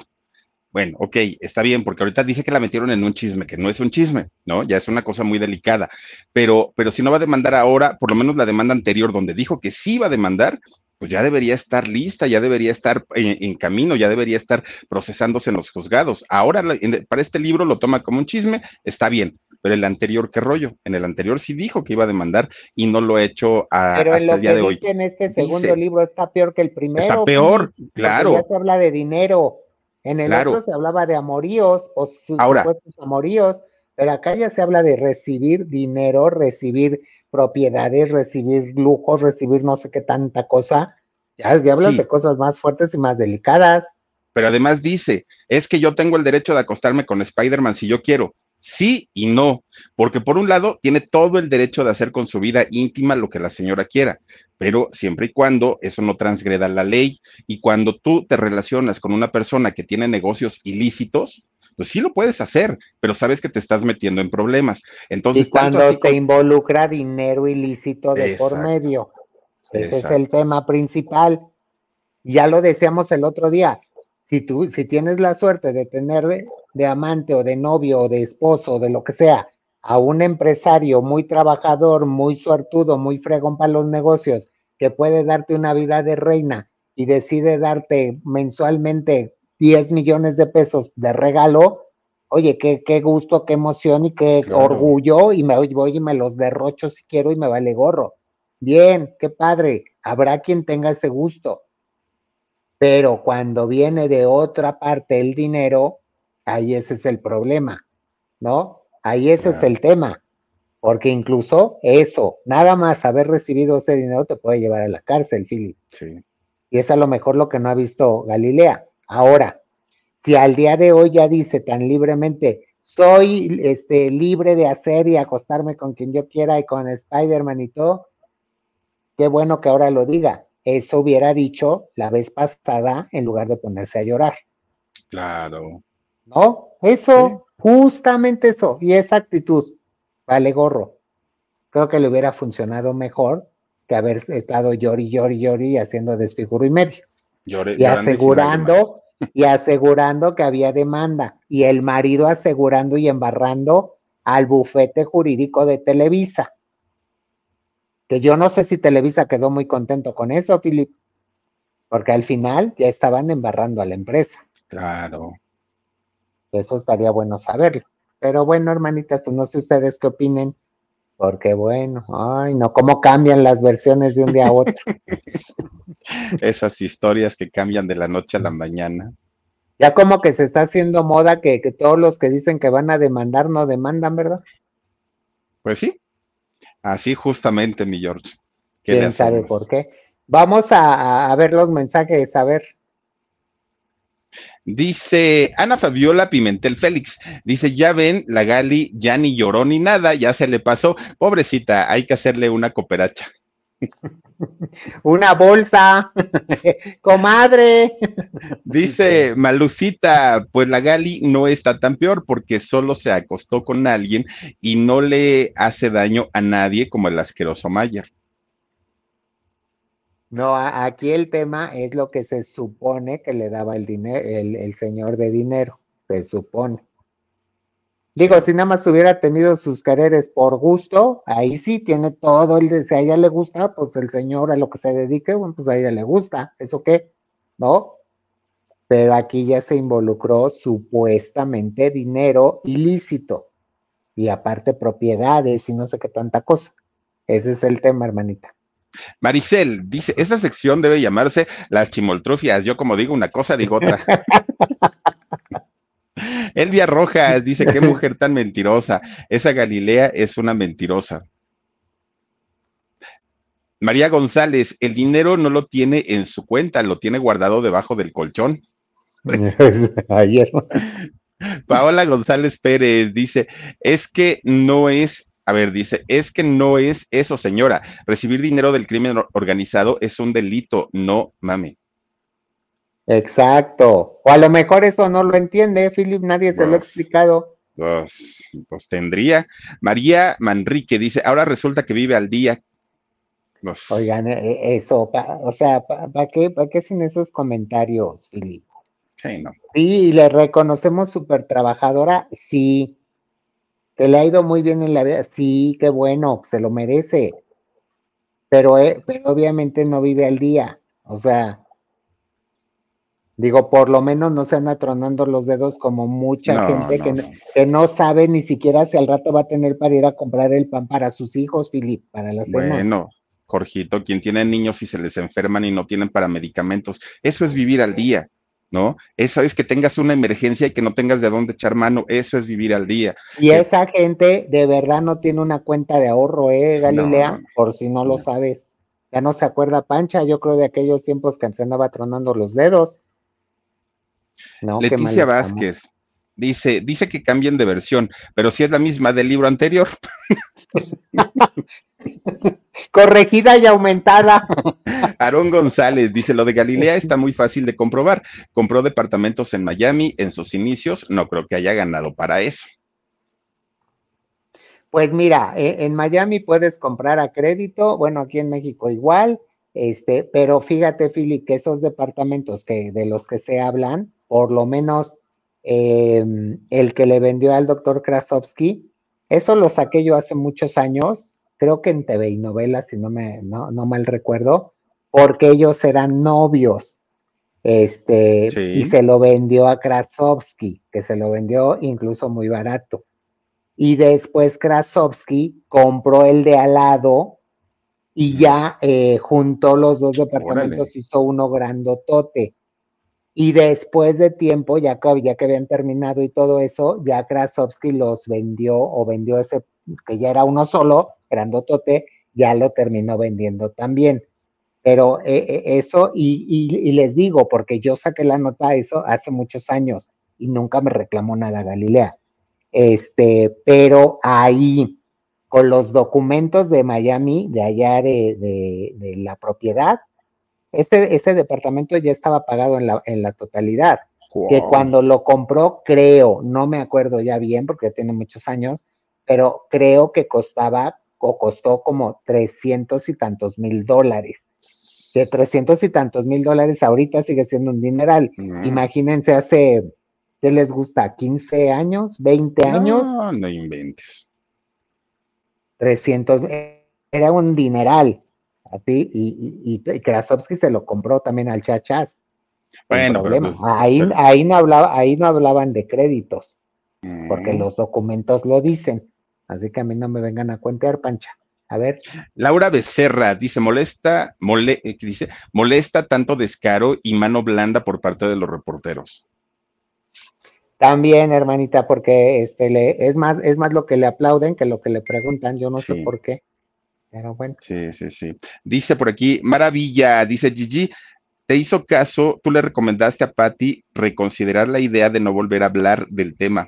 Bueno, ok, está bien, porque ahorita dice que la metieron en un chisme, que no es un chisme, ¿no? Ya es una cosa muy delicada, pero si no va a demandar ahora, por lo menos la demanda anterior donde dijo que sí iba a demandar, pues ya debería estar lista, ya debería estar en camino, ya debería estar procesándose en los juzgados. Ahora, para este libro lo toma como un chisme, está bien, pero el anterior, ¿qué rollo? En el anterior sí dijo que iba a demandar y no lo ha hecho hasta el día de hoy. Pero lo que dice en este segundo libro está peor que el primero. Está peor, claro. Ya se habla de dinero. En el claro. Otro se hablaba de amoríos o sus supuestos amoríos, pero acá ya se habla de recibir dinero, recibir propiedades, recibir lujos, recibir no sé qué tanta cosa. Ya hablas de cosas más fuertes y más delicadas. Pero además dice, es que yo tengo el derecho de acostarme con Spider-Man si yo quiero. Sí y no, porque por un lado tiene todo el derecho de hacer con su vida íntima lo que la señora quiera, pero siempre y cuando eso no transgreda la ley, y cuando tú te relacionas con una persona que tiene negocios ilícitos, pues sí lo puedes hacer, pero sabes que te estás metiendo en problemas. Entonces, y cuando se involucra dinero ilícito de por medio, ese es el tema principal. Ya lo decíamos el otro día, si tienes la suerte de tener de amante o de novio o de esposo o de lo que sea a un empresario muy trabajador, muy suertudo, muy fregón para los negocios, que puede darte una vida de reina y decide darte mensualmente 10 millones de pesos de regalo, oye, qué gusto, qué emoción y qué claro. orgullo, y me voy y me los derrocho si quiero y me vale gorro. Bien, qué padre, habrá quien tenga ese gusto. Pero cuando viene de otra parte el dinero, ahí ese es el problema, ¿no? Ahí ese claro. es el tema, porque incluso eso, nada más haber recibido ese dinero te puede llevar a la cárcel, Filipe. Sí. Y es a lo mejor lo que no ha visto Galilea. Ahora, si al día de hoy ya dice tan libremente, soy libre de hacer y acostarme con quien yo quiera y con Spider-Man y todo, qué bueno que ahora lo diga. Eso hubiera dicho la vez pasada en lugar de ponerse a llorar. Claro. ¿No? Eso, sí. justamente eso. Y esa actitud, vale gorro. Creo que le hubiera funcionado mejor que haber estado llori y haciendo desfiguro y medio. Y asegurando que había demanda. Y el marido asegurando y embarrando al bufete jurídico de Televisa. Que yo no sé si Televisa quedó muy contento con eso, Filipe, porque al final ya estaban embarrando a la empresa. Claro. Eso estaría bueno saberlo. Pero bueno, hermanitas, pues no sé ustedes qué opinen, porque bueno, ay, no, cómo cambian las versiones de un día a otro. Esas historias que cambian de la noche a la mañana. Ya como que se está haciendo moda que todos los que dicen que van a demandar no demandan, ¿verdad? Pues sí. Así justamente, mi George. ¿Quién sabe por qué? Vamos a ver los mensajes, a ver. Dice Ana Fabiola Pimentel Félix, dice, ya ven, la Gali ya ni lloró ni nada, ya se le pasó. Pobrecita, hay que hacerle una cooperacha. Una bolsa, comadre. Dice Malucita, pues la Gali no está tan peor porque solo se acostó con alguien y no le hace daño a nadie como el asqueroso Mayer. No, aquí el tema es lo que se supone que le daba el dinero, el señor de dinero, se supone. Digo, si nada más hubiera tenido sus quereres por gusto, ahí sí tiene todo, si a ella le gusta, pues el señor a lo que se dedique, bueno, pues a ella le gusta, ¿eso qué? ¿No? Pero aquí ya se involucró supuestamente dinero ilícito, y aparte propiedades y no sé qué tanta cosa. Ese es el tema, hermanita. Maricel dice, esta sección debe llamarse las chimoltrufias, yo como digo una cosa, digo otra. Elvia Rojas dice, qué mujer tan mentirosa, esa Galilea es una mentirosa. María González, el dinero no lo tiene en su cuenta, lo tiene guardado debajo del colchón. Paola González Pérez dice, es que no es eso, señora, recibir dinero del crimen organizado es un delito, no mame. Exacto, o a lo mejor eso no lo entiende, Philip, nadie se lo ha explicado. Pues tendría. María Manrique dice, ahora resulta que vive al día. Oigan, eso, ¿para qué sin esos comentarios, Philip? Sí, no. Sí, le reconocemos súper trabajadora, sí, que le ha ido muy bien en la vida, sí, qué bueno, se lo merece, pero obviamente no vive al día, o sea... Digo, por lo menos no se anda tronando los dedos como mucha gente que no sabe ni siquiera si al rato va a tener para ir a comprar el pan para sus hijos, Filipe, para la cena. Bueno, Jorgito, quien tiene niños y se les enferman y no tienen para medicamentos, eso es vivir al día, ¿no? Eso es que tengas una emergencia y que no tengas de dónde echar mano, eso es vivir al día. Y esa gente de verdad no tiene una cuenta de ahorro, Galilea, por si no lo sabes. Ya no se acuerda Pancha, yo creo, de aquellos tiempos que se andaba tronando los dedos. No, Leticia Vázquez dice que cambien de versión, pero si es la misma del libro anterior. Corregida y aumentada. Aarón González dice, lo de Galilea está muy fácil de comprobar, compró departamentos en Miami en sus inicios, no creo que haya ganado para eso. Pues mira, en Miami puedes comprar a crédito, bueno, aquí en México igual. Pero fíjate, Filipe, que esos departamentos de los que se hablan, por lo menos el que le vendió al doctor Krasovsky, Eso lo saqué yo hace muchos años, creo que en TV y novelas, si no mal recuerdo, porque ellos eran novios. Y se lo vendió a Krasovsky, que se lo vendió incluso muy barato. Y después Krasovsky compró el de al lado y ya juntó los dos departamentos, hizo uno grandotote. Y después de tiempo, ya que habían terminado y todo eso, ya Krasovsky los vendió, o vendió ese, que ya era uno solo, grandotote, ya lo terminó vendiendo también. Pero eso, y les digo, porque yo saqué la nota eso hace muchos años y nunca me reclamó nada Galilea. Pero ahí, con los documentos de Miami, de allá de la propiedad, este departamento ya estaba pagado en la totalidad. Wow. Que cuando lo compró, creo, no me acuerdo ya bien porque tiene muchos años, pero creo que costó como 300 y tantos mil dólares. De 300 y tantos mil dólares ahorita sigue siendo un dineral. No. Imagínense hace, ¿qué les gusta? ¿15 años? ¿20 años? No, no inventes. 300, era un dineral. Así, y Krasovsky se lo compró también al Chachas. Bueno, pero ahí no hablaban de créditos, porque los documentos lo dicen. Así que a mí no me vengan a cuentear, Pancha. A ver. Laura Becerra dice, molesta tanto descaro y mano blanda por parte de los reporteros. También, hermanita, porque es más lo que le aplauden que lo que le preguntan, yo no sé por qué, pero bueno. Sí. Dice por aquí, maravilla, dice Gigi, te hizo caso, tú le recomendaste a Paty reconsiderar la idea de no volver a hablar del tema.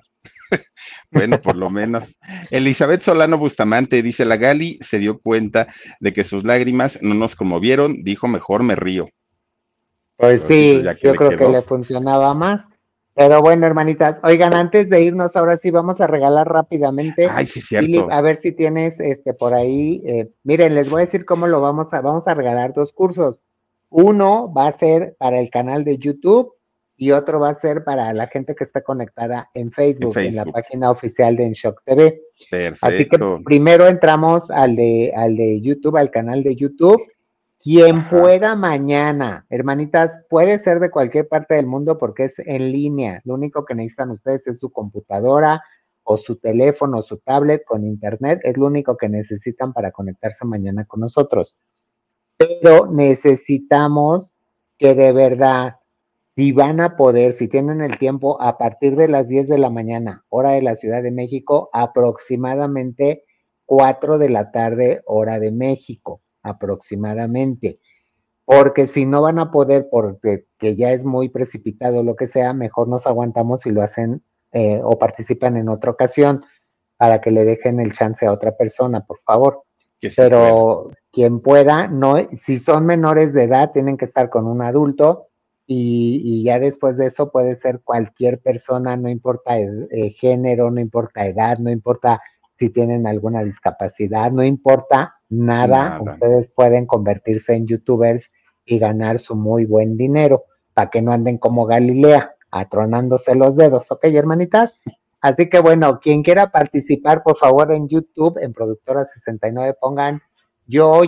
Bueno, por lo menos. Elizabeth Solano Bustamante dice, la Gali se dio cuenta de que sus lágrimas no nos conmovieron, dijo, mejor me río. Pues pero sí, yo creo que le funcionaba más. Pero bueno, hermanitas, oigan, antes de irnos, ahora sí vamos a regalar rápidamente. Ay, sí, cierto. Philip, a ver si tienes por ahí. Miren, les voy a decir cómo lo vamos a regalar 2 cursos. Uno va a ser para el canal de YouTube, y otro va a ser para la gente que está conectada en Facebook, en la página oficial de En Shock TV. Perfecto. Así que primero entramos al de YouTube, al canal de YouTube. Quien pueda mañana, hermanitas, puede ser de cualquier parte del mundo porque es en línea. Lo único que necesitan ustedes es su computadora o su teléfono, o su tablet con internet. Es lo único que necesitan para conectarse mañana con nosotros. Pero necesitamos que de verdad... Si van a poder, si tienen el tiempo, a partir de las 10 de la mañana, hora de la Ciudad de México, aproximadamente 4 de la tarde, hora de México, aproximadamente. Porque si no van a poder, porque que ya es muy precipitado, lo que sea, mejor nos aguantamos si lo hacen o participan en otra ocasión, para que le dejen el chance a otra persona, por favor. Pero quien pueda, no, si son menores de edad, tienen que estar con un adulto. Y ya después de eso puede ser cualquier persona, no importa género, no importa edad, no importa si tienen alguna discapacidad, no importa nada. Ustedes pueden convertirse en youtubers y ganar su muy buen dinero, para que no anden como Galilea, atronándose los dedos, ¿ok, hermanitas? Así que bueno, quien quiera participar, por favor, en YouTube, en Productora 69, pongan yo.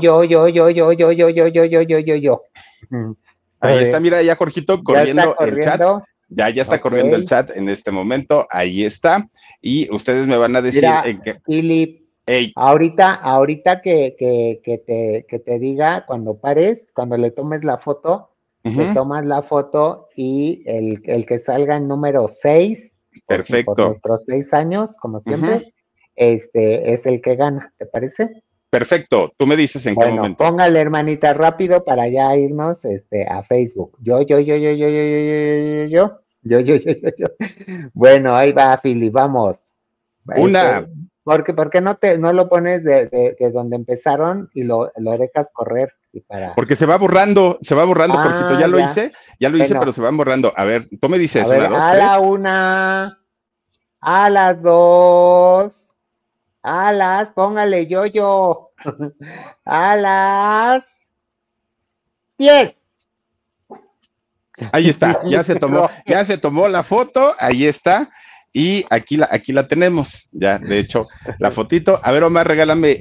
Ahí está, mira, ya Jorgito corriendo el chat. Ya está corriendo el chat en este momento. Ahí está. Y ustedes me van a decir... Mira, Philip, ahorita que te diga, cuando pares, cuando le tomes la foto, le tomas la foto y el que salga en número 6, perfecto, por nuestros 6 años, como siempre, es el que gana, ¿te parece? Perfecto, tú me dices qué momento. Póngale, hermanita, rápido para ya irnos a Facebook. Yo. Bueno, ahí va, Philip, vamos. ¿Por qué no lo pones de donde empezaron y lo dejas correr? Porque se va borrando, Jorgito. Ya lo hice, pero se van borrando. A ver, tú me dices. A la 1, a las 2. Alas, póngale yo. Alas. 10. Ahí está, ya se tomó la foto, ahí está. Y aquí la tenemos, ya, de hecho, la fotito. A ver, Omar, regálame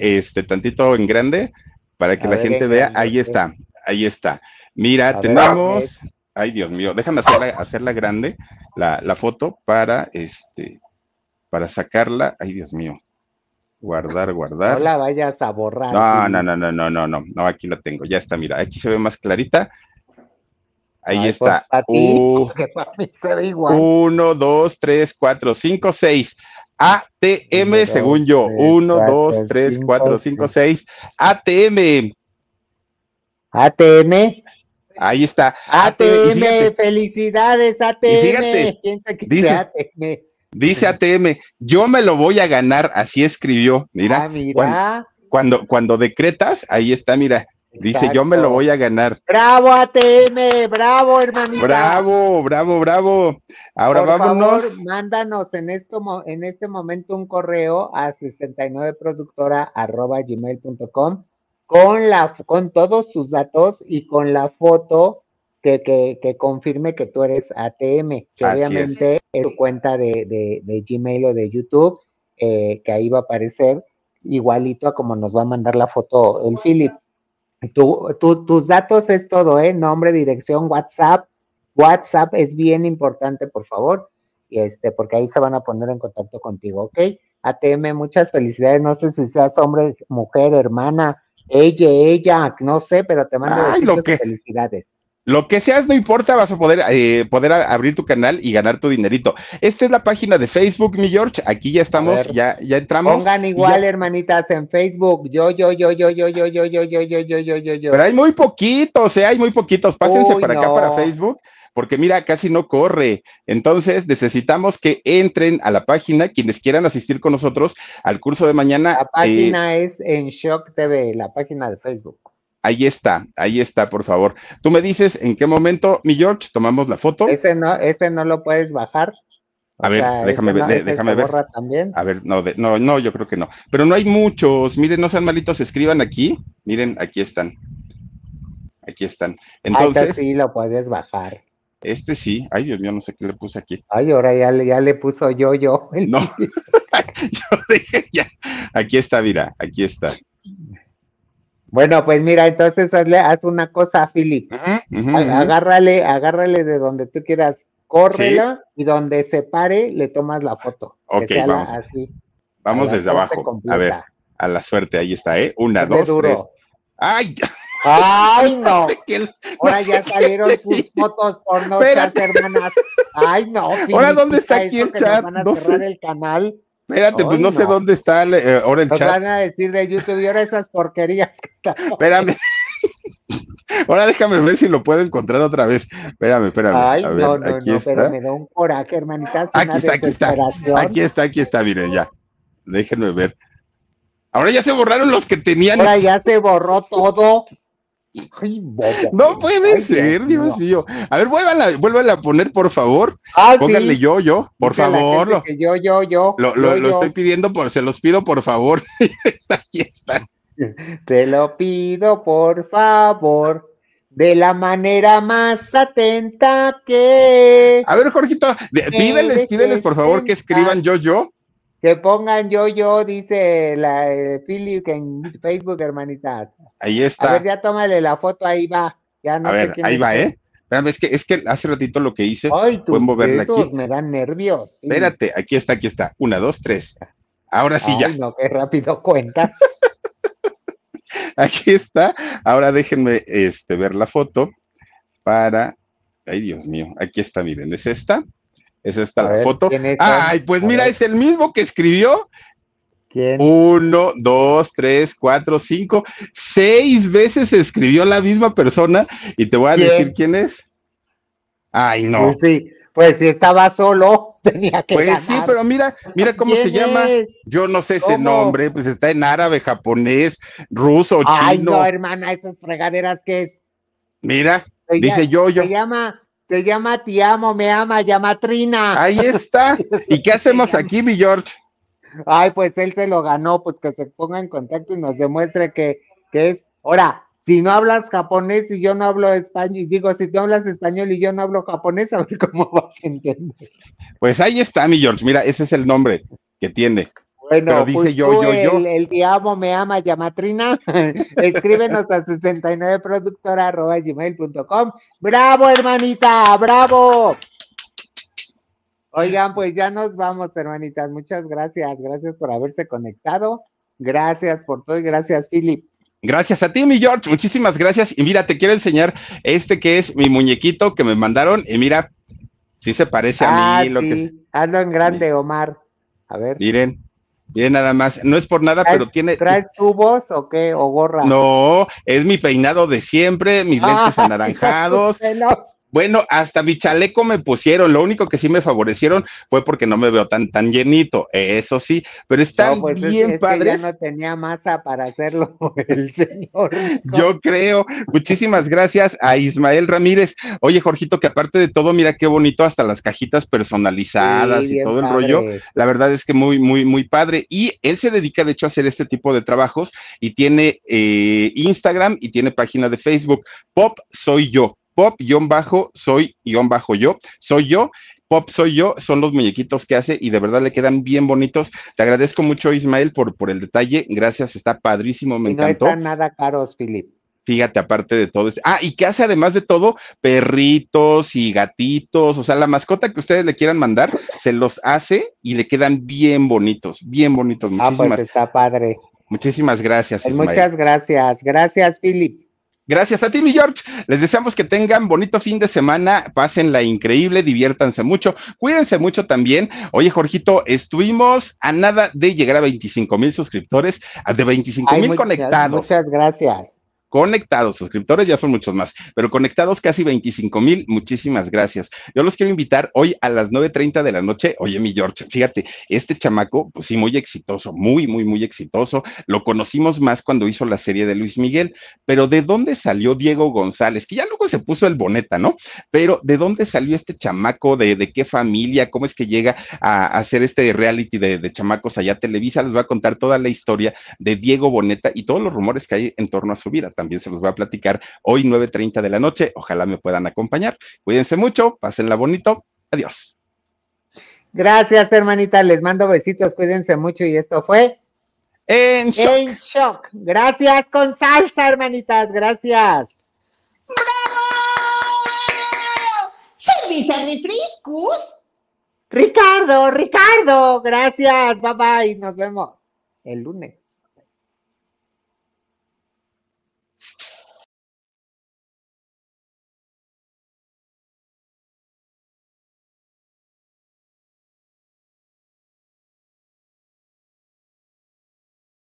tantito en grande para que la gente vea. Ahí está, ahí está. Mira, tenemos... Ay, Dios mío, déjame hacerla grande, la foto, para sacarla. Ay, Dios mío. Guardar. No la vayas a borrar. No, aquí la tengo, ya está, mira, aquí se ve más clarita. Ahí está. Pues, para mí se ve igual. 1, 2, 3, 4, 5, 6. ATM, según yo. 1, 2, 3, 4, 5, 6. ATM. Ahí está. ATM, fíjate. Felicidades, ATM. Y fíjate, dice ATM. Dice ATM, yo me lo voy a ganar, así escribió. Mira, mira. Cuando decretas, ahí está, mira. Dice, exacto, yo me lo voy a ganar. ¡Bravo, ATM! ¡Bravo, hermanita! ¡Bravo! Ahora por vámonos. Por favor, mándanos en este momento un correo a 69productora@gmail.com con todos tus datos y con la foto que confirme que tú eres ATM, que así obviamente es tu cuenta de Gmail o de YouTube, que ahí va a aparecer igualito a como nos va a mandar la foto el Philip. Tus datos es todo, nombre, dirección, WhatsApp es bien importante, por favor, porque ahí se van a poner en contacto contigo, ¿ok? ATM, muchas felicidades, no sé si seas hombre, mujer, hermana, ella, no sé, pero te mando felicidades. Lo que seas, no importa, vas a poder abrir tu canal y ganar tu dinerito. Esta es la página de Facebook, mi George. Aquí ya estamos, ya entramos. Pongan igual, hermanitas, en Facebook. Yo. Pero hay muy poquitos, hay muy poquitos. Pásense para acá, para Facebook, porque mira, casi no corre. Entonces, necesitamos que entren a la página, quienes quieran asistir con nosotros al curso de mañana. La página es En Shock TV, la página de Facebook. Ahí está, por favor. Tú me dices en qué momento, mi George, tomamos la foto. Ese no lo puedes bajar. A ver, déjame ver. Borra también. A ver, no, yo creo que no. Pero no hay muchos. Miren, no sean malitos, escriban aquí. Miren, aquí están. Entonces, este sí lo puedes bajar. Este sí. Ay, Dios mío, no sé qué le puse aquí. Ay, ahora ya le puso yo. No. Yo dije ya. Aquí está, mira, aquí está. Bueno, pues mira, entonces haz una cosa, Philip. Agárrale de donde tú quieras, córrela, sí, y donde se pare, le tomas la foto. Ok, vamos. Así. Vamos desde abajo. A ver, a la suerte, ahí está, Una, dos, tres. ¡Ay, no! Ahora ya salieron sus fotos por nuestras hermanas. ¡Ay, no! Ahora, ¿dónde está aquí el chat? Van a cerrar el canal. Espérate, pues no sé dónde está ahora el chat. Nos van a decir de YouTube y ahora esas porquerías que están. Espérame. Ahora déjame ver si lo puedo encontrar otra vez. Espérame. Ay, a ver, no, está. Pero me da un coraje, hermanita. Aquí está, miren, ya. Déjenme ver. Ahora ya se borraron los que tenían. Ahora ya se borró todo. Ay, no puede ser, Dios mío. A ver, vuélvanla a poner, por favor. Pónganle sí. Yo, por favor. Yo. Lo estoy pidiendo, se los pido, por favor. Aquí está. Te lo pido, por favor. De la manera más atenta que. A ver, Jorgito, pídeles, por favor, que escriban yo. Que pongan yo, dice la Philip en Facebook, hermanitas. Ahí está. A ver, ya tómale la foto, ahí va. Ya no sé quién ahí es. Va, Espérame, es que hace ratito lo que hice. Ay, tus dedos me dan nervios. Sí. Espérate, aquí está. 1, 2, 3. Ahora sí. Ay, ya. No, qué rápido cuentas. Aquí está. Ahora déjenme ver la foto para... Ay, Dios mío. Aquí está, miren, es esta. Es esta la foto. Ay, pues mira, es el mismo que escribió. ¿Quién? 1, 2, 3, 4, 5, 6 veces escribió la misma persona y te voy a decir quién es. Ay, no. Pues sí, estaba solo, tenía que ganar. Pues sí, pero mira cómo se llama. Yo no sé ese nombre, pues está en árabe, japonés, ruso, chino. Ay, no, hermana, esas fregaderas que es. Mira, dice yo. Se llama Te Amo, Me Ama, llama Trina. Ahí está. ¿Y qué hacemos aquí, mi George? Ay, pues él se lo ganó, pues que se ponga en contacto y nos demuestre que es. Ahora, si no hablas japonés y yo no hablo español, digo, si tú hablas español y yo no hablo japonés, a ver cómo vas a entender. Pues ahí está, mi George, mira, ese es el nombre que tiene. Bueno, pero dice pues yo. El diablo me ama, llamatrina. Escríbenos a 69productora@gmail.com. ¡Bravo, hermanita! ¡Bravo! Oigan, pues ya nos vamos, hermanitas. Muchas gracias. Gracias por haberse conectado. Gracias por todo y gracias, Philip. Gracias a ti, mi George. Muchísimas gracias. Y mira, te quiero enseñar este que es mi muñequito que me mandaron. Y mira, sí se parece a mí. Sí. Lo que... Ando en grande, Omar. A ver. Miren. Miren nada más, no es por nada, pero tiene... ¿Traes tubos o qué? ¿O gorra? No, es mi peinado de siempre, mis lentes anaranjados. Bueno, hasta mi chaleco me pusieron, lo único que sí me favorecieron fue porque no me veo tan llenito, eso sí, pero están bien padres. Ya no tenía masa para hacerlo el señor. Yo creo. Muchísimas gracias a Ismael Ramírez. Oye, Jorgito, que aparte de todo, mira qué bonito, hasta las cajitas personalizadas y todo el rollo. La verdad es que muy, muy, muy padre. Y él se dedica, de hecho, a hacer este tipo de trabajos y tiene Instagram y tiene página de Facebook. Pop Soy Yo. Pop Soy Yo, son los muñequitos que hace y de verdad le quedan bien bonitos. Te agradezco mucho, Ismael, por el detalle. Gracias, está padrísimo, me encantó. No están nada caros, Philip. Fíjate, aparte de todo esto. Ah, y que hace además de todo perritos y gatitos, o sea, la mascota que ustedes le quieran mandar, se los hace y le quedan bien bonitos, Muchísimas, pues está padre. Muchísimas gracias, Ismael. Muchas gracias, Philip. Gracias a ti, mi George. Les deseamos que tengan bonito fin de semana, pásenla increíble, diviértanse mucho, cuídense mucho también. Oye, Jorgito, estuvimos a nada de llegar a 25,000 suscriptores, de 25,000 conectados. Muchas gracias. Conectados, suscriptores ya son muchos más, pero conectados casi 25,000, muchísimas gracias. Yo los quiero invitar hoy a las 9:30 de la noche. Oye, mi George, fíjate, este chamaco, pues sí, muy exitoso, muy exitoso. Lo conocimos más cuando hizo la serie de Luis Miguel, pero ¿de dónde salió Diego González? Que ya luego se puso el boneta, ¿no? Pero ¿de dónde salió este chamaco? ¿De qué familia? ¿Cómo es que llega a hacer este reality de chamacos allá a Televisa? Les voy a contar toda la historia de Diego Boneta y todos los rumores que hay en torno a su vida también. También se los voy a platicar hoy 9:30 de la noche. Ojalá me puedan acompañar. Cuídense mucho, pásenla bonito. Adiós. Gracias, hermanita. Les mando besitos, cuídense mucho. Y esto fue En Shock. En Shock. Gracias con salsa, hermanitas. Gracias. ¡Bravo! ¿Servicio refrescos? Ricardo, gracias. Bye, bye. Nos vemos el lunes.